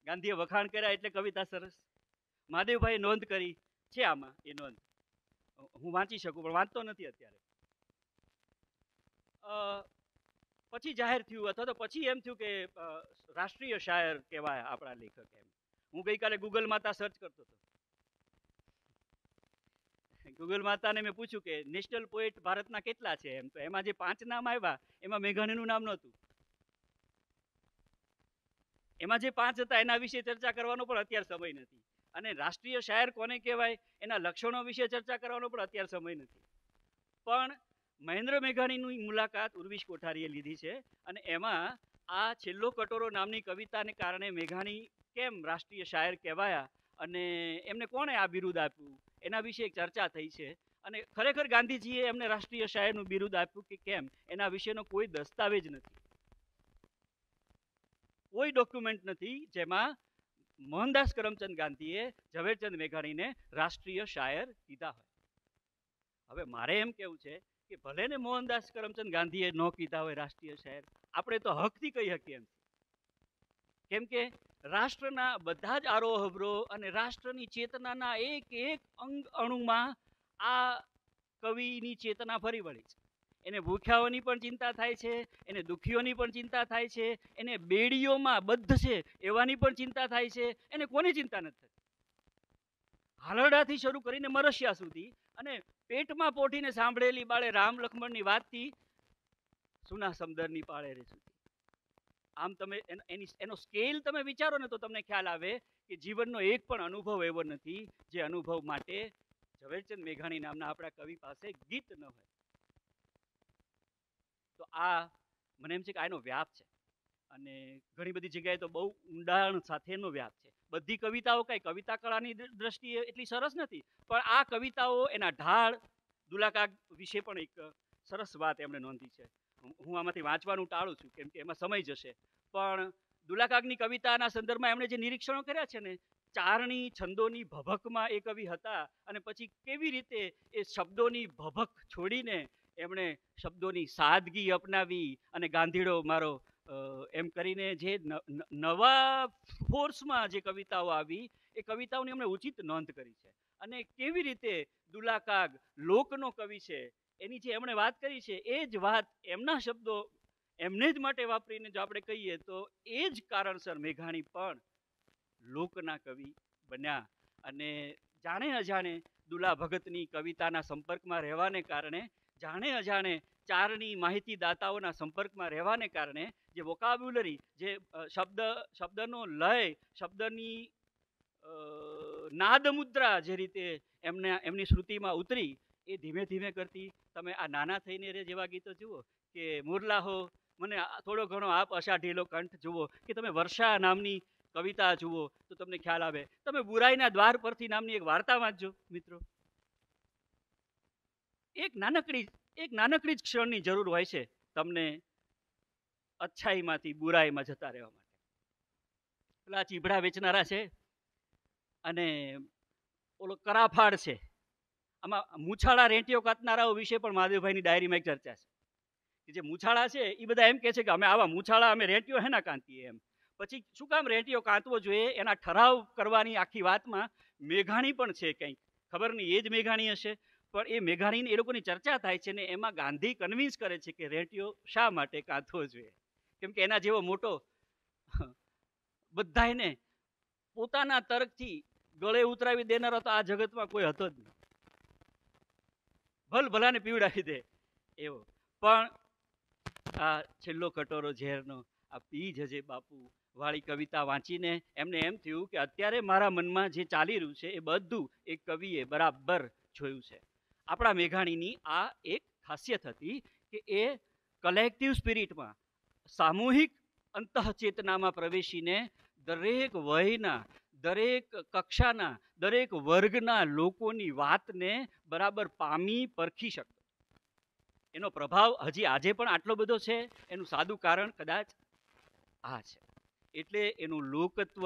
ગાંધીએ વખાણ કર્યા એટલે કવિતા સરસ, મહાદેવભાઈએ નોંધ કરી છે. આમાં એ નોંધ હું વાંચી શકું પણ વાંચતો નથી અત્યારે. પછી જાહેર થયું અથવા તો પછી એમ થયું કે રાષ્ટ્રીય શાયર કહેવાય આપણા લેખક. એમ હું ગઈકાલે ગૂગલ માતા સર્ચ કરતો હતો. ગૂગલ માતાને મેં પૂછ્યું કે નેશનલ પોએટ ભારતના કેટલા છે એમ, તો એમાં જે 5 નામ આવ્યા એમાં મેઘાણીનું નામ નહોતું. એમાં જે 5 હતા એના વિશે ચર્ચા કરવાનો પણ અત્યારે સમય નથી, અને રાષ્ટ્રીય શાયર કોને કહેવાય એના લક્ષણો વિશે ચર્ચા કરવાનો પણ અત્યારે સમય નથી. પણ મહેન્દ્ર મેઘાણીની મુલાકાત ઉર્વિશ કોઠારીએ લીધી છે અને એમાં આ છેલ્લો કટોરો નામની કવિતાને કારણે મેઘાણી કેમ રાષ્ટ્રીય શાયર કહેવાયા અને એમને કોણે આ બિરુદ આપ્યું એના વિશે એક ચર્ચા થઈ છે. અને ખરેખર ગાંધીજીએ એમને રાષ્ટ્રીય શાયરનું બિરુદ આપ્યું કે કેમ એના વિશેનો કોઈ દસ્તાવેજ નથી, કોઈ ડોક્યુમેન્ટ નથી જેમાં મોહનદાસ કરમચંદ ગાંધીએ ઝવેરચંદ મેઘાણીને રાષ્ટ્રીય શાયર કીધા હોય. હવે મારે એમ કહેવું છે કે ભલે ને મોહનદાસ કરમચંદ ગાંધીએ ન કીધા હોય રાષ્ટ્રીય શાયર, આપણે તો હકથી કહી શકીએ એમ, કેમ કે રાષ્ટ્રના બધા જ આરોહવરો અને રાષ્ટ્રની ચેતનાના એક એક અંગ અણુમાં આ કવિની ચેતના ફરી વળી છે. એને ભૂખ્યાઓની પણ ચિંતા થાય છે, એને દુઃખીઓની પણ ચિંતા થાય છે, એને બેડીઓમાં બદ્ધ છે એવાની પણ ચિંતા થાય છે, એને કોની ચિંતા નથી થતી? હાલરડાથી શરૂ કરીને મરસિયા સુધી અને પેટમાં પોઠીને સાંભળેલી બાળે રામ લક્ષ્મણની વાતથી સુના સમદરની પાળેરે સુધી. આમ તમે એનો સ્કેલ તમે વિચારો ને તો તમને ખ્યાલ આવે કે જીવનનો એક પણ અનુભવ એવો નથી જે અનુભવ માટે ઝવેરચંદ મેઘાણી નામના આપણા કવિ પાસે ગીત ન હોય. તો આ મને એમ છે કે આનો વ્યાપ છે અને ઘણી બધી જગ્યાએ તો બહુ ઊંડાણ સાથેનો વ્યાપ છે. બધી કવિતાઓ કાંઈ કવિતા કળાની દ્રષ્ટિએ એટલી સરસ નથી, પણ આ કવિતાઓ એના ઢાળ દુલાકાગ વિશે પણ એક સરસ વાત એમણે નોંધી છે. હું આમાંથી વાંચવાનું ટાળું છું કેમ કે એમાં સમય જશે, પણ દુલાકાગની કવિતાના સંદર્ભમાં એમણે જે નિરીક્ષણો કર્યા છે ને ચારણી છંદોની ભભકમાં એ કવિ હતા અને પછી કેવી રીતે એ શબ્દોની ભભક છોડીને એમણે શબ્દોની સાદગી અપનાવી અને ગાંધીડો મારો એમ કરીને જે નવા ફોર્સમાં જે કવિતાઓ આવી એ કવિતાઓની એમણે ઉચિત નોંધ કરી છે અને કેવી રીતે દુલાકાગ લોકનો કવિ છે એની જે એમણે વાત કરી છે એ જ વાત એમના શબ્દો એમને જ માટે વાપરીને જો આપણે કહીએ તો એ જ કારણસર મેઘાણી પણ લોકના કવિ બન્યા અને જાણે અજાણે દુલા ભગતની કવિતાના સંપર્કમાં રહેવાને કારણે જાણે અજાણે ચારની માહિતીદાતાઓના સંપર્કમાં રહેવાને કારણે જે વોકાબ્યુલરી જે શબ્દનો લય શબ્દની નાદ મુદ્રા જે રીતે એમની શ્રુતિમાં ઉતરી એ ધીમે ધીમે કરતી તમે આ નાના થઈને રે જેવા ગીતો જુઓ કે મુરલા હો મને થોડો ઘણો આપ અષાઢીલો કંઠ જુઓ કે તમે વર્ષા નામની કવિતા જુઓ તો તમને ખ્યાલ આવે તમે બુરાઈના દ્વાર પરથી નામની એક વાર્તા વાંચજો મિત્રો એક નાનકડી જ ક્ષણની જરૂર હોય છે તમને અચ્છાઈમાંથી બુરાઈમાં જતા રહેવા માટે પેલા ચીભડા વેચનારા છે અને ઓલો કરાફાડ છે આમાં મૂછાળા રેંટીઓ કાતનારાઓ વિશે પણ મહાદેવભાઈની ડાયરીમાં એક ચર્ચા છે કે જે મૂછાળા છે એ બધા એમ કહે છે કે અમે આવા મૂછાળા અમે રેંટીઓ હેના કાંતીએ એમ પછી શું કામ રેંટીઓ કાંતવો જોઈએ એના ઠરાવ કરવાની આખી વાતમાં મેઘાણી પણ છે કંઈક ખબર નહીં એ જ મેઘાણી હશે પણ એ મેઘાણીને એ લોકોની ચર્ચા થાય છે ને એમાં ગાંધી કન્વિન્સ કરે છે કે રેંટીઓ શા માટે કાંતવો જોઈએ કેમ કે એના જેવો મોટો બધાને પોતાના તર્કથી ગળે ઉતરાવી દેનારો તો આ જગતમાં કોઈ હતો જ નહીં ભલ ભલાને પીવડાવી દે એવો પણ આ છેલ્લો કટોરો ઝેરનો આ પી જજે બાપુ વાળી કવિતા વાંચીને એમને એમ થયું કે અત્યારે મારા મનમાં જે ચાલી રહ્યું છે એ બધું એક કવિએ બરાબર જોયું છે આપણા મેઘાણીની આ એક ખાસિયત હતી કે એ કલેક્ટિવ સ્પિરિટમાં સામૂહિક અંતઃચેતનામાં પ્રવેશીને દરેક વયના દરેક કક્ષાના દરેક વર્ગના લોકોની વાતને બરાબર પામી પરખી શકતો એનો પ્રભાવ હજી આજે પણ આટલો બધો છે એનું સાદું કારણ કદાચ આ છે એટલે એનું લોકત્વ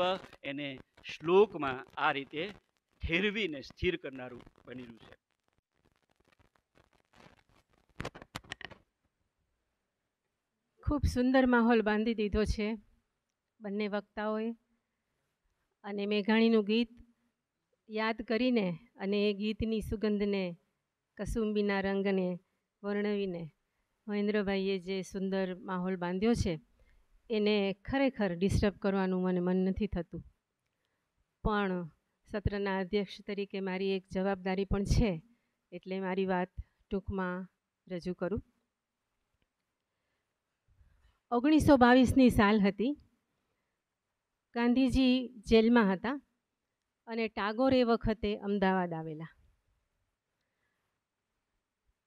એને શ્લોકમાં આ રીતે ઠેરવીને સ્થિર કરનારું બની રહ્યું છે ખૂબ સુંદર માહોલ બાંધી દીધો છે બંને વક્તાઓએ અને મેઘાણીનું ગીત યાદ કરીને અને એ ગીતની સુગંધને કસુંબીના રંગને વર્ણવીને મહેન્દ્રભાઈએ જે સુંદર માહોલ બાંધ્યો છે એને ખરેખર ડિસ્ટર્બ કરવાનું મને મન નથી થતું પણ સત્રના અધ્યક્ષ તરીકે મારી એક જવાબદારી પણ છે એટલે મારી વાત ટૂંકમાં રજૂ કરું 1922ની સાલ હતી ગાંધીજી જેલમાં હતા અને ટાગોર એ વખતે અમદાવાદ આવેલા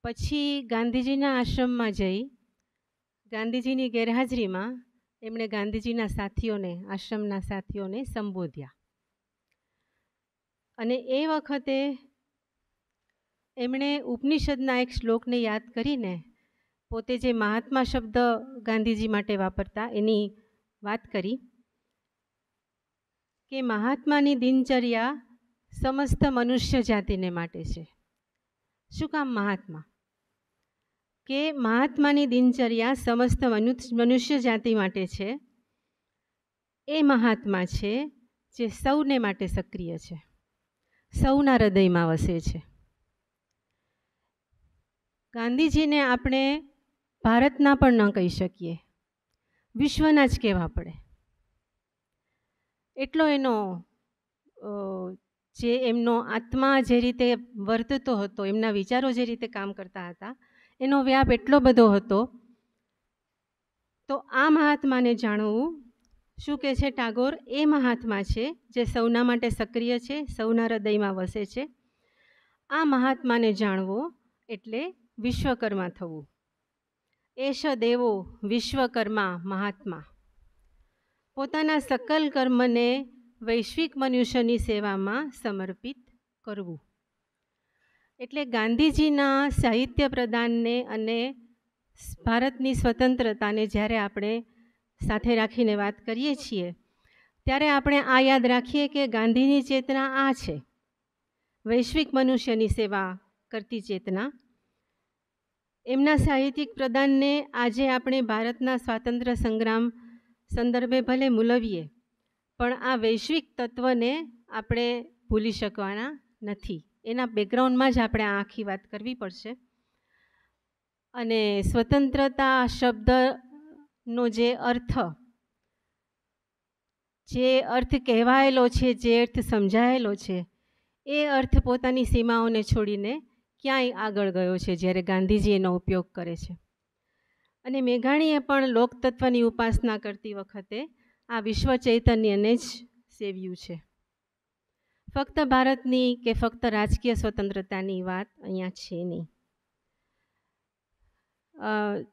પછી ગાંધીજીના આશ્રમમાં જઈ ગાંધીજીની ગેરહાજરીમાં એમણે ગાંધીજીના સાથીઓને આશ્રમના સાથીઓને સંબોધ્યા અને એ વખતે એમણે ઉપનિષદના એક શ્લોકને યાદ કરીને પોતે જે મહાત્મા શબ્દ ગાંધીજી માટે વાપરતા એની વાત કરી કે મહાત્માની દિનચર્યા સમસ્ત મનુષ્ય જાતિને માટે છે શું કામ મહાત્મા કે મહાત્માની દિનચર્યા સમસ્ત મનુષ્ય જાતિ માટે છે એ મહાત્મા છે જે સૌને માટે સક્રિય છે સૌના હૃદયમાં વસે છે ગાંધીજીને આપણે ભારતના પણ ન કહી શકીએ વિશ્વના જ કહેવા પડે એટલો એનો જે એમનો આત્મા જે રીતે વર્તતો હતો એમના વિચારો જે રીતે કામ કરતા હતા એનો વ્યાપ એટલો બધો હતો તો આ મહાત્માને જાણવું શું કહે છે ટાગોર એ મહાત્મા છે જે સૌના માટે સક્રિય છે સૌના હૃદયમાં વસે છે આ મહાત્માને જાણવો એટલે વિશ્વકર્મા થવું એશ દેવો વિશ્વકર્મા મહાત્મા પોતાના સકલ કર્મને વૈશ્વિક મનુષ્યની સેવામાં સમર્પિત કરવું એટલે ગાંધીજીના સાહિત્ય પ્રદાનને અને ભારતની સ્વતંત્રતાને જ્યારે આપણે સાથે રાખીને વાત કરીએ છીએ ત્યારે આપણે આ યાદ રાખીએ કે ગાંધીની ચેતના આ છે, વૈશ્વિક મનુષ્યની સેવા કરતી ચેતના. એમના સાહિત્યિક પ્રદાનને આજે આપણે ભારતના સ્વાતંત્ર્ય સંગ્રામ સંદર્ભે ભલે મૂલવીએ, પણ આ વૈશ્વિક તત્વને આપણે ભૂલી શકવાના નથી. એના બેકગ્રાઉન્ડમાં જ આપણે આ આખી વાત કરવી પડશે. અને સ્વતંત્રતા શબ્દનો જે અર્થ કહેવાયેલો છે, જે અર્થ સમજાયેલો છે, એ અર્થ પોતાની સીમાઓને છોડીને ક્યાંય આગળ ગયો છે જ્યારે ગાંધીજી એનો ઉપયોગ કરે છે. અને મેઘાણીએ પણ લોકતત્વની ઉપાસના કરતી વખતે આ વિશ્વ ચૈતન્યને જ સેવ્યું છે. ફક્ત ભારતની કે ફક્ત રાજકીય સ્વતંત્રતાની વાત અહીંયા છે નહીં.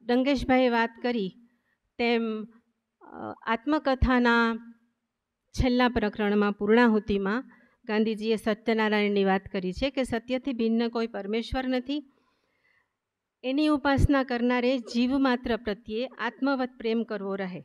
ડંગેશભાઈએ વાત કરી તેમ આત્મકથાના છેલ્લા પ્રકરણમાં પૂર્ણાહુતિમાં ગાંધીજીએ સત્યનારાયણની વાત કરી છે કે સત્યથી ભિન્ન કોઈ પરમેશ્વર નથી. એની ઉપાસના કરનારે જીવ માત્ર પ્રત્યે આત્મવત પ્રેમ કરવો રહે.